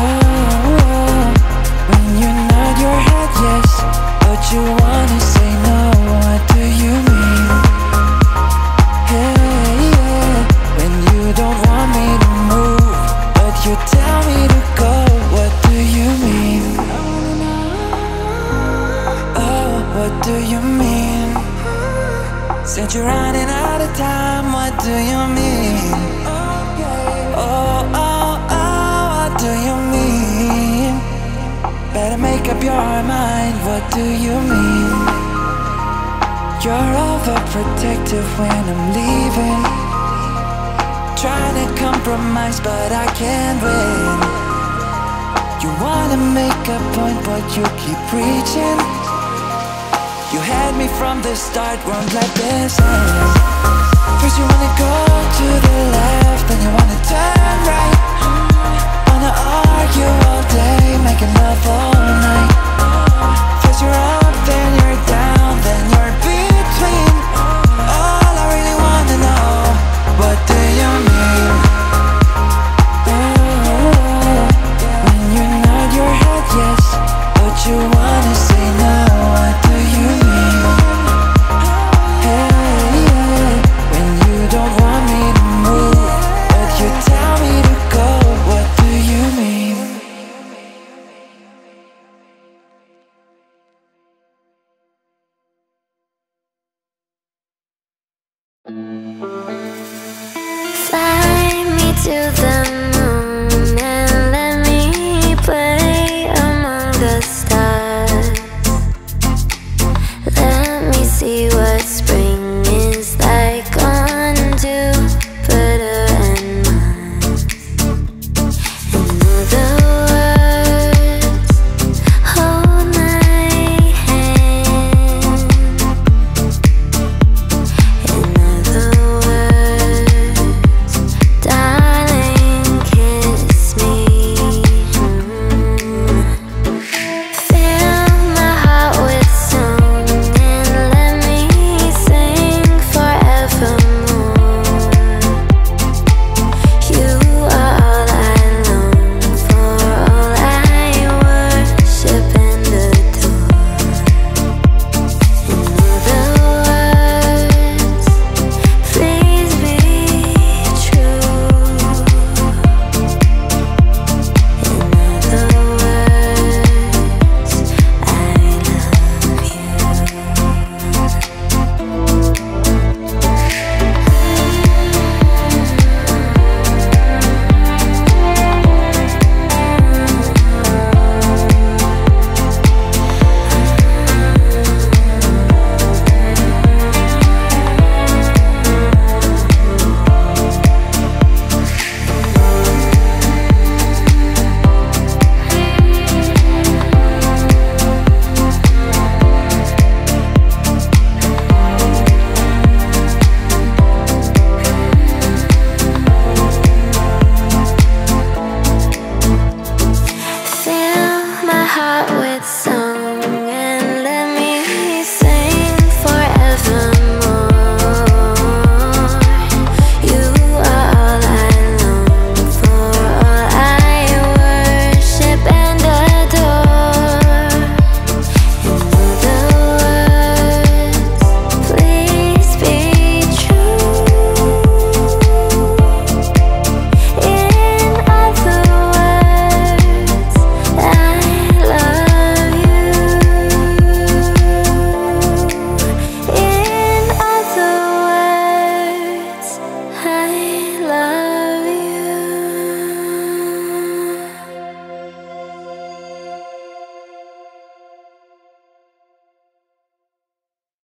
Oh, oh. When you nod your head yes, but you wanna say no. What do you mean? Hey, yeah. You don't want me to move, but you tell me to go. What do you mean? Oh, what do you mean? Said you're running out of time. What do you mean? Oh, oh, oh, what do you mean? Better make up your mind. What do you mean? You're overprotective when I'm leaving. Trying to compromise, but I can't win. You wanna make a point, but you keep preaching. You had me from the start, won't let this end. First you wanna go to the left, then you wanna turn right. Wanna argue all day, making love all night. First you're up, then you're down, then you're between. All I really wanna know, what do you mean? You wanna say no, what do you mean? Hey, yeah. When you don't want me to move, but you tell me to go, what do you mean? Mm-hmm.